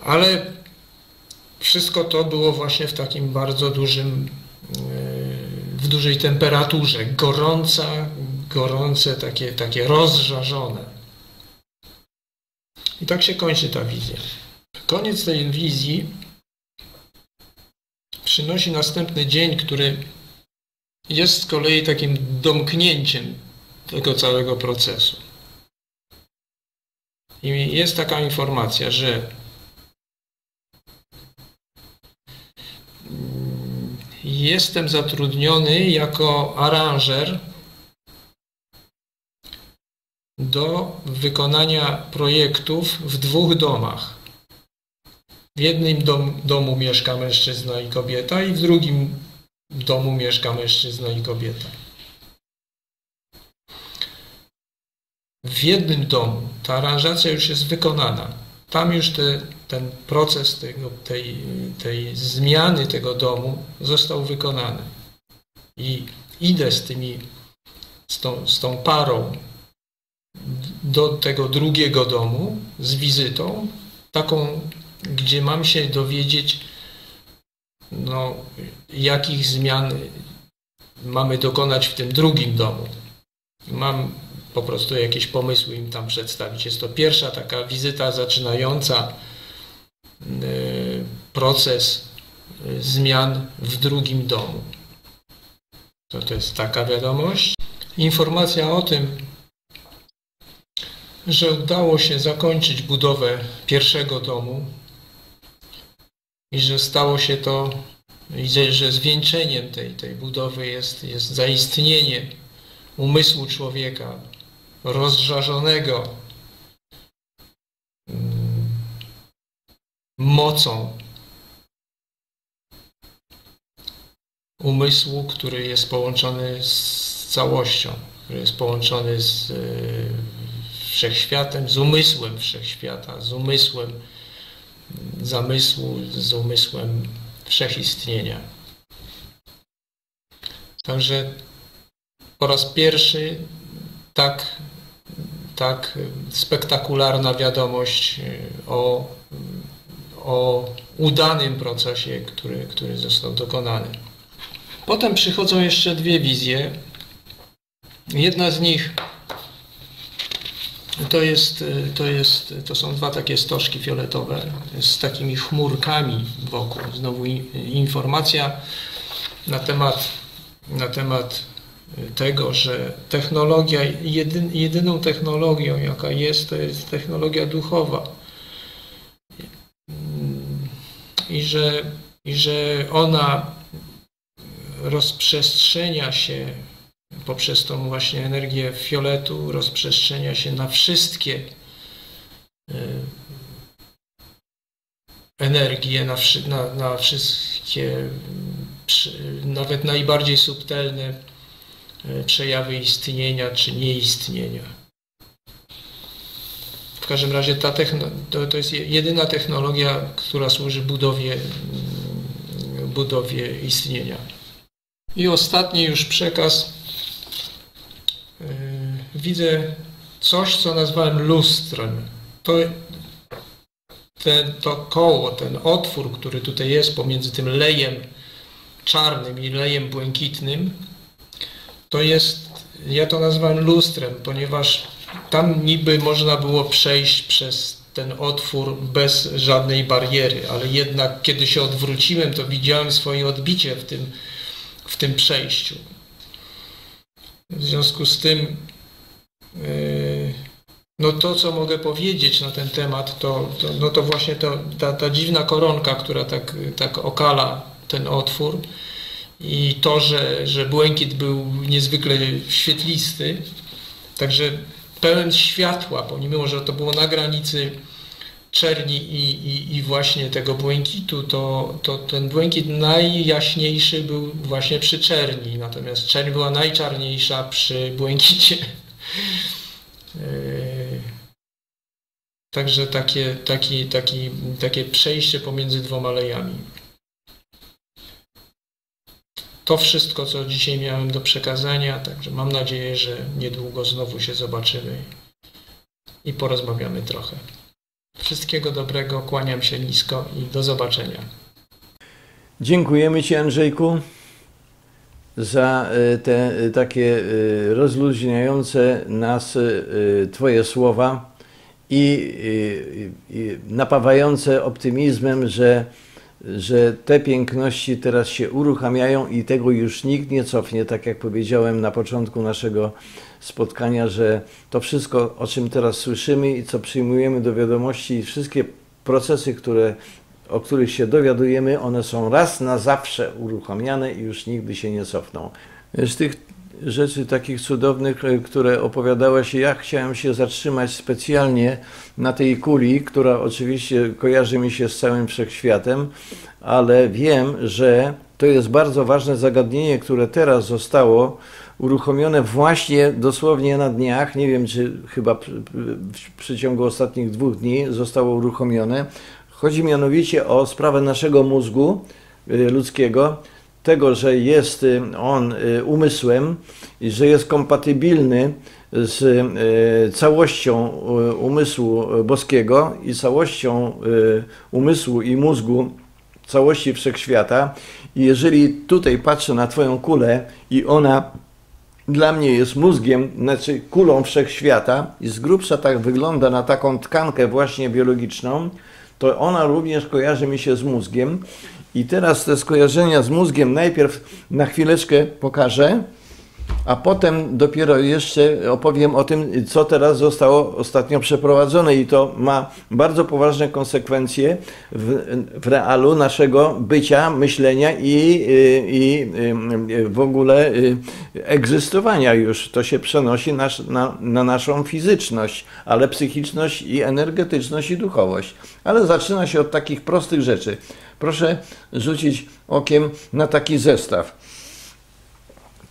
Ale wszystko to było właśnie w takim bardzo w dużej temperaturze, gorące, takie rozżarzone. I tak się kończy ta wizja. Koniec tej wizji przynosi następny dzień, który jest z kolei takim domknięciem tego całego procesu. I jest taka informacja, że jestem zatrudniony jako aranżer do wykonania projektów w dwóch domach. W jednym domu mieszka mężczyzna i kobieta i w drugim domu mieszka mężczyzna i kobieta. W jednym domu ta aranżacja już jest wykonana. Tam już ten proces tej zmiany tego domu został wykonany. I idę z tą parą do tego drugiego domu z wizytą, taką, gdzie mam się dowiedzieć, no, jakich zmian mamy dokonać w tym drugim domu. Mam po prostu jakieś pomysły im tam przedstawić. Jest to pierwsza taka wizyta zaczynająca proces zmian w drugim domu. To jest taka wiadomość. Informacja o tym, że udało się zakończyć budowę pierwszego domu i że stało się to, że zwieńczeniem tej budowy jest zaistnienie umysłu człowieka, rozżarzonego mocą umysłu, który jest połączony z całością, który jest połączony z wszechświatem, z umysłem wszechświata, z umysłem zamysłu, z umysłem wszechistnienia. Także po raz pierwszy tak spektakularna wiadomość o udanym procesie, który został dokonany. Potem przychodzą jeszcze dwie wizje. Jedna z nich to są dwa takie stożki fioletowe z takimi chmurkami wokół. Znowu informacja na temat tego, że technologia, jedyną technologią, jaka jest, to jest technologia duchowa. I że ona rozprzestrzenia się poprzez tą właśnie energię fioletu, rozprzestrzenia się na wszystkie energie, na wszystkie, nawet najbardziej subtelne przejawy istnienia czy nieistnienia. W każdym razie to jest jedyna technologia, która służy budowie istnienia. I ostatni już przekaz. Widzę coś, co nazwałem lustrem. To koło, ten otwór, który tutaj jest pomiędzy tym lejem czarnym i lejem błękitnym, to jest, ja to nazywam lustrem, ponieważ tam niby można było przejść przez ten otwór bez żadnej bariery, ale jednak kiedy się odwróciłem, to widziałem swoje odbicie w tym przejściu. W związku z tym no to, co mogę powiedzieć na ten temat, to właśnie ta dziwna koronka, która tak okala ten otwór, i to, że błękit był niezwykle świetlisty, także pełen światła, pomimo że to było na granicy czerni i właśnie tego błękitu, to ten błękit najjaśniejszy był właśnie przy czerni, natomiast czerń była najczarniejsza przy błękicie. Także takie przejście pomiędzy dwoma lejami. To wszystko, co dzisiaj miałem do przekazania, także mam nadzieję, że niedługo znowu się zobaczymy i porozmawiamy trochę. Wszystkiego dobrego, kłaniam się nisko i do zobaczenia. Dziękujemy Ci, Andrzejku, za te takie rozluźniające nas Twoje słowa i napawające optymizmem, że te piękności teraz się uruchamiają i tego już nikt nie cofnie, tak jak powiedziałem na początku naszego spotkania, że to wszystko, o czym teraz słyszymy i co przyjmujemy do wiadomości, i wszystkie procesy, o których się dowiadujemy, one są raz na zawsze uruchamiane i już nigdy się nie cofną. Z tych rzeczy takich cudownych, które opowiadałeś, ja chciałem się zatrzymać specjalnie na tej kuli, która oczywiście kojarzy mi się z całym wszechświatem, ale wiem, że to jest bardzo ważne zagadnienie, które teraz zostało uruchomione właśnie dosłownie na dniach, nie wiem, czy chyba w przeciągu ostatnich 2 dni zostało uruchomione. Chodzi mianowicie o sprawę naszego mózgu ludzkiego, tego, że jest on umysłem i że jest kompatybilny z całością umysłu boskiego i całością umysłu i mózgu całości wszechświata. I jeżeli tutaj patrzę na Twoją kulę i ona dla mnie jest mózgiem, znaczy kulą wszechświata, i z grubsza tak wygląda na taką tkankę właśnie biologiczną, to ona również kojarzy mi się z mózgiem. I teraz te skojarzenia z mózgiem najpierw na chwileczkę pokażę. a potem dopiero jeszcze opowiem o tym, co teraz zostało ostatnio przeprowadzone i to ma bardzo poważne konsekwencje w realu naszego bycia, myślenia i w ogóle egzystowania już. To się przenosi na naszą fizyczność, ale psychiczność i energetyczność i duchowość. Ale zaczyna się od takich prostych rzeczy. Proszę rzucić okiem na taki zestaw.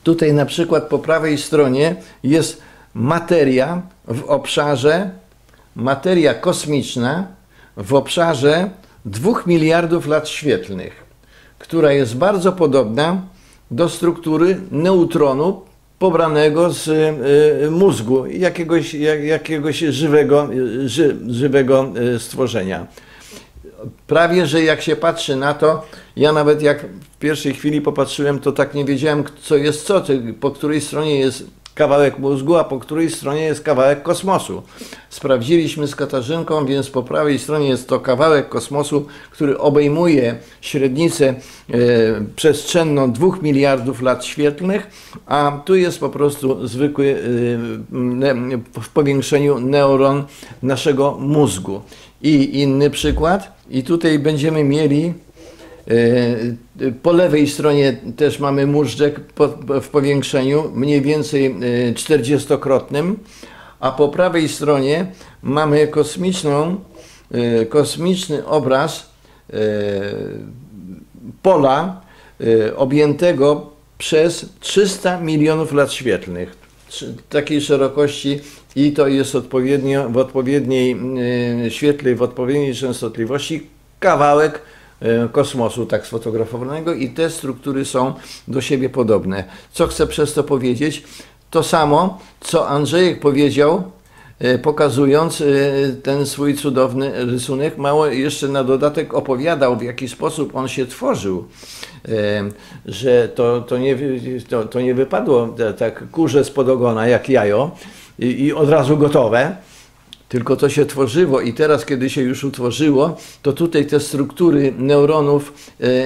Tutaj na przykład po prawej stronie jest materia w obszarze, materia kosmiczna w obszarze 2 miliardów lat świetlnych, która jest bardzo podobna do struktury neutronu pobranego z mózgu jakiegoś żywego stworzenia. Prawie że jak się patrzy na to, ja nawet jak w pierwszej chwili popatrzyłem, to tak nie wiedziałem, co jest co, po której stronie jest kawałek mózgu, a po której stronie jest kawałek kosmosu. Sprawdziliśmy z Katarzynką, więc po prawej stronie jest to kawałek kosmosu, który obejmuje średnicę przestrzenną 2 miliardów lat świetlnych, a tu jest po prostu zwykły w powiększeniu neuron naszego mózgu. I inny przykład, i tutaj będziemy mieli, po lewej stronie też mamy móżdżek w powiększeniu, mniej więcej 40-krotnym, a po prawej stronie mamy kosmiczny obraz pola objętego przez 300 milionów lat świetlnych, takiej szerokości. I to jest odpowiednio, w odpowiedniej świetle, w odpowiedniej częstotliwości kawałek kosmosu tak sfotografowanego i te struktury są do siebie podobne. Co chcę przez to powiedzieć? To samo, co Andrzejek powiedział, pokazując ten swój cudowny rysunek. Mało jeszcze na dodatek opowiadał, w jaki sposób on się tworzył, że to nie wypadło tak kurze spod ogona jak jajo, i od razu gotowe, tylko to się tworzyło i teraz, kiedy się już utworzyło, to tutaj te struktury neuronów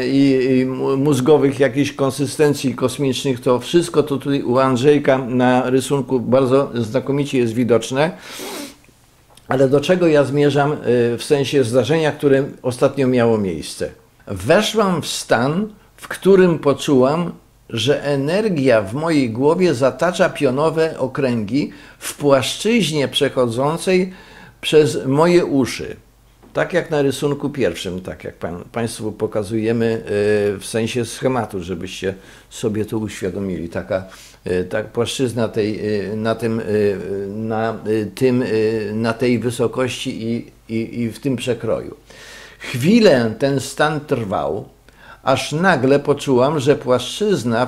i mózgowych jakichś konsystencji kosmicznych, to wszystko to tutaj u Andrzejka na rysunku bardzo znakomicie jest widoczne. Ale do czego ja zmierzam w sensie zdarzenia, które ostatnio miało miejsce? Weszłam w stan, w którym poczułam, że energia w mojej głowie zatacza pionowe okręgi w płaszczyźnie przechodzącej przez moje uszy. Tak jak na rysunku pierwszym, tak jak Państwu pokazujemy w sensie schematu, żebyście sobie to uświadomili. Taka płaszczyzna na tej wysokości i w tym przekroju. Chwilę ten stan trwał, aż nagle poczułam, że płaszczyzna,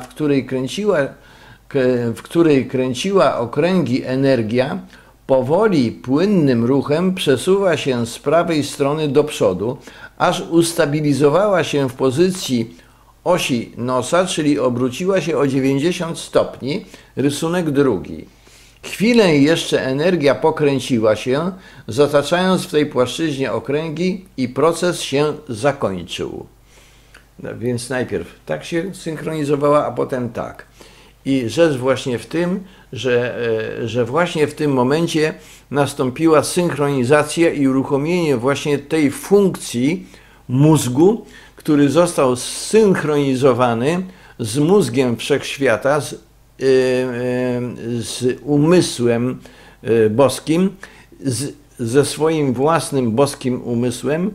w której kręciła okręgi energia, powoli, płynnym ruchem przesuwa się z prawej strony do przodu, aż ustabilizowała się w pozycji osi nosa, czyli obróciła się o 90 stopni, rysunek drugi. Chwilę jeszcze energia pokręciła się, zataczając w tej płaszczyźnie okręgi i proces się zakończył. No, więc najpierw tak się synchronizowała, a potem tak. I rzecz właśnie w tym, że właśnie w tym momencie nastąpiła synchronizacja i uruchomienie właśnie tej funkcji mózgu, który został zsynchronizowany z mózgiem wszechświata, z umysłem boskim, ze swoim własnym boskim umysłem.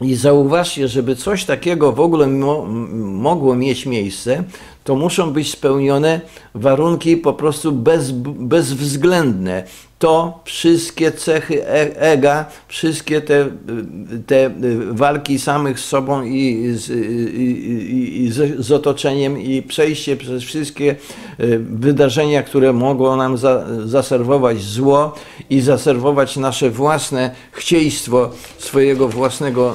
I zauważcie, żeby coś takiego w ogóle mogło mieć miejsce, to muszą być spełnione warunki po prostu bezwzględne. To wszystkie cechy ega, wszystkie te walki samych z sobą i z otoczeniem i przejście przez wszystkie wydarzenia, które mogło nam zaserwować zło i zaserwować nasze własne chciejstwo swojego własnego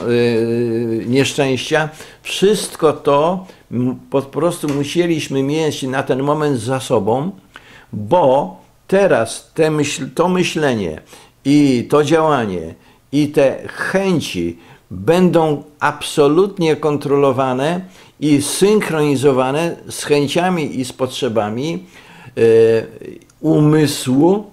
nieszczęścia. Wszystko to po prostu musieliśmy mieć na ten moment za sobą, bo teraz to myślenie i to działanie i te chęci będą absolutnie kontrolowane i synchronizowane z chęciami i z potrzebami umysłu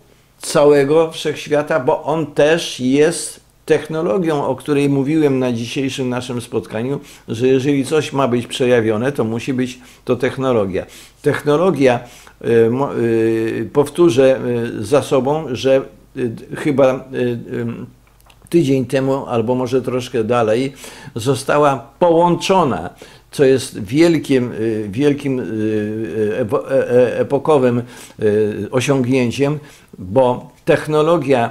całego wszechświata, bo on też jest technologią, o której mówiłem na dzisiejszym naszym spotkaniu, że jeżeli coś ma być przejawione, to musi być to technologia. Technologia, powtórzę za sobą, że chyba tydzień temu, albo może troszkę dalej, została połączona, co jest wielkim epokowym osiągnięciem, bo technologia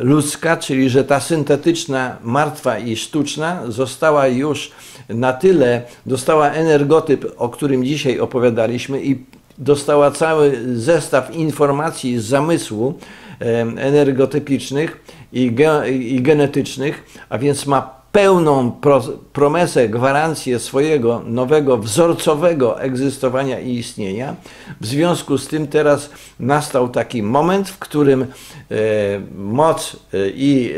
ludzka, czyli że ta syntetyczna, martwa i sztuczna została już na tyle, dostała energotyp, o którym dzisiaj opowiadaliśmy i dostała cały zestaw informacji z zamysłu energotypicznych i genetycznych, a więc ma pełną promesę, gwarancję swojego nowego, wzorcowego egzystowania i istnienia. W związku z tym teraz nastał taki moment, w którym moc i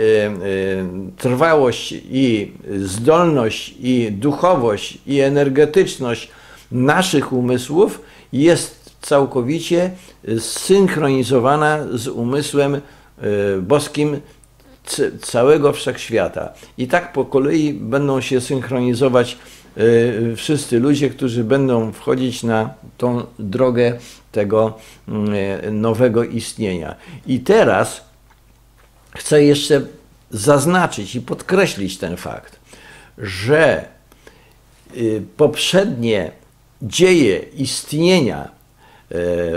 trwałość i zdolność i duchowość i energetyczność naszych umysłów jest całkowicie zsynchronizowana z umysłem boskim całego wszechświata. I tak po kolei będą się synchronizować wszyscy ludzie, którzy będą wchodzić na tą drogę tego nowego istnienia. I teraz chcę jeszcze zaznaczyć i podkreślić ten fakt, że poprzednie dzieje istnienia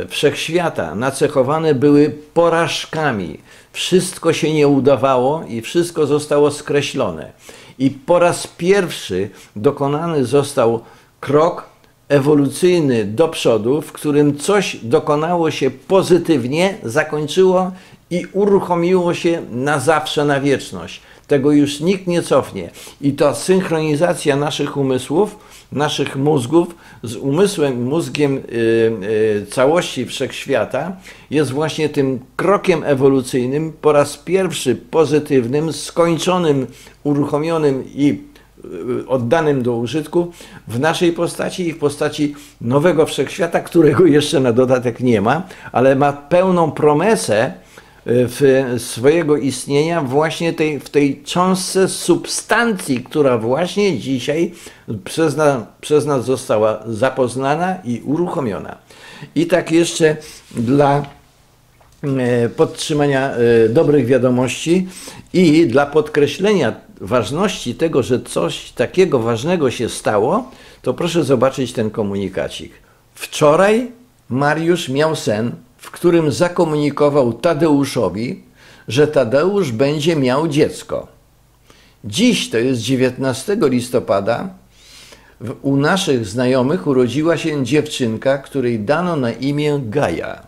wszechświata nacechowane były porażkami. Wszystko się nie udawało i wszystko zostało skreślone. I po raz pierwszy dokonany został krok ewolucyjny do przodu, w którym coś dokonało się pozytywnie, zakończyło i uruchomiło się na zawsze, na wieczność. Tego już nikt nie cofnie. I ta synchronizacja naszych umysłów, naszych mózgów z umysłem, mózgiem całości wszechświata jest właśnie tym krokiem ewolucyjnym, po raz pierwszy pozytywnym, skończonym, uruchomionym i oddanym do użytku w naszej postaci i w postaci nowego wszechświata, którego jeszcze na dodatek nie ma, ale ma pełną promesę swojego istnienia właśnie w tej cząstce substancji, która właśnie dzisiaj przez nas została zapoznana i uruchomiona. I tak jeszcze dla podtrzymania dobrych wiadomości i dla podkreślenia ważności tego, że coś takiego ważnego się stało, to proszę zobaczyć ten komunikacik. Wczoraj Mariusz miał sen, w którym zakomunikował Tadeuszowi, że Tadeusz będzie miał dziecko. Dziś, to jest 19 listopada, u naszych znajomych urodziła się dziewczynka, której dano na imię Gaja.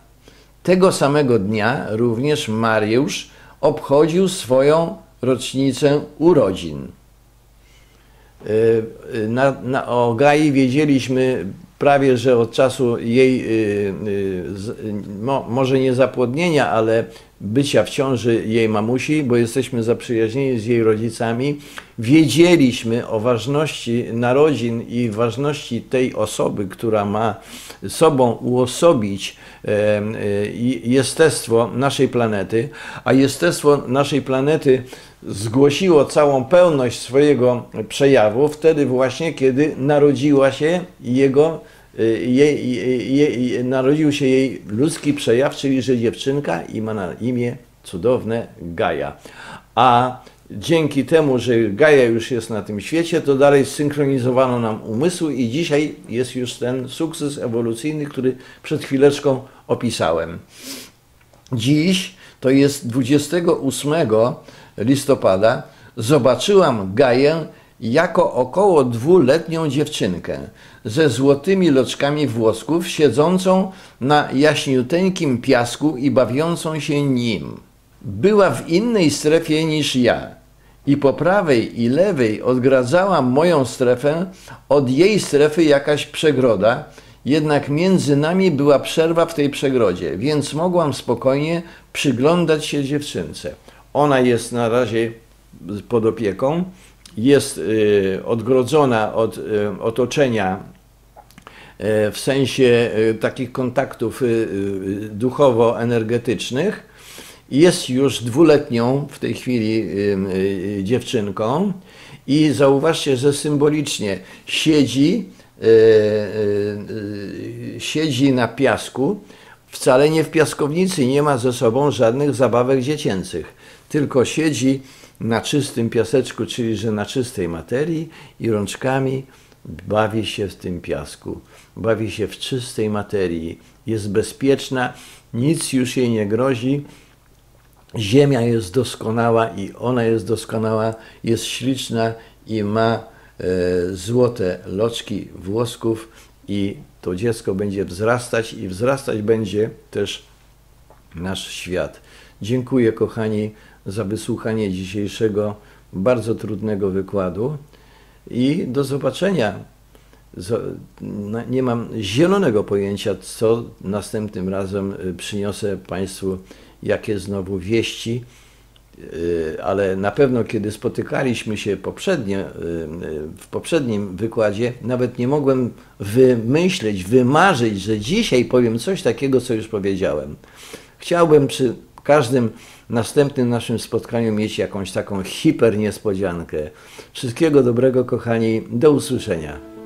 Tego samego dnia również Mariusz obchodził swoją rocznicę urodzin. O Gai wiedzieliśmy prawie że od czasu jej, może nie zapłodnienia, ale bycia w ciąży jej mamusi, bo jesteśmy zaprzyjaźnieni z jej rodzicami, wiedzieliśmy o ważności narodzin i ważności tej osoby, która ma sobą uosobić jestestwo naszej planety, a jestestwo naszej planety zgłosiło całą pełność swojego przejawu wtedy właśnie, kiedy narodziła się jej ludzki przejaw, czyli że dziewczynka i ma na imię cudowne Gaja. A dzięki temu, że Gaja już jest na tym świecie, to dalej synchronizowano nam umysł i dzisiaj jest już ten sukces ewolucyjny, który przed chwileczką opisałem. Dziś, to jest 28 listopada, zobaczyłam Gaję jako około dwuletnią dziewczynkę ze złotymi loczkami włosków, siedzącą na jaśniuteńkim piasku i bawiącą się nim. Była w innej strefie niż ja i po prawej i lewej odgradzała moją strefę od jej strefy jakaś przegroda, jednak między nami była przerwa w tej przegrodzie, więc mogłam spokojnie przyglądać się dziewczynce. Ona jest na razie pod opieką, jest odgrodzona od otoczenia w sensie takich kontaktów duchowo-energetycznych. Jest już dwuletnią w tej chwili dziewczynką i zauważcie, że symbolicznie siedzi na piasku, wcale nie w piaskownicy, nie ma ze sobą żadnych zabawek dziecięcych, tylko siedzi na czystym piaseczku, czyli że na czystej materii i rączkami bawi się w tym piasku, bawi się w czystej materii, jest bezpieczna, nic już jej nie grozi, ziemia jest doskonała i ona jest doskonała, jest śliczna i ma złote loczki włosków i to dziecko będzie wzrastać i wzrastać będzie też nasz świat. Dziękuję kochani za wysłuchanie dzisiejszego bardzo trudnego wykładu i do zobaczenia. Nie mam zielonego pojęcia, co następnym razem przyniosę Państwu, jakie znowu wieści, ale na pewno kiedy spotykaliśmy się poprzednio, w poprzednim wykładzie, nawet nie mogłem wymyśleć, wymarzyć, że dzisiaj powiem coś takiego, co już powiedziałem. Chciałbym przy każdym następnym naszym spotkaniu mieć jakąś taką hiperniespodziankę. Wszystkiego dobrego, kochani, do usłyszenia.